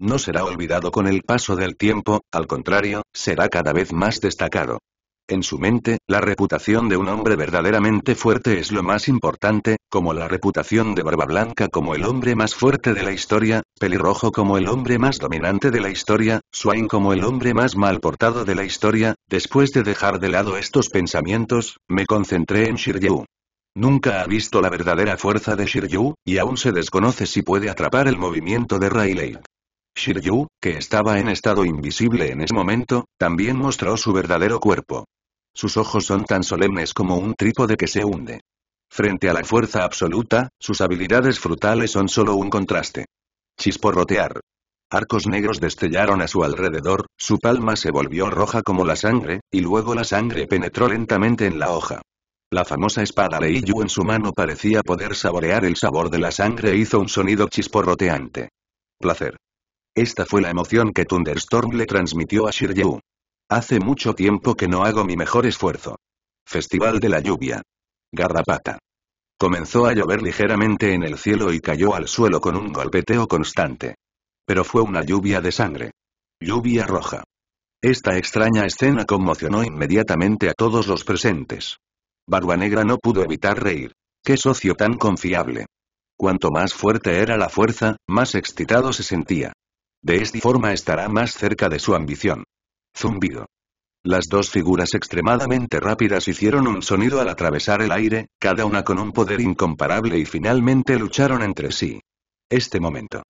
No será olvidado con el paso del tiempo, al contrario, será cada vez más destacado. En su mente, la reputación de un hombre verdaderamente fuerte es lo más importante, como la reputación de Barba Blanca como el hombre más fuerte de la historia, Pelirrojo como el hombre más dominante de la historia, Swain como el hombre más mal portado de la historia. Después de dejar de lado estos pensamientos, me concentré en Shiryu. Nunca ha visto la verdadera fuerza de Shiryu, y aún se desconoce si puede atrapar el movimiento de Rayleigh. Shiryu, que estaba en estado invisible en ese momento, también mostró su verdadero cuerpo. Sus ojos son tan solemnes como un trípode que se hunde. Frente a la fuerza absoluta, sus habilidades frutales son solo un contraste. Chisporrotear. Arcos negros destellaron a su alrededor, su palma se volvió roja como la sangre, y luego la sangre penetró lentamente en la hoja. La famosa espada de Shiryu en su mano parecía poder saborear el sabor de la sangre e hizo un sonido chisporroteante. Placer. Esta fue la emoción que Thunderstorm le transmitió a Shiryu. Hace mucho tiempo que no hago mi mejor esfuerzo. Festival de la lluvia. Garrapata. Comenzó a llover ligeramente en el cielo y cayó al suelo con un golpeteo constante. Pero fue una lluvia de sangre. Lluvia roja. Esta extraña escena conmocionó inmediatamente a todos los presentes. Barba Negra no pudo evitar reír. ¡Qué socio tan confiable! Cuanto más fuerte era la fuerza, más excitado se sentía. De esta forma estará más cerca de su ambición. Zumbido. Las dos figuras extremadamente rápidas hicieron un sonido al atravesar el aire, cada una con un poder incomparable y finalmente lucharon entre sí. Este momento.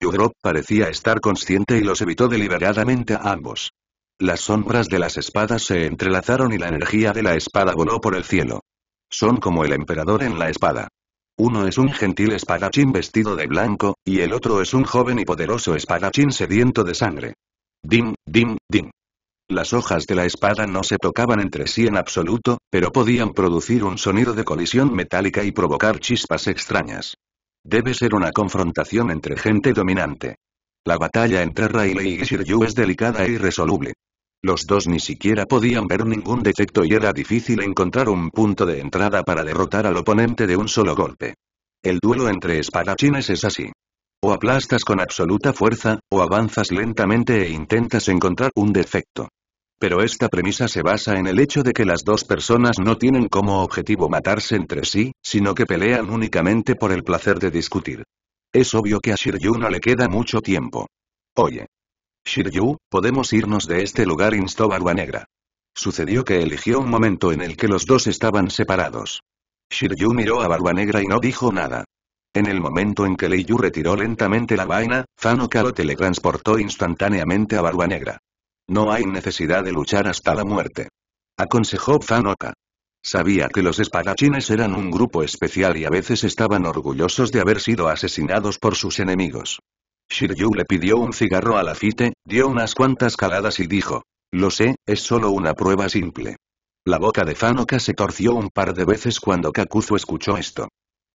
Udrop parecía estar consciente y los evitó deliberadamente a ambos. Las sombras de las espadas se entrelazaron y la energía de la espada voló por el cielo. Son como el emperador en la espada. Uno es un gentil espadachín vestido de blanco, y el otro es un joven y poderoso espadachín sediento de sangre. Dim, dim, dim. Las hojas de la espada no se tocaban entre sí en absoluto, pero podían producir un sonido de colisión metálica y provocar chispas extrañas. Debe ser una confrontación entre gente dominante. La batalla entre Rayleigh y Shiryu es delicada e irresoluble. Los dos ni siquiera podían ver ningún defecto y era difícil encontrar un punto de entrada para derrotar al oponente de un solo golpe. El duelo entre espadachines es así. O aplastas con absoluta fuerza, o avanzas lentamente e intentas encontrar un defecto. Pero esta premisa se basa en el hecho de que las dos personas no tienen como objetivo matarse entre sí, sino que pelean únicamente por el placer de discutir. Es obvio que a Shiryu no le queda mucho tiempo. Oye. Shiryu, podemos irnos de este lugar, instó Barba Negra. Sucedió que eligió un momento en el que los dos estaban separados. Shiryu miró a Barba Negra y no dijo nada. En el momento en que Shiryu retiró lentamente la vaina, Fanoka lo teletransportó instantáneamente a Barba Negra. No hay necesidad de luchar hasta la muerte, aconsejó Fanoka. Sabía que los espadachines eran un grupo especial y a veces estaban orgullosos de haber sido asesinados por sus enemigos. Shiryu le pidió un cigarro a Lafayette, dio unas cuantas caladas y dijo: Lo sé, es solo una prueba simple. La boca de Fanoka se torció un par de veces cuando Kakuzu escuchó esto.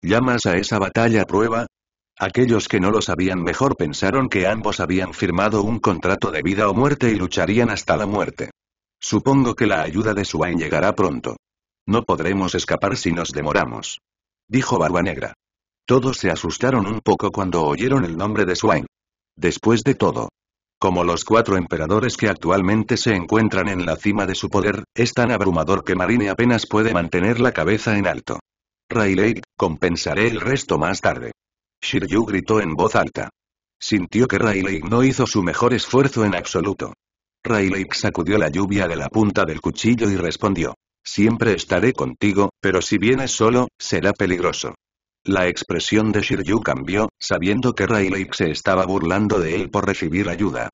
¿Llamas a esa batalla prueba? Aquellos que no lo sabían mejor pensaron que ambos habían firmado un contrato de vida o muerte y lucharían hasta la muerte. Supongo que la ayuda de Swain llegará pronto. No podremos escapar si nos demoramos, dijo Barba Negra. Todos se asustaron un poco cuando oyeron el nombre de Swain. Después de todo, como los cuatro emperadores que actualmente se encuentran en la cima de su poder, es tan abrumador que Marine apenas puede mantener la cabeza en alto. Rayleigh, compensaré el resto más tarde. Shiryu gritó en voz alta. Sintió que Rayleigh no hizo su mejor esfuerzo en absoluto. Rayleigh sacudió la lluvia de la punta del cuchillo y respondió. Siempre estaré contigo, pero si vienes solo, será peligroso. La expresión de Shiryu cambió, sabiendo que Rayleigh se estaba burlando de él por recibir ayuda.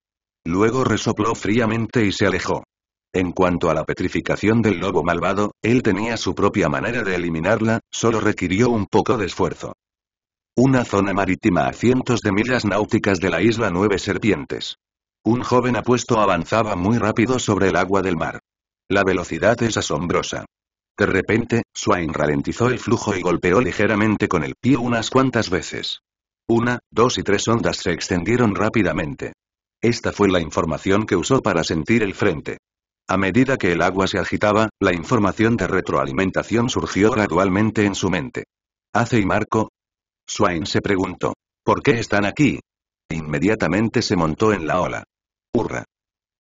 Luego resopló fríamente y se alejó. En cuanto a la petrificación del lobo malvado, él tenía su propia manera de eliminarla, solo requirió un poco de esfuerzo. Una zona marítima a cientos de millas náuticas de la isla Nueve Serpientes. Un joven apuesto avanzaba muy rápido sobre el agua del mar. La velocidad es asombrosa. De repente, Swain ralentizó el flujo y golpeó ligeramente con el pie unas cuantas veces. Una, dos y tres ondas se extendieron rápidamente. Esta fue la información que usó para sentir el frente. A medida que el agua se agitaba, la información de retroalimentación surgió gradualmente en su mente. ¿Ace y Marco? Swain se preguntó. ¿Por qué están aquí? Inmediatamente se montó en la ola. Hurra.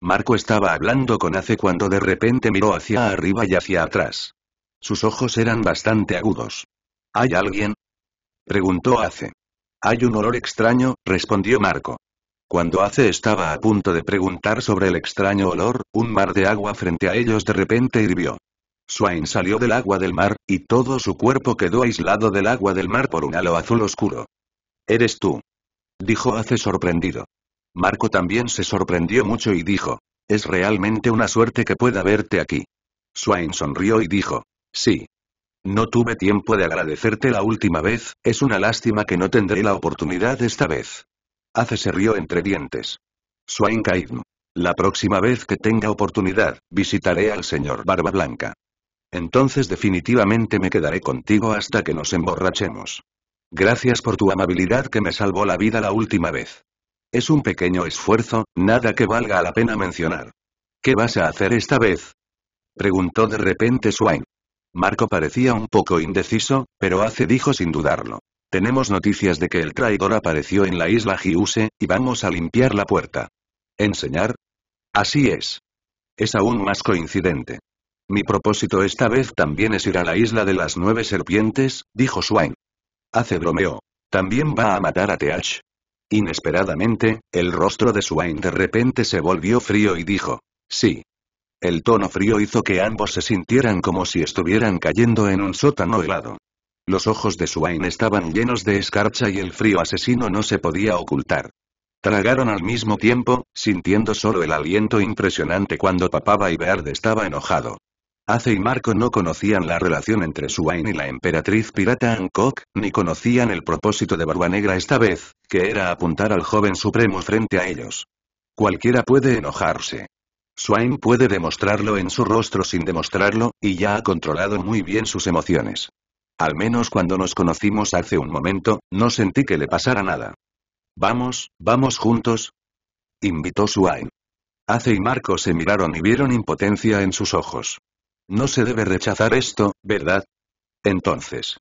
Marco estaba hablando con Ace cuando de repente miró hacia arriba y hacia atrás. Sus ojos eran bastante agudos. ¿Hay alguien? Preguntó Ace. Hay un olor extraño, respondió Marco. Cuando Ace estaba a punto de preguntar sobre el extraño olor, un mar de agua frente a ellos de repente hirvió. Swain salió del agua del mar, y todo su cuerpo quedó aislado del agua del mar por un halo azul oscuro. ¿Eres tú?, dijo Ace sorprendido. Marco también se sorprendió mucho y dijo, es realmente una suerte que pueda verte aquí. Swain sonrió y dijo, sí. No tuve tiempo de agradecerte la última vez, es una lástima que no tendré la oportunidad esta vez. Ace se rió entre dientes. Swain Kaido. La próxima vez que tenga oportunidad, visitaré al señor Barba Blanca. Entonces definitivamente me quedaré contigo hasta que nos emborrachemos. Gracias por tu amabilidad que me salvó la vida la última vez. Es un pequeño esfuerzo, nada que valga la pena mencionar. ¿Qué vas a hacer esta vez?, preguntó de repente Swain. Marco parecía un poco indeciso, pero Ace dijo sin dudarlo. Tenemos noticias de que el traidor apareció en la isla Giuse, y vamos a limpiar la puerta. ¿Enseñar? Así es. Es aún más coincidente. Mi propósito esta vez también es ir a la isla de las Nueve Serpientes, dijo Swain. Ace bromeó. ¿También va a matar a Th? Inesperadamente, el rostro de Swain de repente se volvió frío y dijo, sí. El tono frío hizo que ambos se sintieran como si estuvieran cayendo en un sótano helado. Los ojos de Swain estaban llenos de escarcha y el frío asesino no se podía ocultar. Tragaron al mismo tiempo, sintiendo solo el aliento impresionante cuando Papá y Baird estaba enojado. Ace y Marco no conocían la relación entre Swain y la emperatriz pirata Hancock, ni conocían el propósito de Barba Negra esta vez, que era apuntar al joven supremo frente a ellos. Cualquiera puede enojarse. Swain puede demostrarlo en su rostro sin demostrarlo, y ya ha controlado muy bien sus emociones. Al menos cuando nos conocimos hace un momento, no sentí que le pasara nada. Vamos, vamos juntos, invitó Swain. Ace y Marco se miraron y vieron impotencia en sus ojos. No se debe rechazar esto, ¿verdad? Entonces.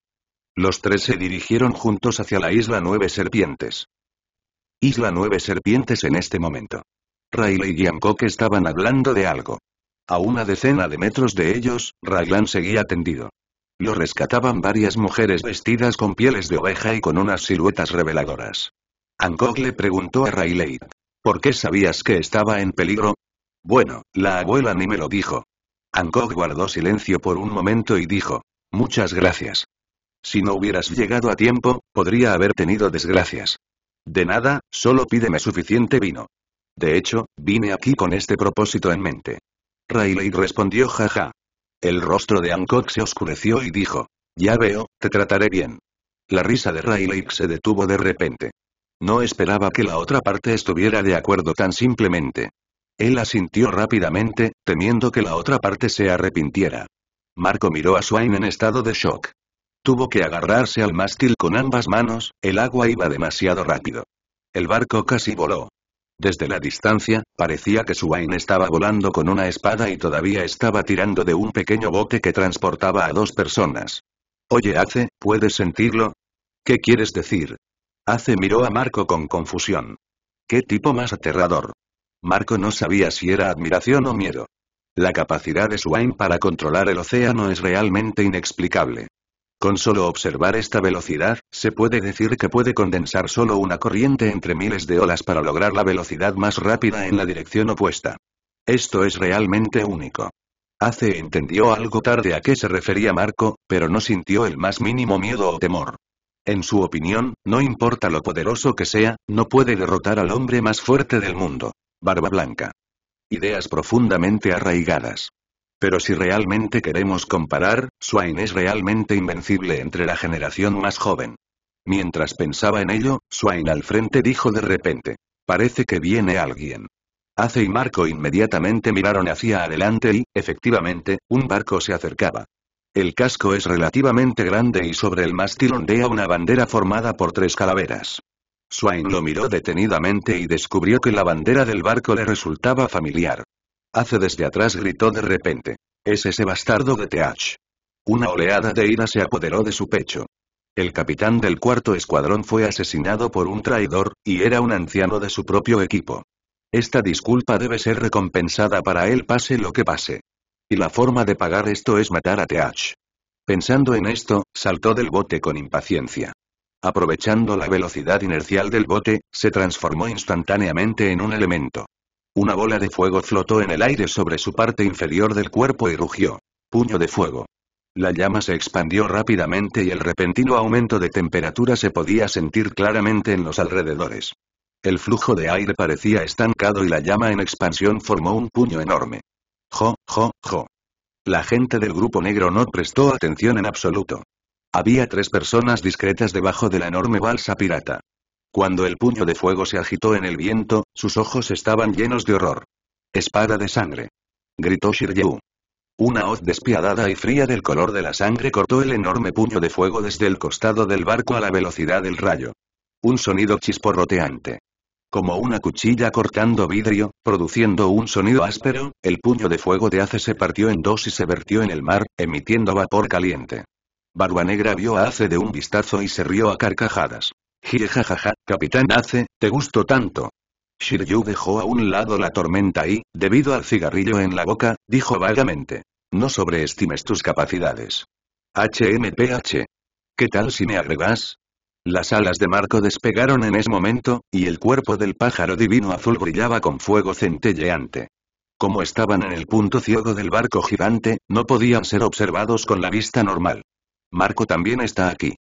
Los tres se dirigieron juntos hacia la Isla Nueve Serpientes. Isla Nueve Serpientes en este momento. Rayleigh y Hancock estaban hablando de algo. A una decena de metros de ellos, Raglan seguía tendido. Lo rescataban varias mujeres vestidas con pieles de oveja y con unas siluetas reveladoras. Hancock le preguntó a Rayleigh, ¿por qué sabías que estaba en peligro? Bueno, la abuela ni me lo dijo. Hancock guardó silencio por un momento y dijo, muchas gracias. Si no hubieras llegado a tiempo, podría haber tenido desgracias. De nada, solo pídeme suficiente vino. De hecho, vine aquí con este propósito en mente. Rayleigh respondió jaja. El rostro de Hancock se oscureció y dijo, ya veo, te trataré bien. La risa de Rayleigh se detuvo de repente. No esperaba que la otra parte estuviera de acuerdo tan simplemente. Él asintió rápidamente, temiendo que la otra parte se arrepintiera. Marco miró a Swain en estado de shock. Tuvo que agarrarse al mástil con ambas manos, el agua iba demasiado rápido. El barco casi voló. Desde la distancia, parecía que Swain estaba volando con una espada y todavía estaba tirando de un pequeño bote que transportaba a dos personas. «Oye Ace, ¿puedes sentirlo? ¿Qué quieres decir?» Ace miró a Marco con confusión. «¿Qué tipo más aterrador?» Marco no sabía si era admiración o miedo. La capacidad de Swain para controlar el océano es realmente inexplicable. Con solo observar esta velocidad, se puede decir que puede condensar solo una corriente entre miles de olas para lograr la velocidad más rápida en la dirección opuesta. Esto es realmente único. Ace entendió algo tarde a qué se refería Marco, pero no sintió el más mínimo miedo o temor. En su opinión, no importa lo poderoso que sea, no puede derrotar al hombre más fuerte del mundo. Barba Blanca. Ideas profundamente arraigadas. Pero si realmente queremos comparar, Swain es realmente invencible entre la generación más joven. Mientras pensaba en ello, Swain al frente dijo de repente. Parece que viene alguien. Ace y Marco inmediatamente miraron hacia adelante y, efectivamente, un barco se acercaba. El casco es relativamente grande y sobre el mástil ondea una bandera formada por tres calaveras. Swain lo miró detenidamente y descubrió que la bandera del barco le resultaba familiar. Ace desde atrás gritó de repente. «Es ese bastardo de T H». Una oleada de ira se apoderó de su pecho. El capitán del cuarto escuadrón fue asesinado por un traidor, y era un anciano de su propio equipo. Esta disculpa debe ser recompensada para él pase lo que pase. Y la forma de pagar esto es matar a T H. Pensando en esto, saltó del bote con impaciencia. Aprovechando la velocidad inercial del bote, se transformó instantáneamente en un elemento. Una bola de fuego flotó en el aire sobre su parte inferior del cuerpo y rugió. Puño de fuego. La llama se expandió rápidamente y el repentino aumento de temperatura se podía sentir claramente en los alrededores. El flujo de aire parecía estancado y la llama en expansión formó un puño enorme. Jo, jo, jo. La gente del grupo negro no prestó atención en absoluto. Había tres personas discretas debajo de la enorme balsa pirata. Cuando el puño de fuego se agitó en el viento, sus ojos estaban llenos de horror. «¡Espada de sangre!», gritó Shiryu. Una hoz despiadada y fría del color de la sangre cortó el enorme puño de fuego desde el costado del barco a la velocidad del rayo. Un sonido chisporroteante. Como una cuchilla cortando vidrio, produciendo un sonido áspero, el puño de fuego de Ace se partió en dos y se vertió en el mar, emitiendo vapor caliente. Barba Negra vio a Ace de un vistazo y se rió a carcajadas. «Jijajaja, capitán Ace, ¿te gustó tanto?». Shiryu dejó a un lado la tormenta y, debido al cigarrillo en la boca, dijo vagamente. «No sobreestimes tus capacidades. H M P H. ¿Qué tal si me agregas?». Las alas de Marco despegaron en ese momento, y el cuerpo del pájaro divino azul brillaba con fuego centelleante. Como estaban en el punto ciego del barco gigante, no podían ser observados con la vista normal. «Marco también está aquí»,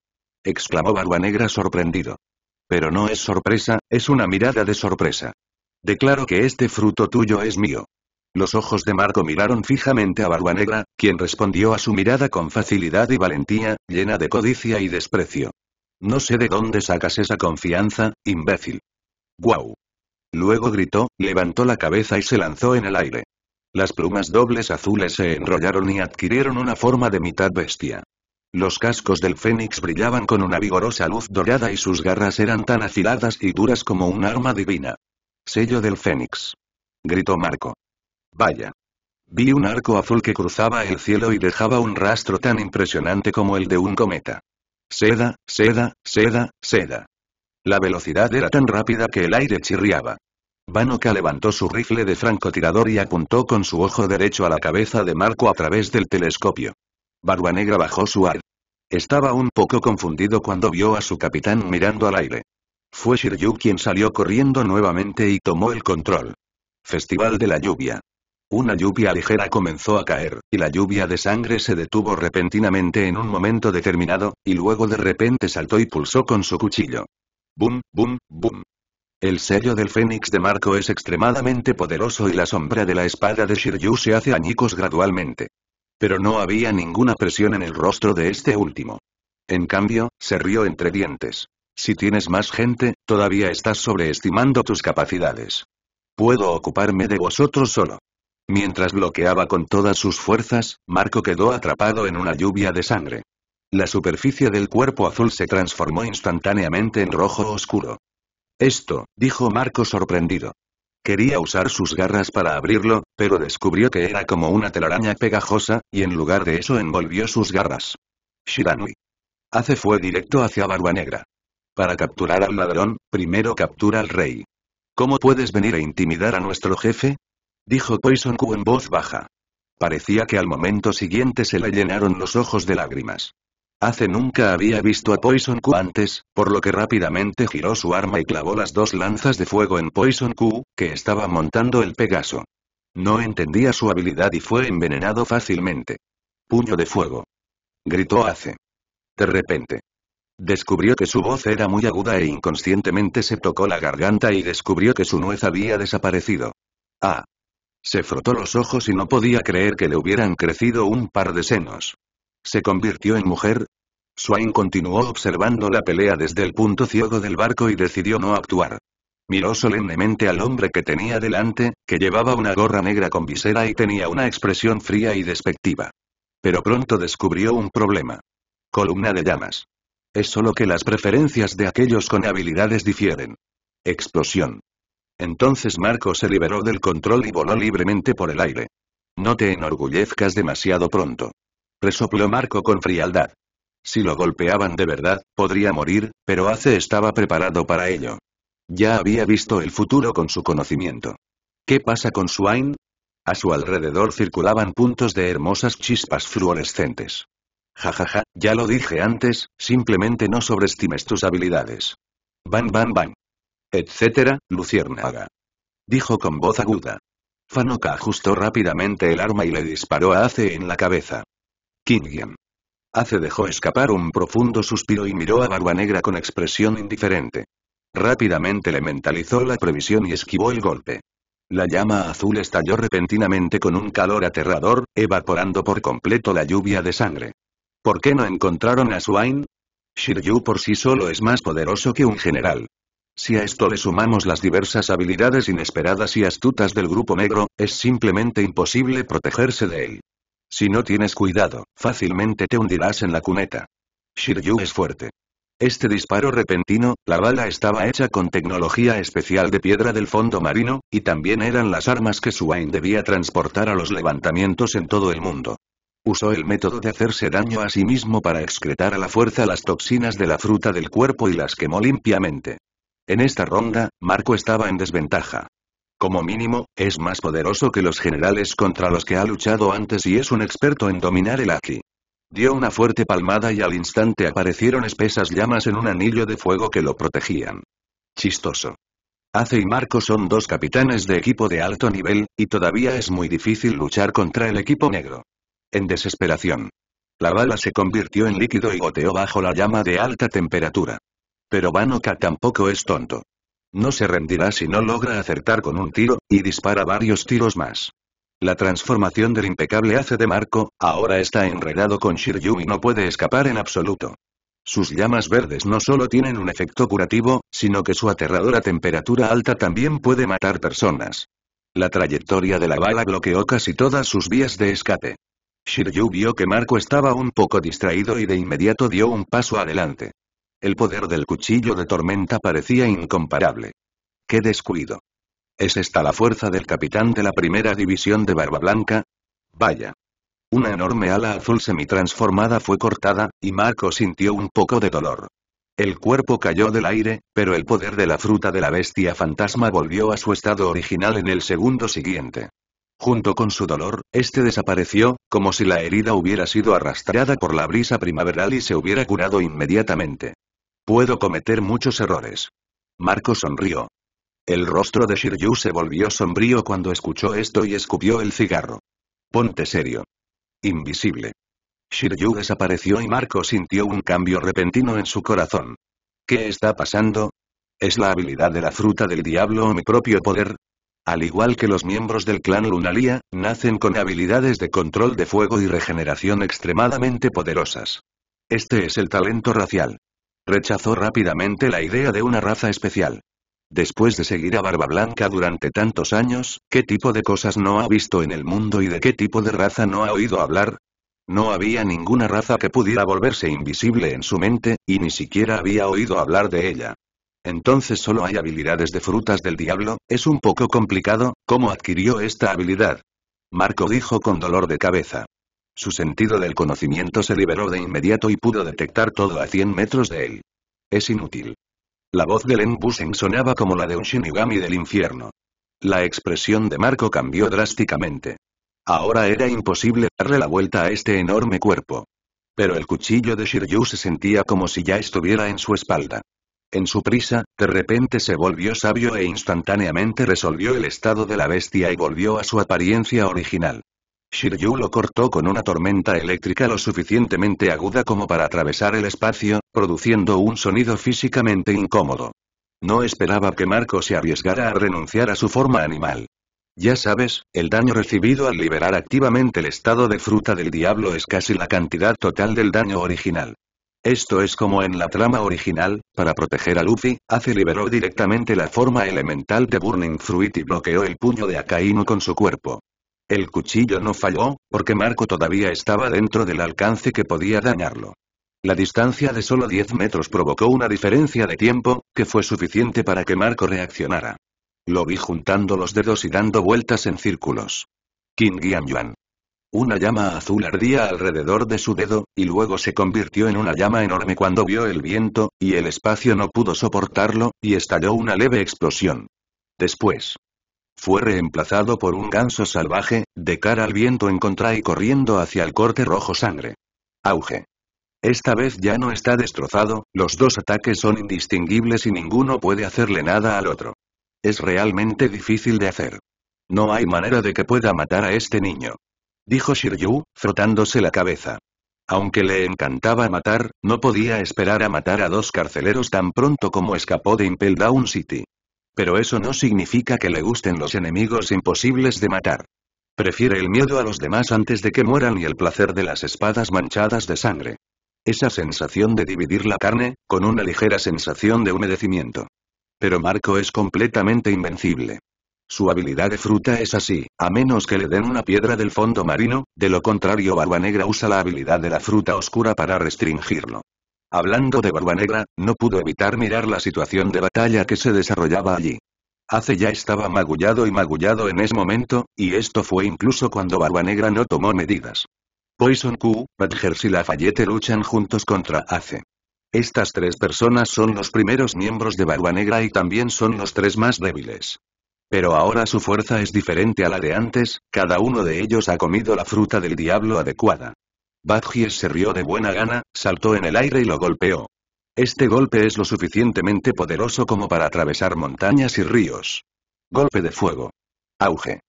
exclamó Barba Negra sorprendido. Pero no es sorpresa, es una mirada de sorpresa. «Declaro que este fruto tuyo es mío». Los ojos de Marco miraron fijamente a Barba Negra, quien respondió a su mirada con facilidad y valentía, llena de codicia y desprecio. «No sé de dónde sacas esa confianza, imbécil». «¡Guau!». Luego gritó, levantó la cabeza y se lanzó en el aire. Las plumas dobles azules se enrollaron y adquirieron una forma de mitad bestia. Los cascos del fénix brillaban con una vigorosa luz dorada y sus garras eran tan afiladas y duras como un arma divina. «Sello del fénix», gritó Marco. «Vaya. Vi un arco azul que cruzaba el cielo y dejaba un rastro tan impresionante como el de un cometa. Seda, seda, seda, seda». La velocidad era tan rápida que el aire chirriaba. Banoka levantó su rifle de francotirador y apuntó con su ojo derecho a la cabeza de Marco a través del telescopio. Barba Negra bajó su ar. Estaba un poco confundido cuando vio a su capitán mirando al aire. Fue Shiryu quien salió corriendo nuevamente y tomó el control. Festival de la lluvia. Una lluvia ligera comenzó a caer, y la lluvia de sangre se detuvo repentinamente en un momento determinado, y luego de repente saltó y pulsó con su cuchillo. Boom, boom, boom. El sello del fénix de Marco es extremadamente poderoso y la sombra de la espada de Shiryu se hace añicos gradualmente. Pero no había ninguna presión en el rostro de este último. En cambio, se rió entre dientes. «Si tienes más gente, todavía estás sobreestimando tus capacidades». Puedo ocuparme de vosotros solo. Mientras bloqueaba con todas sus fuerzas, Marco quedó atrapado en una lluvia de sangre. La superficie del cuerpo azul se transformó instantáneamente en rojo oscuro. Esto, dijo Marco sorprendido. Quería usar sus garras para abrirlo, pero descubrió que era como una telaraña pegajosa, y en lugar de eso envolvió sus garras. Shiranui. Ace fue directo hacia Barba Negra. Para capturar al ladrón, primero captura al rey. ¿Cómo puedes venir a intimidar a nuestro jefe? Dijo Poison Q en voz baja. Parecía que al momento siguiente se le llenaron los ojos de lágrimas. Ace nunca había visto a Poison Q antes, por lo que rápidamente giró su arma y clavó las dos lanzas de fuego en Poison Q, que estaba montando el Pegaso. No entendía su habilidad y fue envenenado fácilmente. «¡Puño de fuego!», gritó Ace. De repente, descubrió que su voz era muy aguda e inconscientemente se tocó la garganta y descubrió que su nuez había desaparecido. «¡Ah!». Se frotó los ojos y no podía creer que le hubieran crecido un par de senos. ¿Se convirtió en mujer? Swain continuó observando la pelea desde el punto ciego del barco y decidió no actuar. Miró solemnemente al hombre que tenía delante, que llevaba una gorra negra con visera y tenía una expresión fría y despectiva. Pero pronto descubrió un problema. Columna de llamas. Es solo que las preferencias de aquellos con habilidades difieren. Explosión. Entonces Marco se liberó del control y voló libremente por el aire. No te enorgullezcas demasiado pronto. Resopló Marco con frialdad. Si lo golpeaban de verdad, podría morir, pero Ace estaba preparado para ello. Ya había visto el futuro con su conocimiento. ¿Qué pasa con Swain? A su alrededor circulaban puntos de hermosas chispas fluorescentes. Jajaja, ya lo dije antes, simplemente no sobreestimes tus habilidades. Bam bam bam. Etcétera, luciérnaga. Dijo con voz aguda. Fanoka ajustó rápidamente el arma y le disparó a Ace en la cabeza. Kingian. Ace dejó escapar un profundo suspiro y miró a Barba Negra con expresión indiferente. Rápidamente le mentalizó la previsión y esquivó el golpe. La llama azul estalló repentinamente con un calor aterrador, evaporando por completo la lluvia de sangre. ¿Por qué no encontraron a Swain? Shiryu por sí solo es más poderoso que un general. Si a esto le sumamos las diversas habilidades inesperadas y astutas del grupo negro, es simplemente imposible protegerse de él. Si no tienes cuidado, fácilmente te hundirás en la cuneta. Shiryu es fuerte. Este disparo repentino, la bala estaba hecha con tecnología especial de piedra del fondo marino, y también eran las armas que Swain debía transportar a los levantamientos en todo el mundo. Usó el método de hacerse daño a sí mismo para excretar a la fuerza las toxinas de la fruta del cuerpo y las quemó limpiamente. En esta ronda, Marco estaba en desventaja. Como mínimo, es más poderoso que los generales contra los que ha luchado antes y es un experto en dominar el Aki. Dio una fuerte palmada y al instante aparecieron espesas llamas en un anillo de fuego que lo protegían. Chistoso. Ace y Marco son dos capitanes de equipo de alto nivel, y todavía es muy difícil luchar contra el equipo negro. En desesperación. La bala se convirtió en líquido y goteó bajo la llama de alta temperatura. Pero Banoka tampoco es tonto. No se rendirá si no logra acertar con un tiro, y dispara varios tiros más. La transformación del impecable Ace de Marco, ahora está enredado con Shiryu y no puede escapar en absoluto. Sus llamas verdes no solo tienen un efecto curativo, sino que su aterradora temperatura alta también puede matar personas. La trayectoria de la bala bloqueó casi todas sus vías de escape. Shiryu vio que Marco estaba un poco distraído y de inmediato dio un paso adelante. El poder del cuchillo de tormenta parecía incomparable. ¡Qué descuido! ¿Es esta la fuerza del capitán de la primera división de Barba Blanca? Vaya. Una enorme ala azul semitransformada fue cortada, y Marco sintió un poco de dolor. El cuerpo cayó del aire, pero el poder de la fruta de la bestia fantasma volvió a su estado original en el segundo siguiente. Junto con su dolor, este desapareció, como si la herida hubiera sido arrastrada por la brisa primaveral y se hubiera curado inmediatamente. Puedo cometer muchos errores. Marco sonrió. El rostro de Shiryu se volvió sombrío cuando escuchó esto y escupió el cigarro. Ponte serio. Invisible. Shiryu desapareció y Marco sintió un cambio repentino en su corazón. ¿Qué está pasando? ¿Es la habilidad de la fruta del diablo o mi propio poder? Al igual que los miembros del clan Lunalia, nacen con habilidades de control de fuego y regeneración extremadamente poderosas. Este es el talento racial. Rechazó rápidamente la idea de una raza especial. Después de seguir a Barba Blanca durante tantos años, ¿qué tipo de cosas no ha visto en el mundo y de qué tipo de raza no ha oído hablar? No había ninguna raza que pudiera volverse invisible en su mente, y ni siquiera había oído hablar de ella. Entonces solo hay habilidades de frutas del diablo, es un poco complicado, ¿cómo adquirió esta habilidad? Marco dijo con dolor de cabeza. Su sentido del conocimiento se liberó de inmediato y pudo detectar todo a cien metros de él. Es inútil. La voz de Len Busen sonaba como la de un Shinigami del infierno. La expresión de Marco cambió drásticamente. Ahora era imposible darle la vuelta a este enorme cuerpo. Pero el cuchillo de Shiryu se sentía como si ya estuviera en su espalda. En su prisa, de repente se volvió sabio e instantáneamente resolvió el estado de la bestia y volvió a su apariencia original. Shiryu lo cortó con una tormenta eléctrica lo suficientemente aguda como para atravesar el espacio, produciendo un sonido físicamente incómodo. No esperaba que Marco se arriesgara a renunciar a su forma animal. Ya sabes, el daño recibido al liberar activamente el estado de fruta del diablo es casi la cantidad total del daño original. Esto es como en la trama original, para proteger a Luffy, Ace liberó directamente la forma elemental de Burning Fruit y bloqueó el puño de Akainu con su cuerpo. El cuchillo no falló, porque Marco todavía estaba dentro del alcance que podía dañarlo. La distancia de solo diez metros provocó una diferencia de tiempo, que fue suficiente para que Marco reaccionara. Lo vi juntando los dedos y dando vueltas en círculos. King Yuan. Una llama azul ardía alrededor de su dedo, y luego se convirtió en una llama enorme cuando vio el viento, y el espacio no pudo soportarlo, y estalló una leve explosión. Después fue reemplazado por un ganso salvaje, de cara al viento en contra y corriendo hacia el corte rojo sangre. Auge. Esta vez ya no está destrozado, los dos ataques son indistinguibles y ninguno puede hacerle nada al otro. Es realmente difícil de hacer. No hay manera de que pueda matar a este niño. Dijo Shiryu, frotándose la cabeza. Aunque le encantaba matar, no podía esperar a matar a dos carceleros tan pronto como escapó de Impel Down City. Pero eso no significa que le gusten los enemigos imposibles de matar. Prefiere el miedo a los demás antes de que mueran y el placer de las espadas manchadas de sangre. Esa sensación de dividir la carne, con una ligera sensación de humedecimiento. Pero Marco es completamente invencible. Su habilidad de fruta es así, a menos que le den una piedra del fondo marino, de lo contrario Barba Negra usa la habilidad de la fruta oscura para restringirlo. Hablando de Barba Negra, no pudo evitar mirar la situación de batalla que se desarrollaba allí. Ace ya estaba magullado y magullado en ese momento, y esto fue incluso cuando Barba Negra no tomó medidas. Poison Q, Badgers y Lafayette luchan juntos contra Ace. Estas tres personas son los primeros miembros de Barba Negra y también son los tres más débiles. Pero ahora su fuerza es diferente a la de antes, cada uno de ellos ha comido la fruta del diablo adecuada. Badgers se rió de buena gana, saltó en el aire y lo golpeó. Este golpe es lo suficientemente poderoso como para atravesar montañas y ríos. Golpe de fuego. Auge.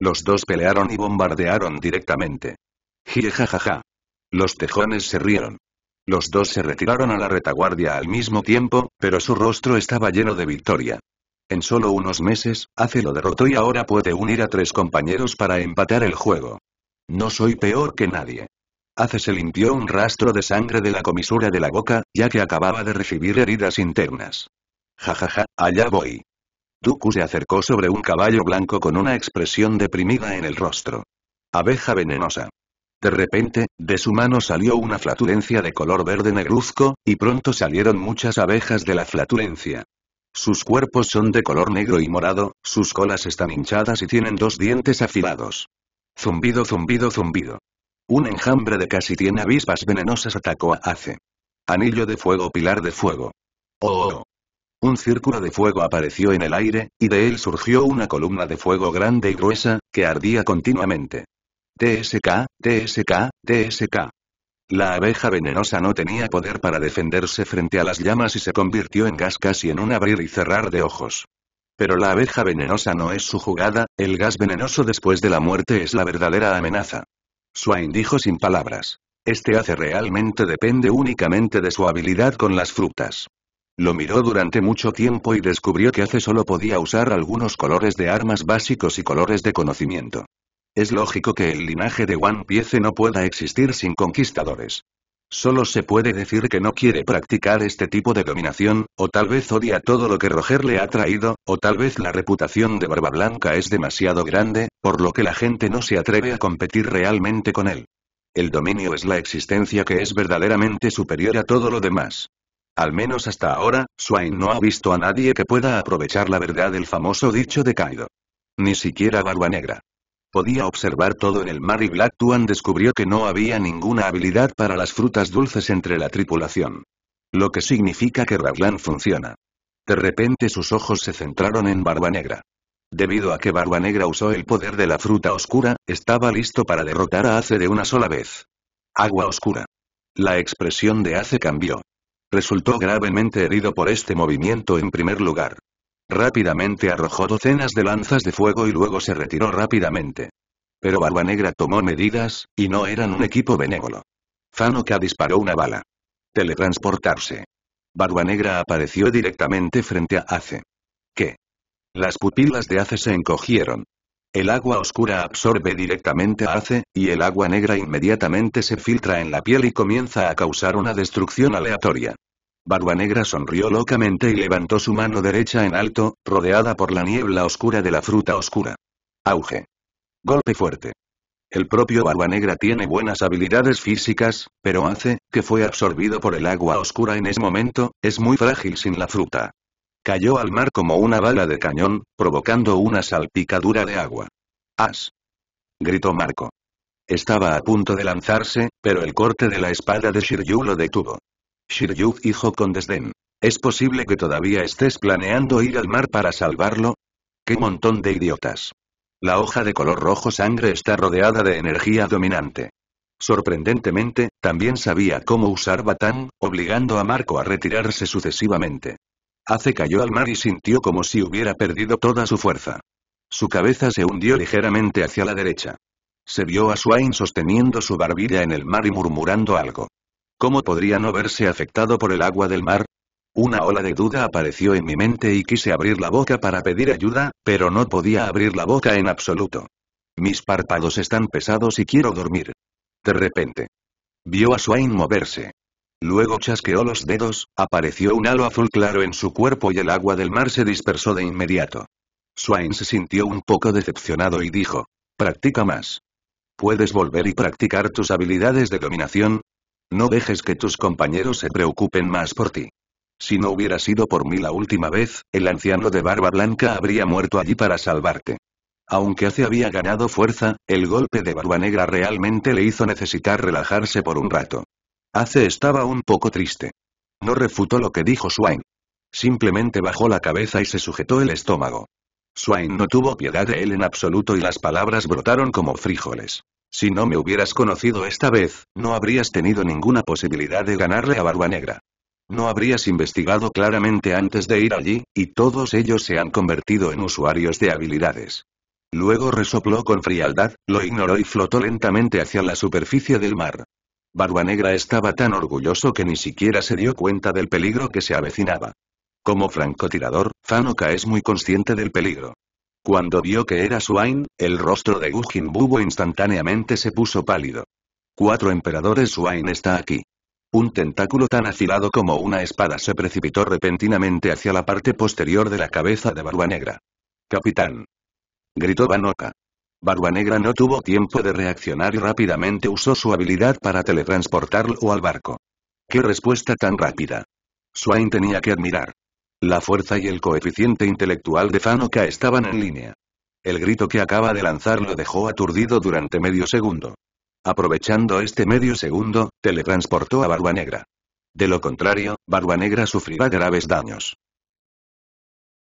Los dos pelearon y bombardearon directamente. Jijajaja. Los tejones se rieron. Los dos se retiraron a la retaguardia al mismo tiempo, pero su rostro estaba lleno de victoria. En solo unos meses, Ace lo derrotó y ahora puede unir a tres compañeros para empatar el juego. No soy peor que nadie. Ace se limpió un rastro de sangre de la comisura de la boca, ya que acababa de recibir heridas internas. Jajaja, allá voy. Dooku se acercó sobre un caballo blanco con una expresión deprimida en el rostro. Abeja venenosa. De repente, de su mano salió una flatulencia de color verde negruzco, y pronto salieron muchas abejas de la flatulencia. Sus cuerpos son de color negro y morado, sus colas están hinchadas y tienen dos dientes afilados. Zumbido, zumbido, zumbido. Un enjambre de casi cien avispas venenosas atacó a Ace. Anillo de fuego, pilar de fuego. Oh, oh, oh. Un círculo de fuego apareció en el aire, y de él surgió una columna de fuego grande y gruesa, que ardía continuamente. T S K, T S K, T S K. La abeja venenosa no tenía poder para defenderse frente a las llamas y se convirtió en gas casi en un abrir y cerrar de ojos. Pero la abeja venenosa no es su jugada, el gas venenoso después de la muerte es la verdadera amenaza. Swain dijo sin palabras. Este Ace realmente depende únicamente de su habilidad con las frutas. Lo miró durante mucho tiempo y descubrió que Ace solo podía usar algunos colores de armas básicos y colores de conocimiento. Es lógico que el linaje de One Piece no pueda existir sin conquistadores. Solo se puede decir que no quiere practicar este tipo de dominación, o tal vez odia todo lo que Roger le ha traído, o tal vez la reputación de Barba Blanca es demasiado grande, por lo que la gente no se atreve a competir realmente con él. El dominio es la existencia que es verdaderamente superior a todo lo demás. Al menos hasta ahora, Swain no ha visto a nadie que pueda aprovechar la verdad del famoso dicho de Kaido. Ni siquiera Barba Negra. Podía observar todo en el mar y Black Tuan descubrió que no había ninguna habilidad para las frutas dulces entre la tripulación. Lo que significa que Raglan funciona. De repente sus ojos se centraron en Barba Negra. Debido a que Barba Negra usó el poder de la fruta oscura, estaba listo para derrotar a Ace de una sola vez. Agua oscura. La expresión de Ace cambió. Resultó gravemente herido por este movimiento en primer lugar. Rápidamente arrojó docenas de lanzas de fuego y luego se retiró rápidamente. Pero Barba Negra tomó medidas, y no eran un equipo benévolo. Fanoka disparó una bala. Teletransportarse. Barba Negra apareció directamente frente a Ace. ¿Qué? Las pupilas de Ace se encogieron. El agua oscura absorbe directamente a Ace, y el agua negra inmediatamente se filtra en la piel y comienza a causar una destrucción aleatoria. Barba Negra sonrió locamente y levantó su mano derecha en alto, rodeada por la niebla oscura de la fruta oscura. Auge. Golpe fuerte. El propio Barba Negra tiene buenas habilidades físicas, pero Ace, que fue absorbido por el agua oscura en ese momento, es muy frágil sin la fruta. Cayó al mar como una bala de cañón, provocando una salpicadura de agua. ¡As! Gritó Marco. Estaba a punto de lanzarse, pero el corte de la espada de Shiryu lo detuvo. Shiryu dijo con desdén. ¿Es posible que todavía estés planeando ir al mar para salvarlo? ¡Qué montón de idiotas! La hoja de color rojo sangre está rodeada de energía dominante. Sorprendentemente, también sabía cómo usar Batán, obligando a Marco a retirarse sucesivamente. Ace cayó al mar y sintió como si hubiera perdido toda su fuerza. Su cabeza se hundió ligeramente hacia la derecha. Se vio a Swain sosteniendo su barbilla en el mar y murmurando algo. ¿Cómo podría no verse afectado por el agua del mar? Una ola de duda apareció en mi mente y quise abrir la boca para pedir ayuda, pero no podía abrir la boca en absoluto. Mis párpados están pesados y quiero dormir. De repente. Vio a Swain moverse. Luego chasqueó los dedos, apareció un halo azul claro en su cuerpo y el agua del mar se dispersó de inmediato. Swain se sintió un poco decepcionado y dijo, «Practica más. ¿Puedes volver y practicar tus habilidades de dominación? No dejes que tus compañeros se preocupen más por ti. Si no hubiera sido por mí la última vez, el anciano de Barba Blanca habría muerto allí para salvarte». Aunque Ace había ganado fuerza, el golpe de Barba Negra realmente le hizo necesitar relajarse por un rato. Ace estaba un poco triste. No refutó lo que dijo Swain. Simplemente bajó la cabeza y se sujetó el estómago. Swain no tuvo piedad de él en absoluto y las palabras brotaron como frijoles. Si no me hubieras conocido esta vez, no habrías tenido ninguna posibilidad de ganarle a Barba Negra. No habrías investigado claramente antes de ir allí, y todos ellos se han convertido en usuarios de habilidades. Luego resopló con frialdad, lo ignoró y flotó lentamente hacia la superficie del mar. Barba Negra estaba tan orgulloso que ni siquiera se dio cuenta del peligro que se avecinaba. Como francotirador, Fanoka es muy consciente del peligro. Cuando vio que era Swain, el rostro de Gujin Bubo instantáneamente se puso pálido. Cuatro emperadores Swain está aquí. Un tentáculo tan afilado como una espada se precipitó repentinamente hacia la parte posterior de la cabeza de Barba Negra. «Capitán», gritó Banoka. Barba Negra no tuvo tiempo de reaccionar y rápidamente usó su habilidad para teletransportarlo al barco. ¡Qué respuesta tan rápida! Swain tenía que admirar. La fuerza y el coeficiente intelectual de Fanoka estaban en línea. El grito que acaba de lanzar lo dejó aturdido durante medio segundo. Aprovechando este medio segundo, teletransportó a Barba Negra. De lo contrario, Barba Negra sufrirá graves daños.